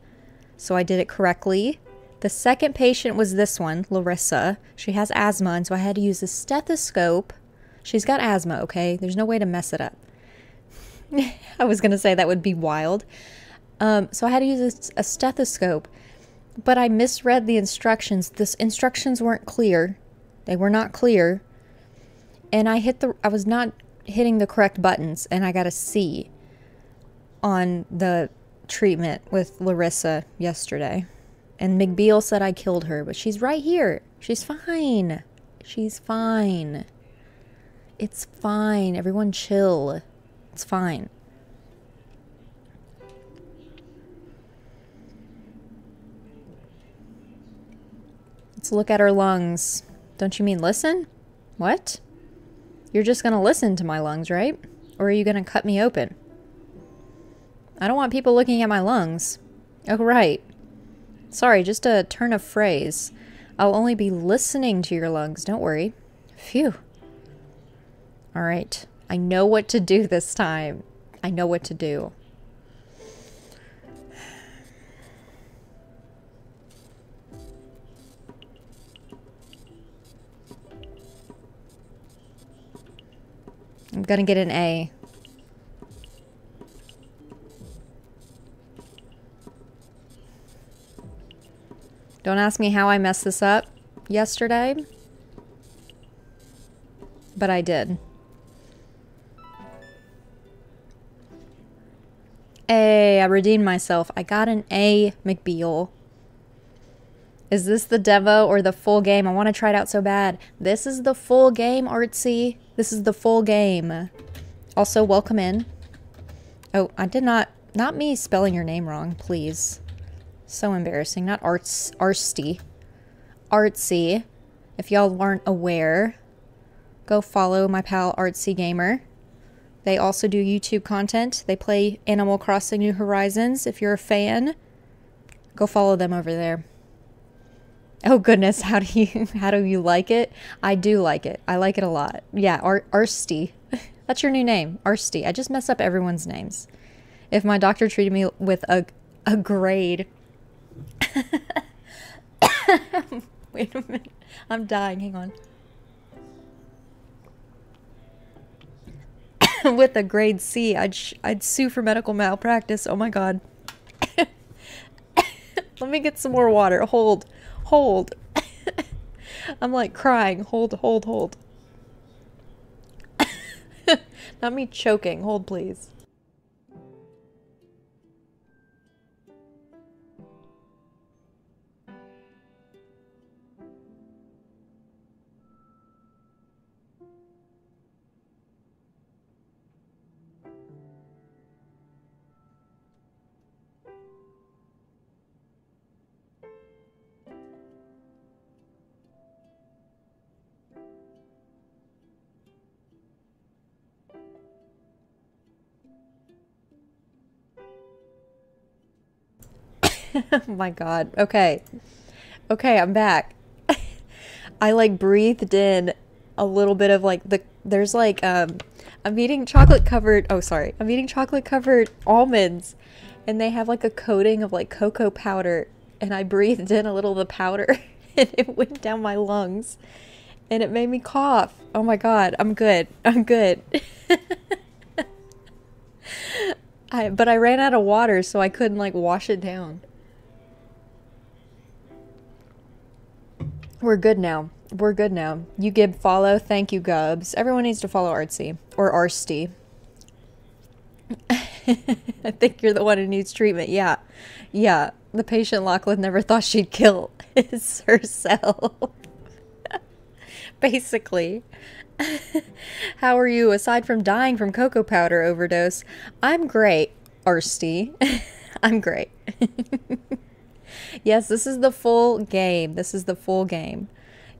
so I did it correctly. The second patient was this one, Larissa. She has asthma, and so I had to use a stethoscope. She's got asthma, okay? There's no way to mess it up. I was going to say that would be wild. Um, so I had to use a, a stethoscope, but I misread the instructions. The instructions weren't clear. They were not clear. And I hit the, I was not hitting the correct buttons, and I got a C on the treatment with Larissa yesterday. And McBeal said I killed her, but she's right here. She's fine. She's fine. It's fine. Everyone chill. It's fine. Let's look at her lungs. Don't you mean listen? What? You're just gonna listen to my lungs, right? Or are you gonna cut me open? I don't want people looking at my lungs. Oh, right. Sorry, just a turn of phrase. I'll only be listening to your lungs, don't worry. Phew. All right. I know what to do this time. I know what to do. I'm gonna get an A. Don't ask me how I messed this up yesterday, but I did. Hey, I redeemed myself. I got an A, McBeal. Is this the demo or the full game? I want to try it out so bad. This is the full game, Artsy. This is the full game. Also, welcome in. Oh, I did not... Not me spelling your name wrong, please. So embarrassing. Not Arts... Arsty. Artsy. If y'all weren't aware, go follow my pal Artsy Gamer. They also do YouTube content. They play Animal Crossing New Horizons. If you're a fan, go follow them over there. Oh goodness, how do you how do you like it? I do like it. I like it a lot. Yeah, Ar Arsty. That's your new name, Arsty. I just mess up everyone's names. If my doctor treated me with a a grade. Wait a minute. I'm dying. Hang on. With a grade C, I'd, sh I'd sue for medical malpractice. Oh my god. Let me get some more water. Hold. Hold. I'm like crying. Hold, hold, hold. Not me choking. Hold, please. Oh my god. Okay. Okay, I'm back. I like breathed in a little bit of like the there's like um I'm eating chocolate covered oh sorry I'm eating chocolate covered almonds, and they have like a coating of like cocoa powder, and I breathed in a little of the powder and it went down my lungs and it made me cough. Oh my god, I'm good, I'm good. I, but I ran out of water, so I couldn't like wash it down. We're good now. We're good now. You gib follow. Thank you, Gubs. Everyone needs to follow Artsy. Or Arsty. I think you're the one who needs treatment. Yeah. Yeah. The patient Lachlan never thought she'd kill his herself. Basically. How are you? Aside from dying from cocoa powder overdose, I'm great, Arsty. I'm great. Yes, this is the full game. This is the full game.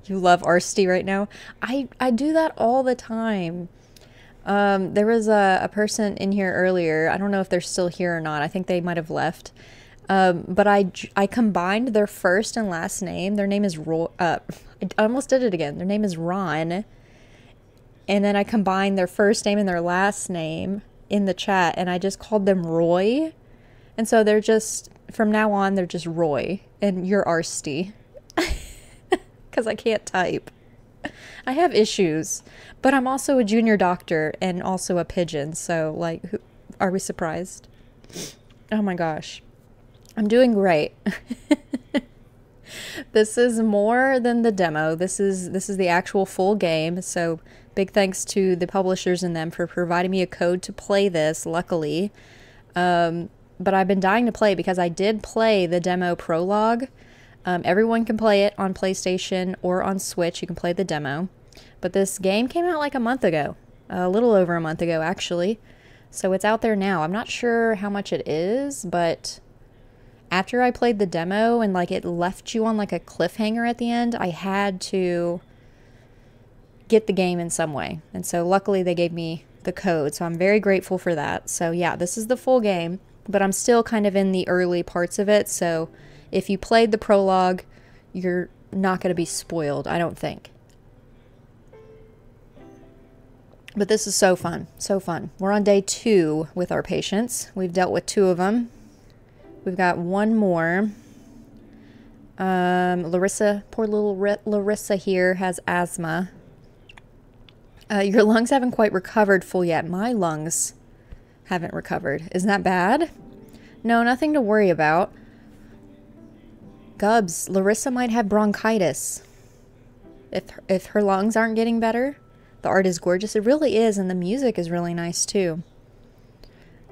You love Arsty right now. I, I do that all the time. Um, there was a, a person in here earlier. I don't know if they're still here or not. I think they might have left. Um, but I, I combined their first and last name. Their name is Ro- uh, I almost did it again. Their name is Ron. And then I combined their first name and their last name in the chat, and I just called them Roy. And so they're just, from now on, they're just Roy. And you're Arsty. Because I can't type. I have issues. But I'm also a junior doctor and also a pigeon. So, like, who, are we surprised? Oh my gosh. I'm doing great. This is more than the demo. This is this is the actual full game. So big thanks to the publishers and them for providing me a code to play this, luckily. Um, but I've been dying to play because I did play the demo prologue. Um, everyone can play it on PlayStation or on Switch. You can play the demo. But this game came out like a month ago. A little over a month ago, actually. So it's out there now. I'm not sure how much it is, but after I played the demo and like it left you on like a cliffhanger at the end, I had to get the game in some way. And so luckily they gave me the code. So I'm very grateful for that. So yeah, this is the full game, but I'm still kind of in the early parts of it. So if you played the prologue, you're not going to be spoiled, I don't think. But this is so fun. So fun. We're on day two with our patients. We've dealt with two of them. We've got one more. Um, Larissa, poor little R Larissa here has asthma. Uh, your lungs haven't quite recovered full yet. My lungs haven't recovered. Isn't that bad? No, nothing to worry about. Gubs, Larissa might have bronchitis. If, if her lungs aren't getting better, the art is gorgeous. It really is, and the music is really nice too.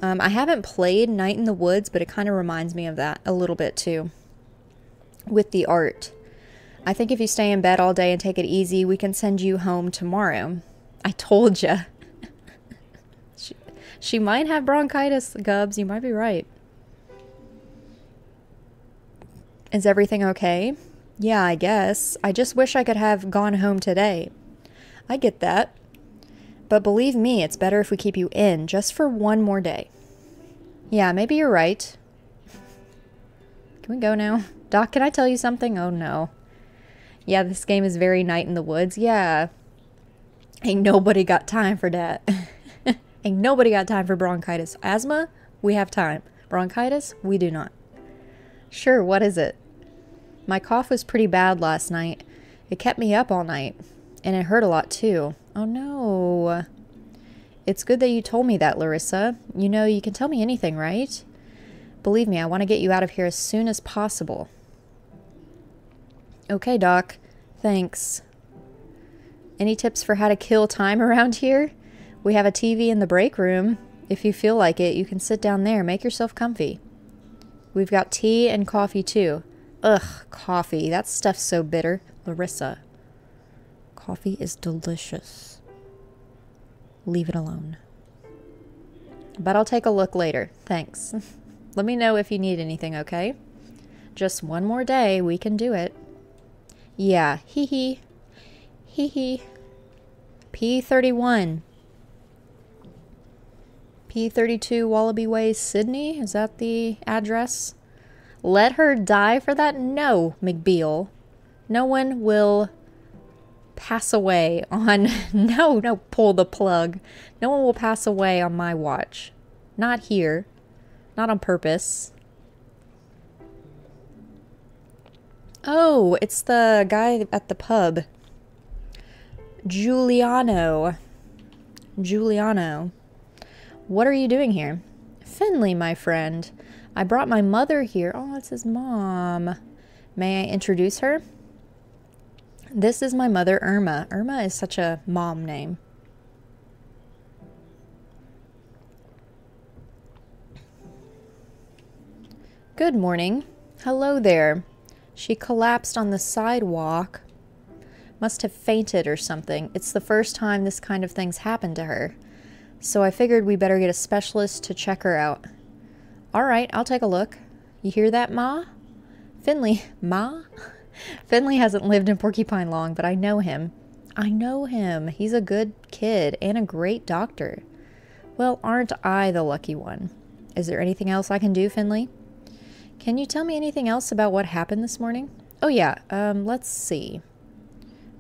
Um, I haven't played Night in the Woods, but it kind of reminds me of that a little bit too, with the art. I think if you stay in bed all day and take it easy, we can send you home tomorrow. I told ya. she, she might have bronchitis, Gubs. You might be right. Is everything okay? Yeah, I guess. I just wish I could have gone home today. I get that. But believe me, it's better if we keep you in, just for one more day. Yeah, maybe you're right. Can we go now? Doc, can I tell you something? Oh, no. Yeah, this game is very Night in the Woods. Yeah. Ain't nobody got time for that. Ain't nobody got time for bronchitis. Asthma? We have time. Bronchitis? We do not. Sure, what is it? My cough was pretty bad last night. It kept me up all night. And it hurt a lot, too. Oh, no. It's good that you told me that, Larissa. You know, you can tell me anything, right? Believe me, I want to get you out of here as soon as possible. Okay, Doc. Thanks. Any tips for how to kill time around here? We have a T V in the break room. If you feel like it, you can sit down there. Make yourself comfy. We've got tea and coffee, too. Ugh, coffee. That stuff's so bitter. Larissa. Coffee is delicious. Leave it alone. But I'll take a look later. Thanks. Let me know if you need anything, okay? Just one more day, we can do it. Yeah, hee hee. Hee hee. P thirty-one. P thirty-two Wallaby Way, Sydney? Is that the address? Let her die for that? No, McBeal. No one will pass away on... No, no, pull the plug. No one will pass away on my watch. Not here. Not on purpose. Oh, it's the guy at the pub. Giuliano. Giuliano. What are you doing here? Finley, my friend. I brought my mother here. Oh, it's his mom. May I introduce her? This is my mother, Irma. Irma is such a mom name. Good morning. Hello there. She collapsed on the sidewalk. Must have fainted or something. It's the first time this kind of thing's happened to her. So I figured we better get a specialist to check her out. Alright, I'll take a look. You hear that, Ma? Finley, Ma? Finley hasn't lived in Porcupine long, but I know him. I know him. He's a good kid and a great doctor. Well, aren't I the lucky one? Is there anything else I can do, Finley? Can you tell me anything else about what happened this morning? Oh yeah, um, let's see.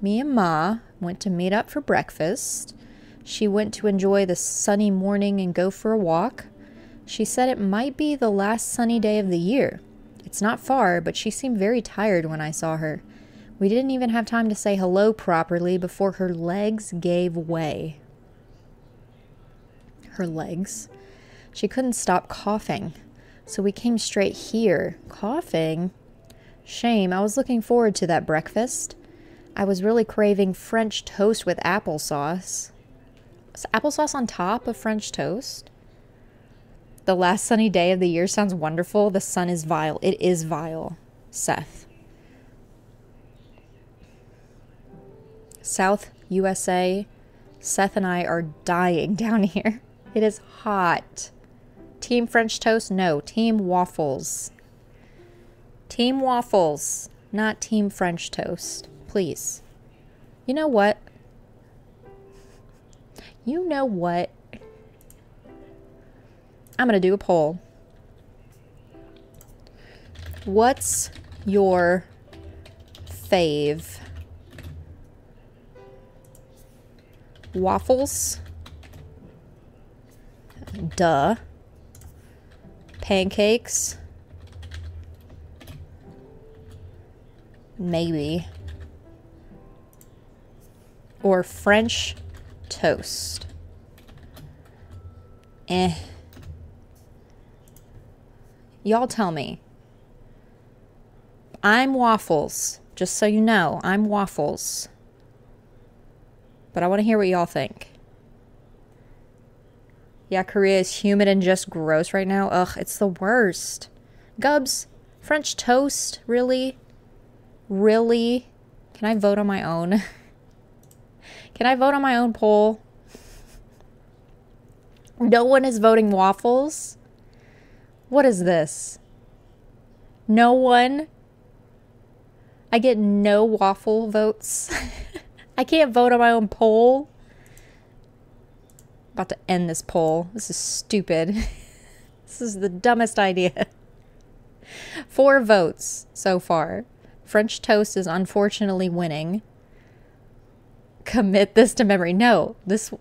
Me and Ma went to meet up for breakfast. She went to enjoy the sunny morning and go for a walk. She said it might be the last sunny day of the year. It's not far, but she seemed very tired when I saw her. We didn't even have time to say hello properly before her legs gave way. Her legs. She couldn't stop coughing. So we came straight here. Coughing? Shame, I was looking forward to that breakfast. I was really craving French toast with applesauce. Is applesauce on top of French toast? The last sunny day of the year sounds wonderful. The sun is vile. It is vile, Seth. South U S A. Seth and I are dying down here. It is hot. Team French toast? No. Team waffles. Team waffles, not team French toast. Please. You know what? You know what? I'm going to do a poll. What's your fave? Waffles? Duh. Pancakes? Maybe. Or French toast? Eh. Y'all tell me. I'm waffles. Just so you know, I'm waffles. But I want to hear what y'all think. Yeah, Korea is humid and just gross right now. Ugh, it's the worst. Gubs, French toast, really? Really? Can I vote on my own? Can I vote on my own poll? No one is voting waffles? What is this? No one? I get no waffle votes. I can't vote on my own poll. About to end this poll. This is stupid. This is the dumbest idea. Four votes so far. French toast is unfortunately winning. Commit this to memory. No, this...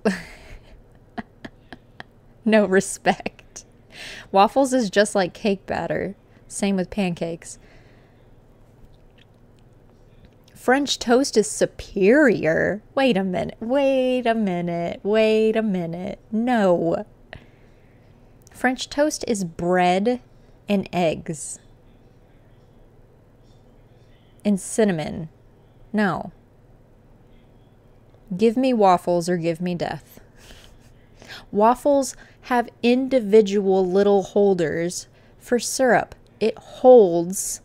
No respect. Waffles is just like cake batter. Same with pancakes. French toast is superior. Wait a minute. Wait a minute. Wait a minute. No. French toast is bread and eggs. And cinnamon. No. Give me waffles or give me death. Waffles have individual little holders for syrup. It holds...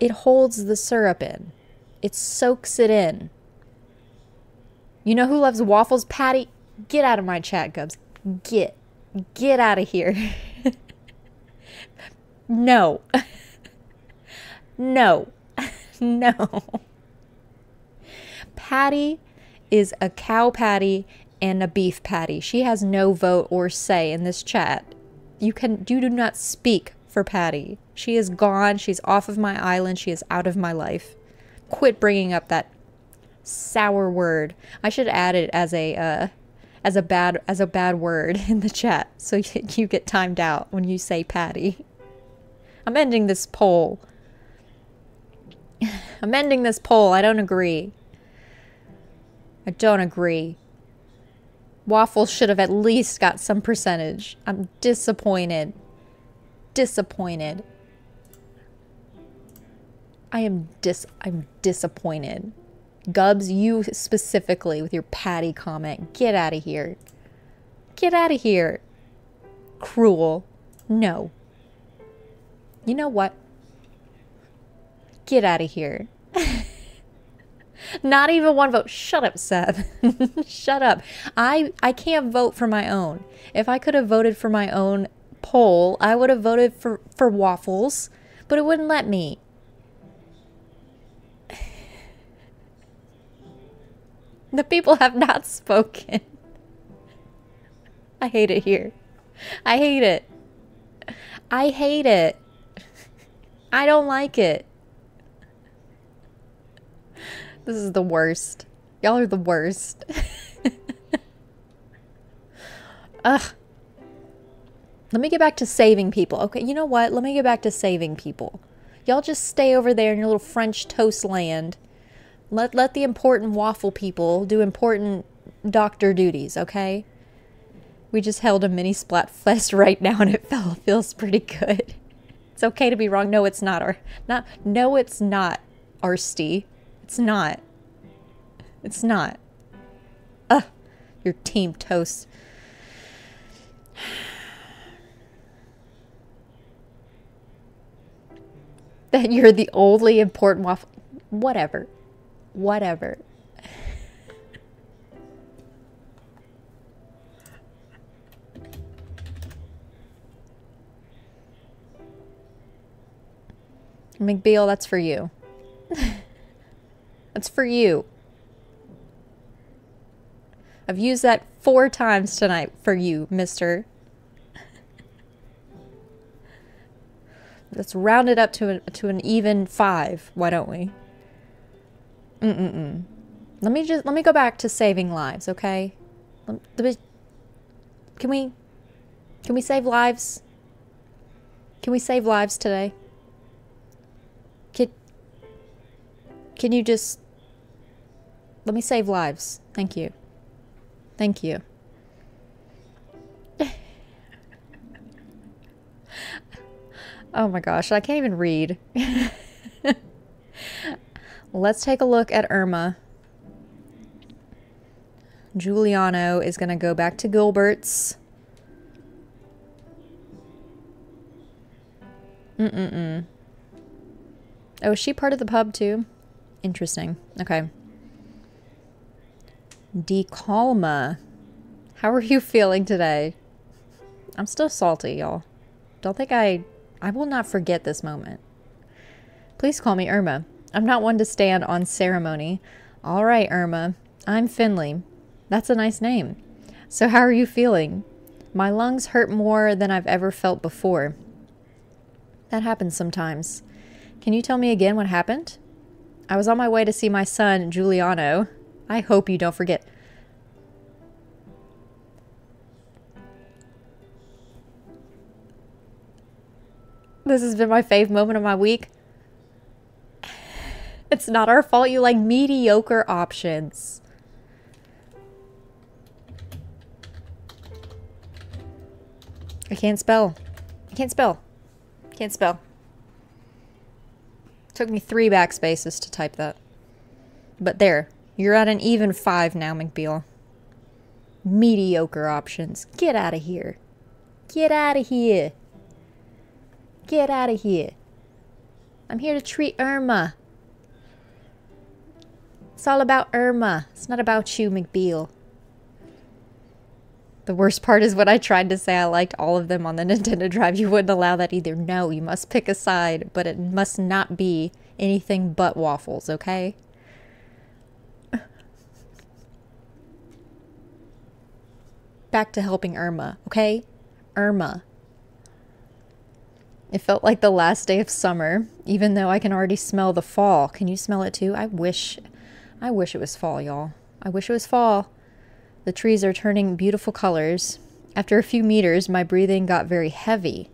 It holds the syrup in. It soaks it in. You know who loves waffles? Patty, get out of my chat, Gubs. Get. Get out of here. No. No. No. Patty is a cow patty and a beef patty. She has no vote or say in this chat. You can, you do not speak for Patty. She is gone. She's off of my island. She is out of my life. Quit bringing up that Sour word. I should add it as a uh, as a bad as a bad word in the chat, so you, you get timed out when you say Patty. I'm ending this poll. I'm ending this poll. I don't agree. I don't agree. Waffles should have at least got some percentage. I'm disappointed. Disappointed. I am dis- I'm disappointed. Gubbs, you specifically with your Patty comment. Get out of here. Get out of here. Cruel. No. You know what? Get out of here. Not even one vote. Shut up, Seth. Shut up. I, I can't vote for my own. If I could have voted for my own poll, I would have voted for, for waffles, but it wouldn't let me. The people have not spoken. I hate it here. I hate it. I hate it. I don't like it. This is the worst. Y'all are the worst. Ugh. Let me get back to saving people. Okay, you know what? Let me get back to saving people. Y'all just stay over there in your little French toast land. Let, let the important waffle people do important doctor duties, okay? We just held a mini splat fest right now and it felt, feels pretty good. It's okay to be wrong. No, it's not. Or, not no, it's not, Arsty. It's not. It's not. Ugh. Your team toast. That you're the only important waffle. Whatever. Whatever. McBeal, that's for you. That's for you. I've used that four times tonight for you, mister. Let's round it up to, a, to an even five. Why don't we? Mm-mm-mm. Let me just, let me go back to saving lives, okay? Let, let me, can we, can we save lives? Can we save lives today? Can, can you just, let me save lives. Thank you. Thank you. Oh my gosh, I can't even read. Let's take a look at Irma. Giuliano is gonna go back to Gilbert's. Mm-mm-mm. Oh, is she part of the pub too? Interesting. Okay. DeCalma. How are you feeling today? I'm still salty, y'all. Don't think I... I will not forget this moment. Please call me Irma. I'm not one to stand on ceremony. All right, Irma. I'm Finley. That's a nice name. So how are you feeling? My lungs hurt more than I've ever felt before. That happens sometimes. Can you tell me again what happened? I was on my way to see my son, Giuliano. I hope you don't forget. This has been my fave moment of my week. It's not our fault you like mediocre options. I can't spell. I can't spell. Can't spell. Took me three backspaces to type that. But there. You're at an even five now, McBeal. Mediocre options. Get out of here. Get out of here. Get out of here. I'm here to treat Irma. It's all about Irma. It's not about you, McBeal. The worst part is when I tried to say I liked all of them on the Nintendo Drive, you wouldn't allow that either. No, you must pick a side, but it must not be anything but waffles, okay? Back to helping Irma, okay? Irma. It felt like the last day of summer, even though I can already smell the fall. Can you smell it too? I wish... I wish it was fall, y'all. I wish it was fall. The trees are turning beautiful colors. After a few meters, my breathing got very heavy.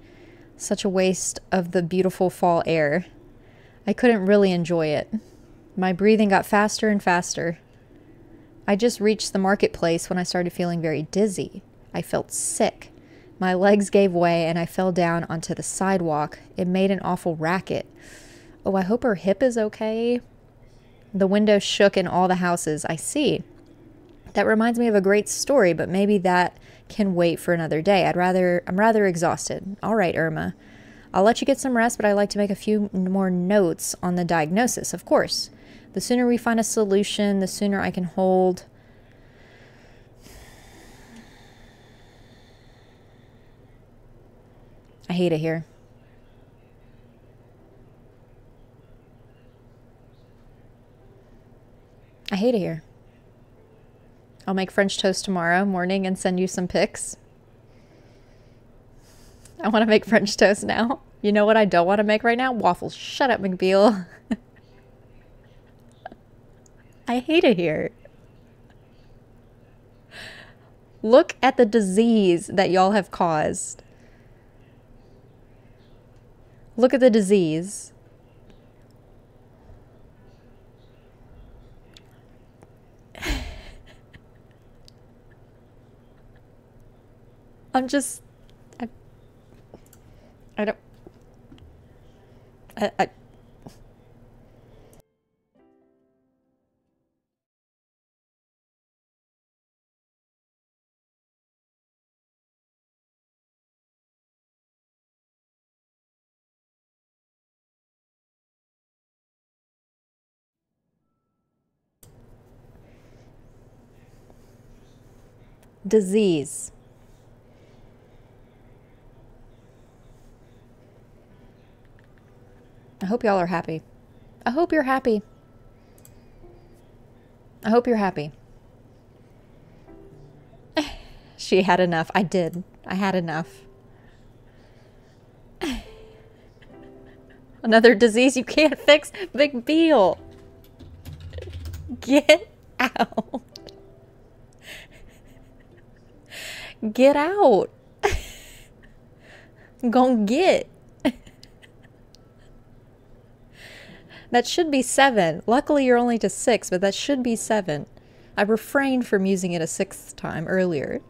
Such a waste of the beautiful fall air. I couldn't really enjoy it. My breathing got faster and faster. I just reached the marketplace when I started feeling very dizzy. I felt sick. My legs gave way and I fell down onto the sidewalk. It made an awful racket. Oh, I hope her hip is okay. The window shook in all the houses I see. That reminds me of a great story, but maybe that can wait for another day. I'd rather, I'm rather exhausted. All right, Irma. I'll let you get some rest, but I'd like to make a few more notes on the diagnosis, of course. The sooner we find a solution, the sooner I can hold... I hate it here. I hate it here. I'll make French toast tomorrow morning and send you some pics. I want to make French toast now. You know what I don't want to make right now? Waffles. Shut up, McBeal. I hate it here. Look at the disease that y'all have caused. Look at the disease. I'm just, I, I don't, I, I. Disease. I hope y'all are happy. I hope you're happy. I hope you're happy. She had enough. I did. I had enough. Another disease you can't fix? McBeal. Get out. Get out. Gon' get. That should be seven. Luckily, you're only to six, but that should be seven. I refrained from using it a sixth time earlier.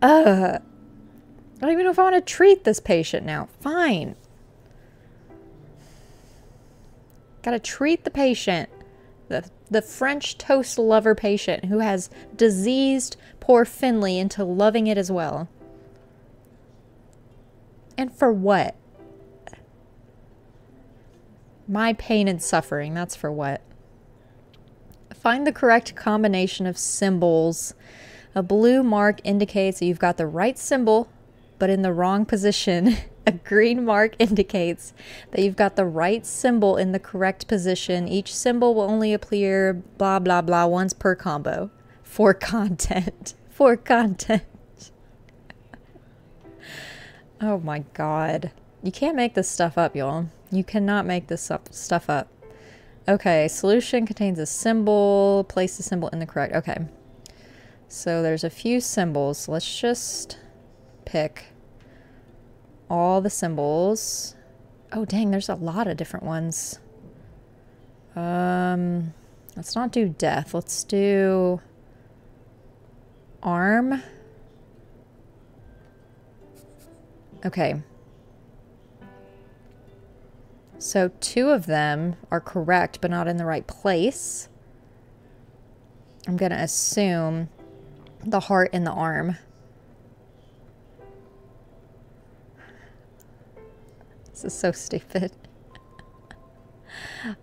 uh, I don't even know if I want to treat this patient now. Fine. Gotta treat the patient. The, the French toast lover patient who has diseased poor Finley into loving it as well. And for what? My pain and suffering, that's for what? Find the correct combination of symbols. A blue mark indicates that you've got the right symbol, but in the wrong position. A green mark indicates that you've got the right symbol in the correct position. Each symbol will only appear blah, blah, blah once per combo. For content. For content. Oh my god. You can't make this stuff up, y'all. You cannot make this stuff up. Okay, solution contains a symbol. Place the symbol in the correct... Okay. So there's a few symbols. Let's just pick all the symbols. Oh dang, there's a lot of different ones. Um, let's not do death. Let's do... arm... Okay, so two of them are correct, but not in the right place. I'm going to assume the heart and the arm. This is so stupid.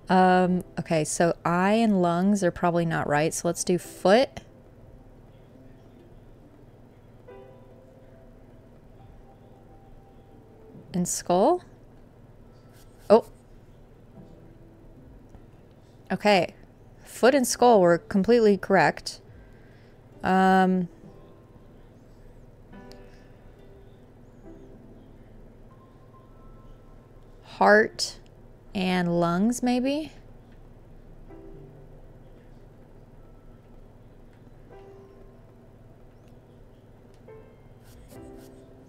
um, okay, so eye and lungs are probably not right, so let's do foot. And skull? Oh. Okay. Foot and skull were completely correct. Um. Heart and lungs maybe?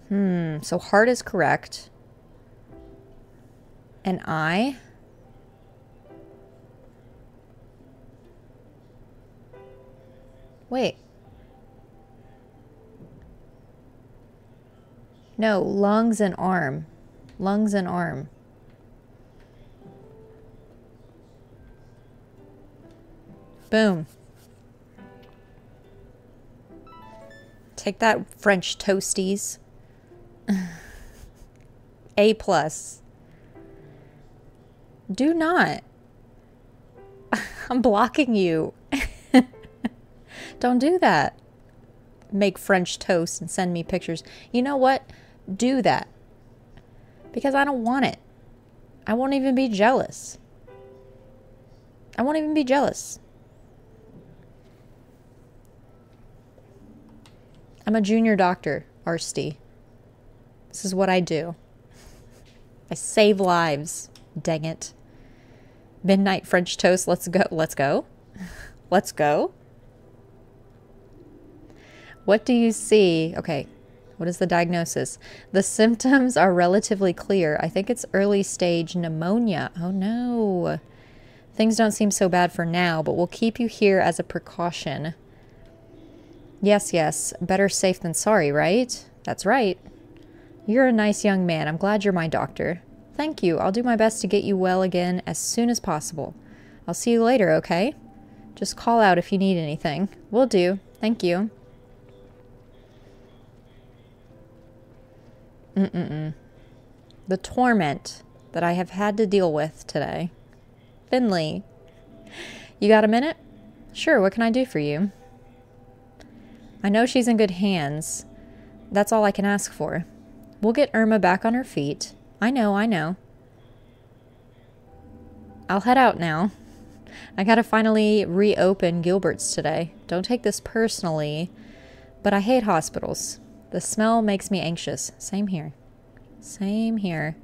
Hmm, so heart is correct. An eye. Wait. No, lungs and arm. Lungs and arm. Boom. Take that, French toasties. A plus. Do not. I'm blocking you. Don't do that. Make French toast and send me pictures. You know what? Do that. Because I don't want it. I won't even be jealous. I won't even be jealous. I'm a junior doctor, Arsty. This is what I do. I save lives. Dang it. Midnight French toast. Let's go. Let's go. Let's go. What do you see? Okay. What is the diagnosis? The symptoms are relatively clear. I think it's early stage pneumonia. Oh no. Things don't seem so bad for now, but we'll keep you here as a precaution. Yes, yes. Better safe than sorry, right? That's right. You're a nice young man. I'm glad you're my doctor. Thank you. I'll do my best to get you well again as soon as possible. I'll see you later, okay? Just call out if you need anything. Will do. Thank you. Mm-mm-mm. The torment that I have had to deal with today. Finley, you got a minute? Sure, what can I do for you? I know she's in good hands. That's all I can ask for. We'll get Irma back on her feet. I know, I know. I'll head out now. I gotta finally reopen Gilbert's today. Don't take this personally, but I hate hospitals. The smell makes me anxious. Same here. Same here.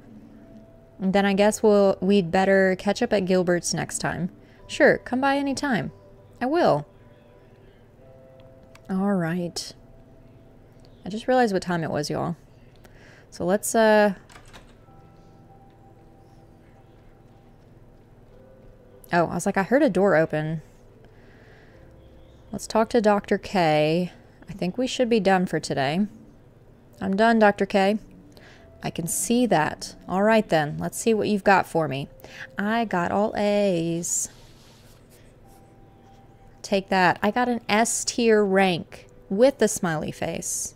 And then I guess we'll, we'd better catch up at Gilbert's next time. Sure, come by any time. I will. All right. I just realized what time it was, y'all. So let's, uh... Oh, I was like, I heard a door open. Let's talk to Doctor K. I think we should be done for today. I'm done, Doctor K. I can see that. All right, then. Let's see what you've got for me. I got all A's. Take that. I got an S tier rank with the smiley face.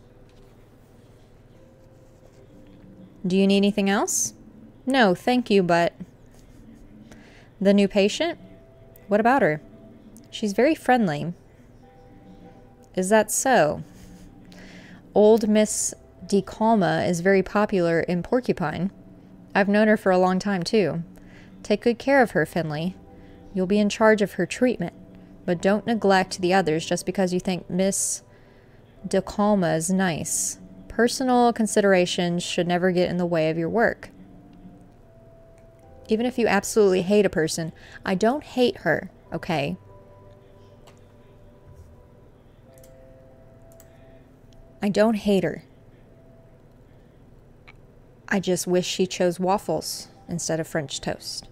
Do you need anything else? No, thank you, but... The new patient? What about her? She's very friendly. Is that so? Old Miss DeCalma is very popular in Porcupine. I've known her for a long time, too. Take good care of her, Finley. You'll be in charge of her treatment, but don't neglect the others just because you think Miss DeCalma is nice. Personal considerations should never get in the way of your work. Even if you absolutely hate a person, I don't hate her, okay? I don't hate her. I just wish she chose waffles instead of French toast.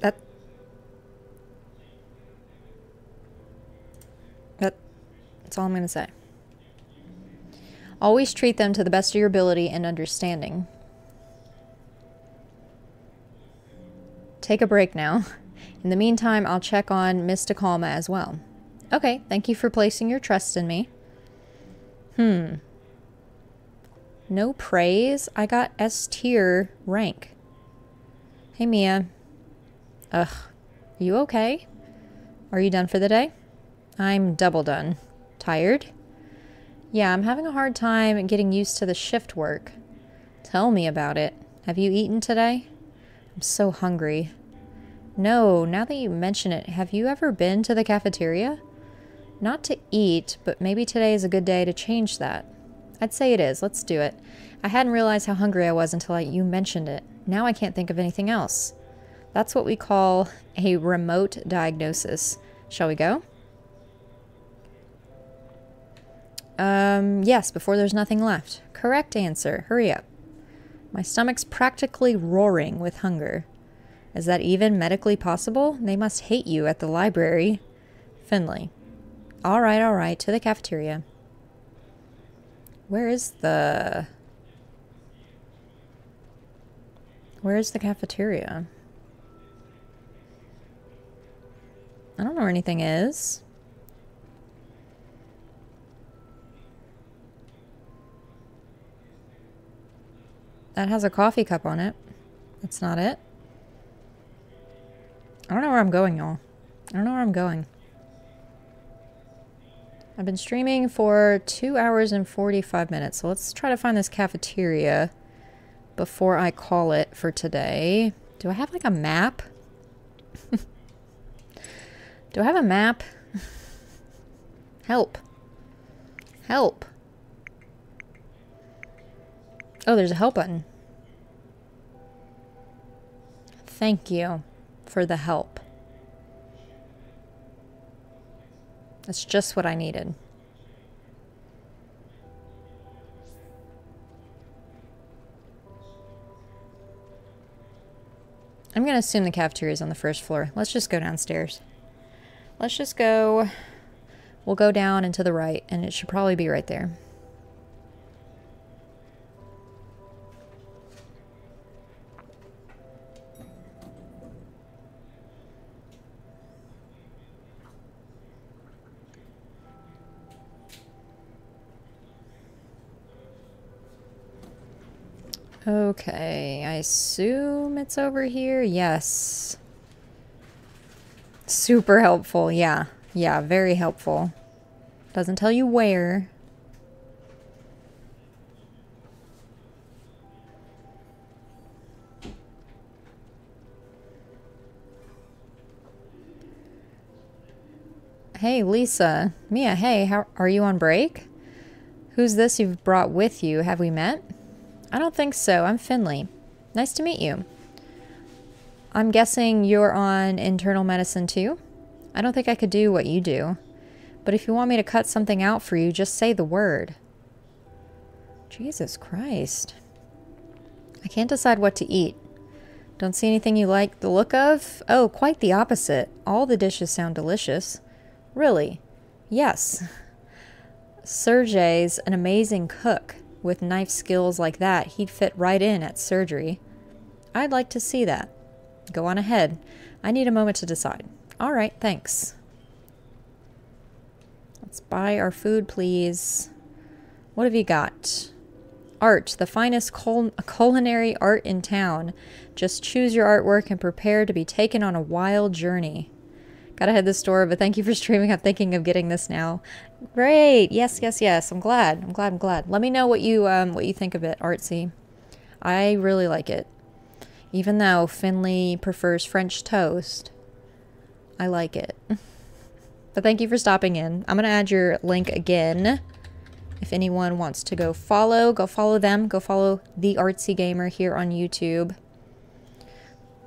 That... That... That's all I'm gonna say. Always treat them to the best of your ability and understanding. Take a break now. In the meantime, I'll check on Miss DeCalma as well. Okay, thank you for placing your trust in me. Hmm. No praise? I got S tier rank. Hey, Mia. Ugh. Are you okay? Are you done for the day? I'm double done. Tired? Yeah, I'm having a hard time getting used to the shift work. Tell me about it. Have you eaten today? I'm so hungry. No, now that you mention it, have you ever been to the cafeteria? Not to eat, but maybe today is a good day to change that. I'd say it is. Let's do it. I hadn't realized how hungry I was until I, you mentioned it. Now I can't think of anything else. That's what we call a remote diagnosis. Shall we go? Um, yes, before there's nothing left. Correct answer. Hurry up. My stomach's practically roaring with hunger. Is that even medically possible? They must hate you at the library. Finley. All right, all right, to the cafeteria. Where is the... Where is the cafeteria? I don't know where anything is. That has a coffee cup on it. That's not it. I don't know where I'm going, y'all. I don't know where I'm going. I've been streaming for two hours and forty-five minutes, so let's try to find this cafeteria before I call it for today. Do I have like a map? Do I have a map? Help. Help. Oh, there's a help button. Thank you for the help. That's just what I needed. I'm going to assume the cafeteria is on the first floor. Let's just go downstairs. Let's just go, we'll go down and to the right, and it should probably be right there. Okay, I assume it's over here. Yes. Super helpful. Yeah. Yeah, very helpful. Doesn't tell you where. Hey, Lisa. Mia, hey, how are you on break? Who's this you've brought with you? Have we met? I don't think so. I'm Finley. Nice to meet you. I'm guessing you're on internal medicine too? I don't think I could do what you do. But if you want me to cut something out for you, just say the word. Jesus Christ. I can't decide what to eat. Don't see anything you like the look of? Oh, quite the opposite. All the dishes sound delicious. Really? Yes. Sergey's an amazing cook. With knife skills like that, he'd fit right in at surgery. I'd like to see that. Go on ahead. I need a moment to decide. All right, thanks. Let's buy our food, please. What have you got? Art, the finest cul culinary art in town. Just choose your artwork and prepare to be taken on a wild journey. Gotta head to the store, but thank you for streaming. I'm thinking of getting this now. Great. Yes, yes, yes. I'm glad. I'm glad. I'm glad. Let me know what you um, what you think of it, Artsy. I really like it. Even though Finley prefers French toast, I like it. But thank you for stopping in. I'm going to add your link again. If anyone wants to go follow, go follow them. Go follow the Artsy Gamer here on YouTube.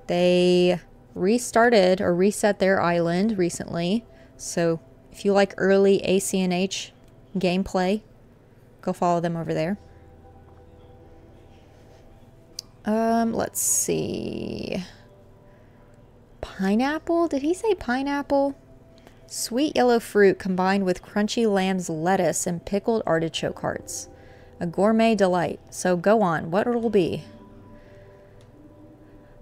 They... restarted or reset their island recently, so if you like early A C N H gameplay, go follow them over there. Um, let's see. Pineapple? Did he say pineapple? Sweet yellow fruit combined with crunchy lamb's lettuce and pickled artichoke hearts. A gourmet delight. So go on. What it'll be?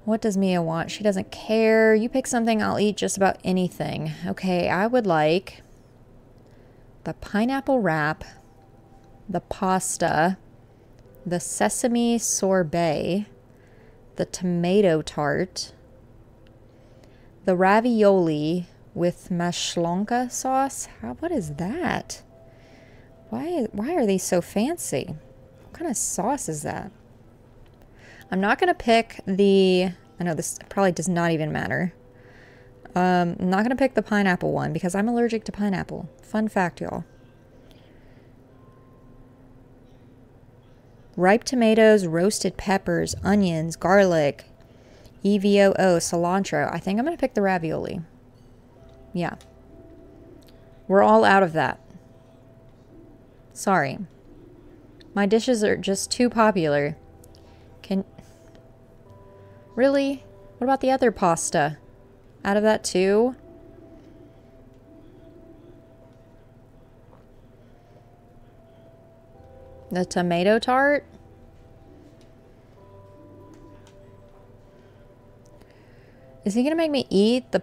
What does Mia want? She doesn't care. You pick something, I'll eat just about anything. Okay, I would like the pineapple wrap, the pasta, the sesame sorbet, the tomato tart, the ravioli with mashlonka sauce. How, what is that? Why, why are these so fancy? What kind of sauce is that? I'm not going to pick the, I know this probably does not even matter. Um, I'm not going to pick the pineapple one because I'm allergic to pineapple. Fun fact, y'all. ripe tomatoes, roasted peppers, onions, garlic, E V O O, cilantro. I think I'm going to pick the ravioli. Yeah. We're all out of that. Sorry. My dishes are just too popular. Can... Really? What about the other pasta? Out of that too? The tomato tart? Is he gonna make me eat the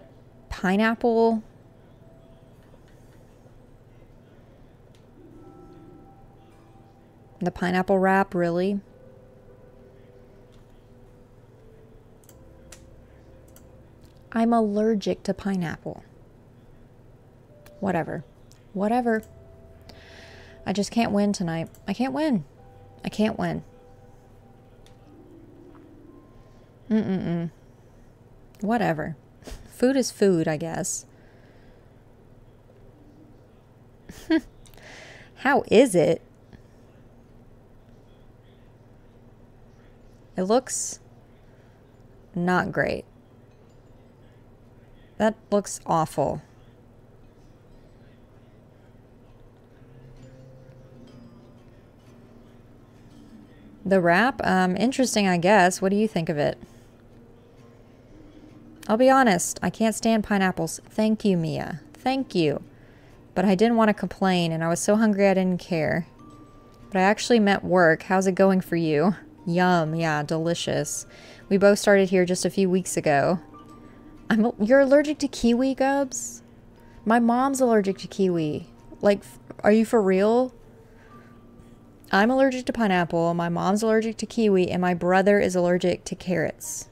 pineapple? The pineapple wrap, really? I'm allergic to pineapple. Whatever. Whatever. I just can't win tonight. I can't win. I can't win. Mm-mm-mm. Whatever. Food is food, I guess. How is it? It looks not great. That looks awful. The wrap? Um, interesting, I guess. What do you think of it? I'll be honest. I can't stand pineapples. Thank you, Mia. Thank you. But I didn't want to complain, and I was so hungry I didn't care. But I actually meant work. How's it going for you? Yum. Yeah, delicious. We both started here just a few weeks ago. I'm, you're allergic to kiwi, Gubs? My mom's allergic to kiwi. Like, are you for real? I'm allergic to pineapple, my mom's allergic to kiwi, and my brother is allergic to carrots.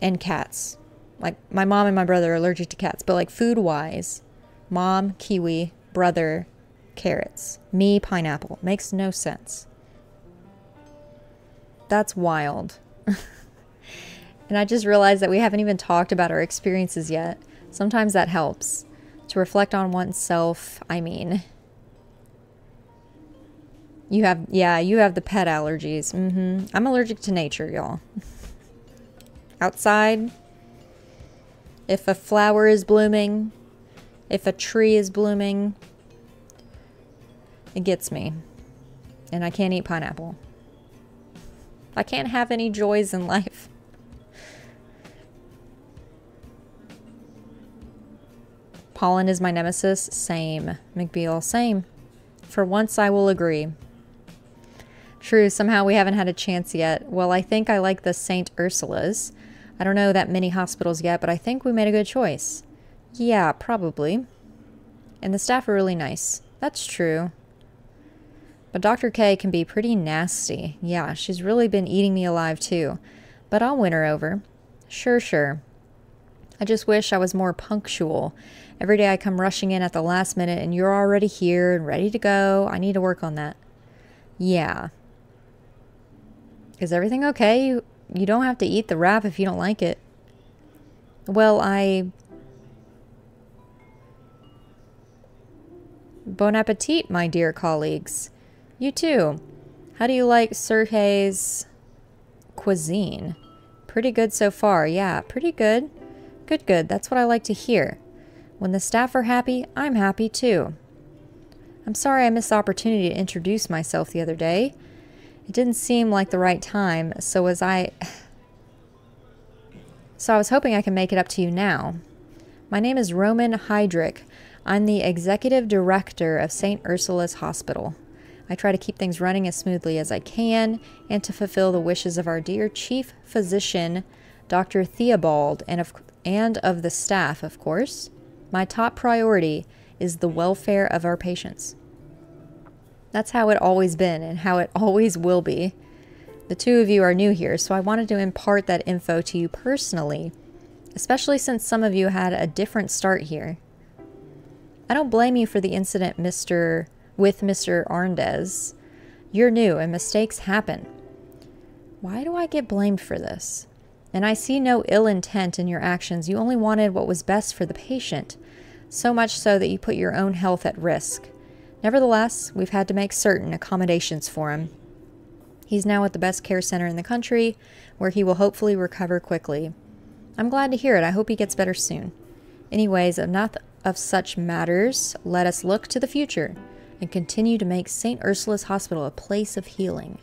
And cats. Like, my mom and my brother are allergic to cats, but like food-wise, mom, kiwi, brother, carrots. Me, pineapple. Makes no sense. That's wild. And I just realized that we haven't even talked about our experiences yet. Sometimes that helps. To reflect on oneself, I mean... You have, yeah, you have the pet allergies. Mm-hmm. I'm allergic to nature, y'all. Outside, if a flower is blooming, if a tree is blooming, it gets me. And I can't eat pineapple. I can't have any joys in life. Pollen is my nemesis. Same. McBeal, same. For once, I will agree. True, somehow we haven't had a chance yet. Well, I think I like the Saint Ursula's. I don't know that many hospitals yet, but I think we made a good choice. Yeah, probably. And the staff are really nice. That's true. But Doctor K can be pretty nasty. Yeah, she's really been eating me alive too. But I'll win her over. Sure, sure. I just wish I was more punctual. Every day I come rushing in at the last minute and you're already here and ready to go. I need to work on that. Yeah. Is everything okay? You, you don't have to eat the wrap if you don't like it. Well, I... Bon appetit, my dear colleagues. You too. How do you like Sergei's cuisine? Pretty good so far. Yeah, pretty good. Good, good. That's what I like to hear. When the staff are happy, I'm happy too. I'm sorry I missed the opportunity to introduce myself the other day. It didn't seem like the right time, so as I... so I was hoping I could make it up to you now. My name is Roman Heydrich. I'm the executive director of Saint Ursula's Hospital. I try to keep things running as smoothly as I can and to fulfill the wishes of our dear chief physician, Doctor Theobald, and of, and of the staff, of course. My top priority is the welfare of our patients. That's how it always been and how it always will be. The two of you are new here, so I wanted to impart that info to you personally, especially since some of you had a different start here. I don't blame you for the incident Mister with Mister Arndez. You're new and mistakes happen. Why do I get blamed for this? And I see no ill intent in your actions. You only wanted what was best for the patient. So much so that you put your own health at risk. Nevertheless, we've had to make certain accommodations for him. He's now at the best care center in the country, where he will hopefully recover quickly. I'm glad to hear it. I hope he gets better soon. Anyways, enough of such matters. Let us look to the future and continue to make Saint Ursula's Hospital a place of healing.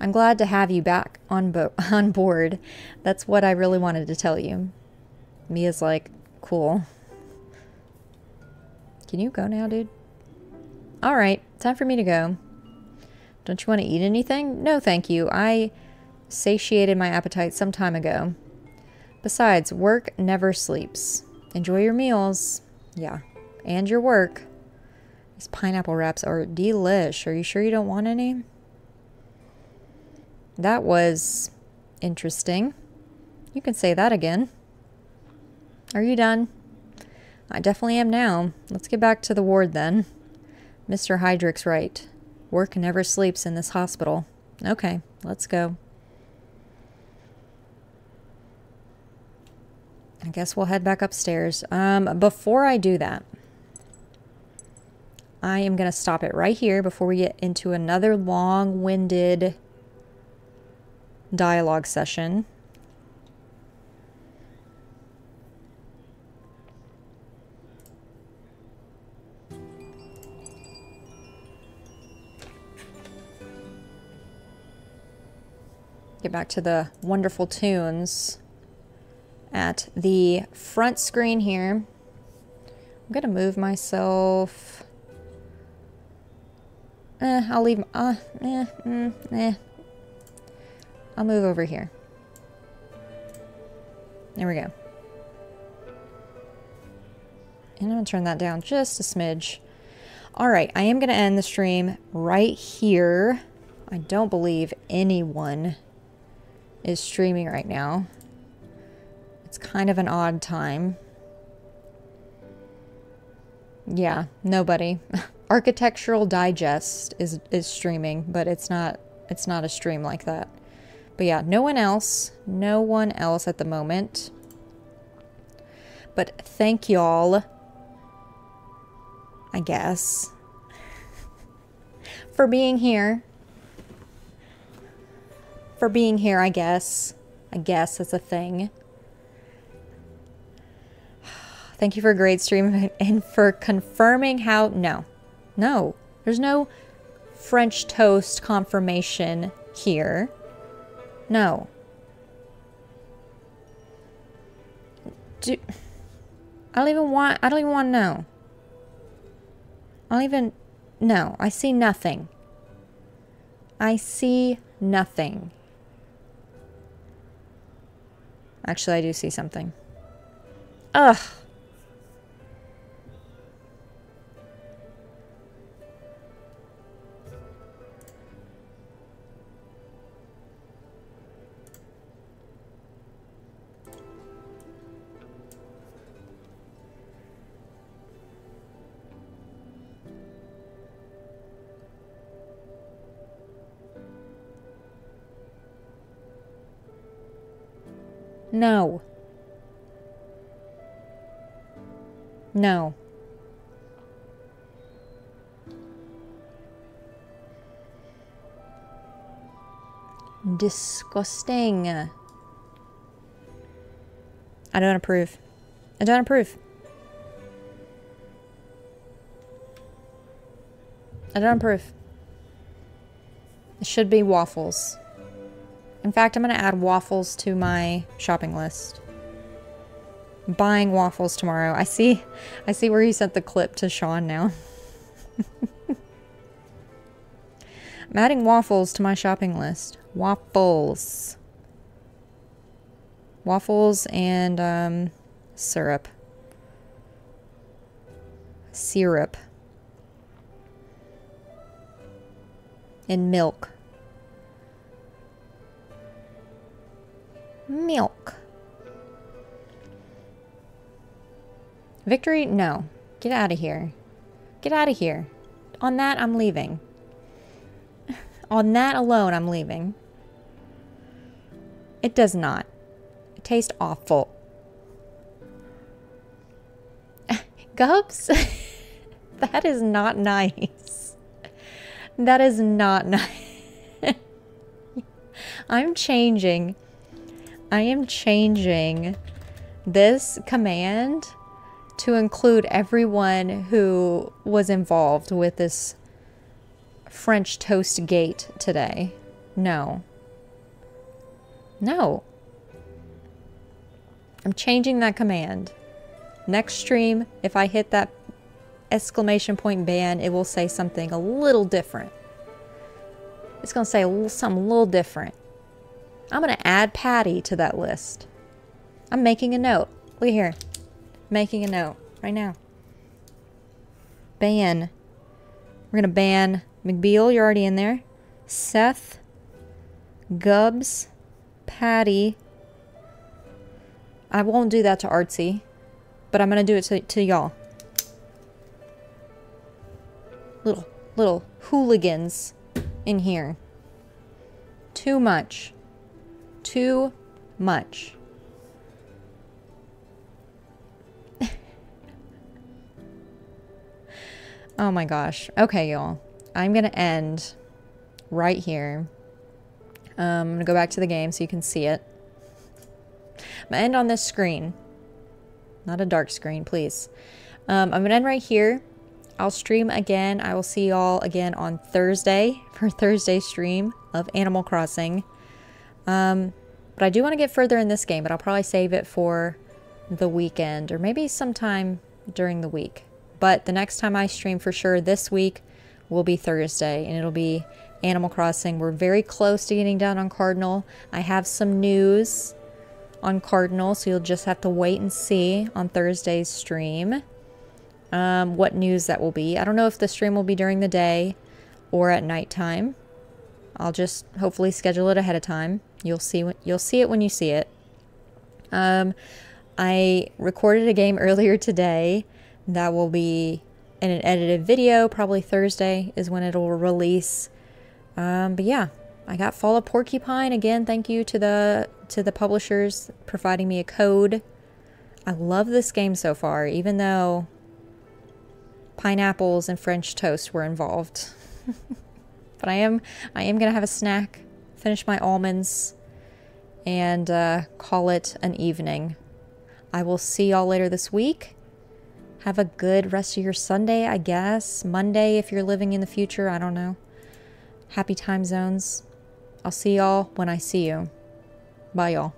I'm glad to have you back on, bo on board. That's what I really wanted to tell you. Mia's like, cool. Can you go now, dude? All right, time for me to go. Don't you want to eat anything? No, thank you. I satiated my appetite some time ago. Besides, work never sleeps. Enjoy your meals. Yeah, and your work. These pineapple wraps are delish. Are you sure you don't want any? That was interesting. You can say that again. Are you done? I definitely am now. Let's get back to the ward then. Mister Heydrich's right. Work never sleeps in this hospital. Okay, let's go. I guess we'll head back upstairs. Um, before I do that, I am going to stop it right here before we get into another long-winded dialogue session. Get back to the wonderful tunes at the front screen here. I'm gonna move myself. Eh, I'll leave. Uh, eh, mm, eh. I'll move over here. There we go. And I'm gonna turn that down just a smidge. All right, I am gonna end the stream right here. I don't believe anyone is streaming right now. It's kind of an odd time. Yeah, nobody. Architectural Digest is is streaming, but it's not it's not a stream like that. But yeah, no one else, no one else at the moment. But thank y'all, I guess, for being here. For being here, I guess. I guess that's a thing. Thank you for a great stream and for confirming how... No. No. There's no French toast confirmation here. No. Do, I don't even want... I don't even want to know. I don't even... No. I see nothing. I see nothing. Actually, I do see something. Ugh. No. No. Disgusting. I don't approve. I don't approve. I don't approve. It should be waffles. In fact, I'm going to add waffles to my shopping list. I'm buying waffles tomorrow. I see, I see where you sent the clip to Sean now. I'm adding waffles to my shopping list. Waffles. Waffles and um, syrup. Syrup. And milk. Milk. Victory? No. Get out of here. Get out of here. On that, I'm leaving. On that alone, I'm leaving. It does not. It tastes awful. Gubs? That is not nice. That is not nice. I'm changing. I am changing this command to include everyone who was involved with this French toast gate today. No. No. I'm changing that command. Next stream, if I hit that exclamation point ban, it will say something a little different. It's going to say a little, something a little different. I'm going to add Patty to that list. I'm making a note. Look here. Making a note right now. Ban. We're going to ban McBeal. You're already in there. Seth. Gubbs. Patty. I won't do that to Artsy, but I'm going to do it to, to y'all. Little, little hooligans in here. Too much. Too much. Oh my gosh. Okay, y'all. I'm going to end right here. Um, I'm going to go back to the game so you can see it. I'm going to end on this screen. Not a dark screen, please. Um, I'm going to end right here. I'll stream again. I will see y'all again on Thursday for Thursday's stream of Animal Crossing. Um, but I do want to get further in this game, but I'll probably save it for the weekend or maybe sometime during the week. But the next time I stream for sure this week will be Thursday, and it'll be Animal Crossing. We're very close to getting down on Cardinal. I have some news on Cardinal, so you'll just have to wait and see on Thursday's stream um, what news that will be. I don't know if the stream will be during the day or at nighttime. I'll just hopefully schedule it ahead of time. You'll see when, you'll see it when you see it. Um, I recorded a game earlier today that will be in an edited video. Probably Thursday is when it'll release. Um, but yeah, I got Fall of Porcupine again. Thank you to the to the publishers providing me a code. I love this game so far, even though pineapples and French toast were involved. But I am I am gonna have a snack, finish my almonds, and uh, call it an evening. I will see y'all later this week. Have a good rest of your Sunday, I guess. Monday if you're living in the future, I don't know. Happy time zones. I'll see y'all when I see you. Bye, y'all.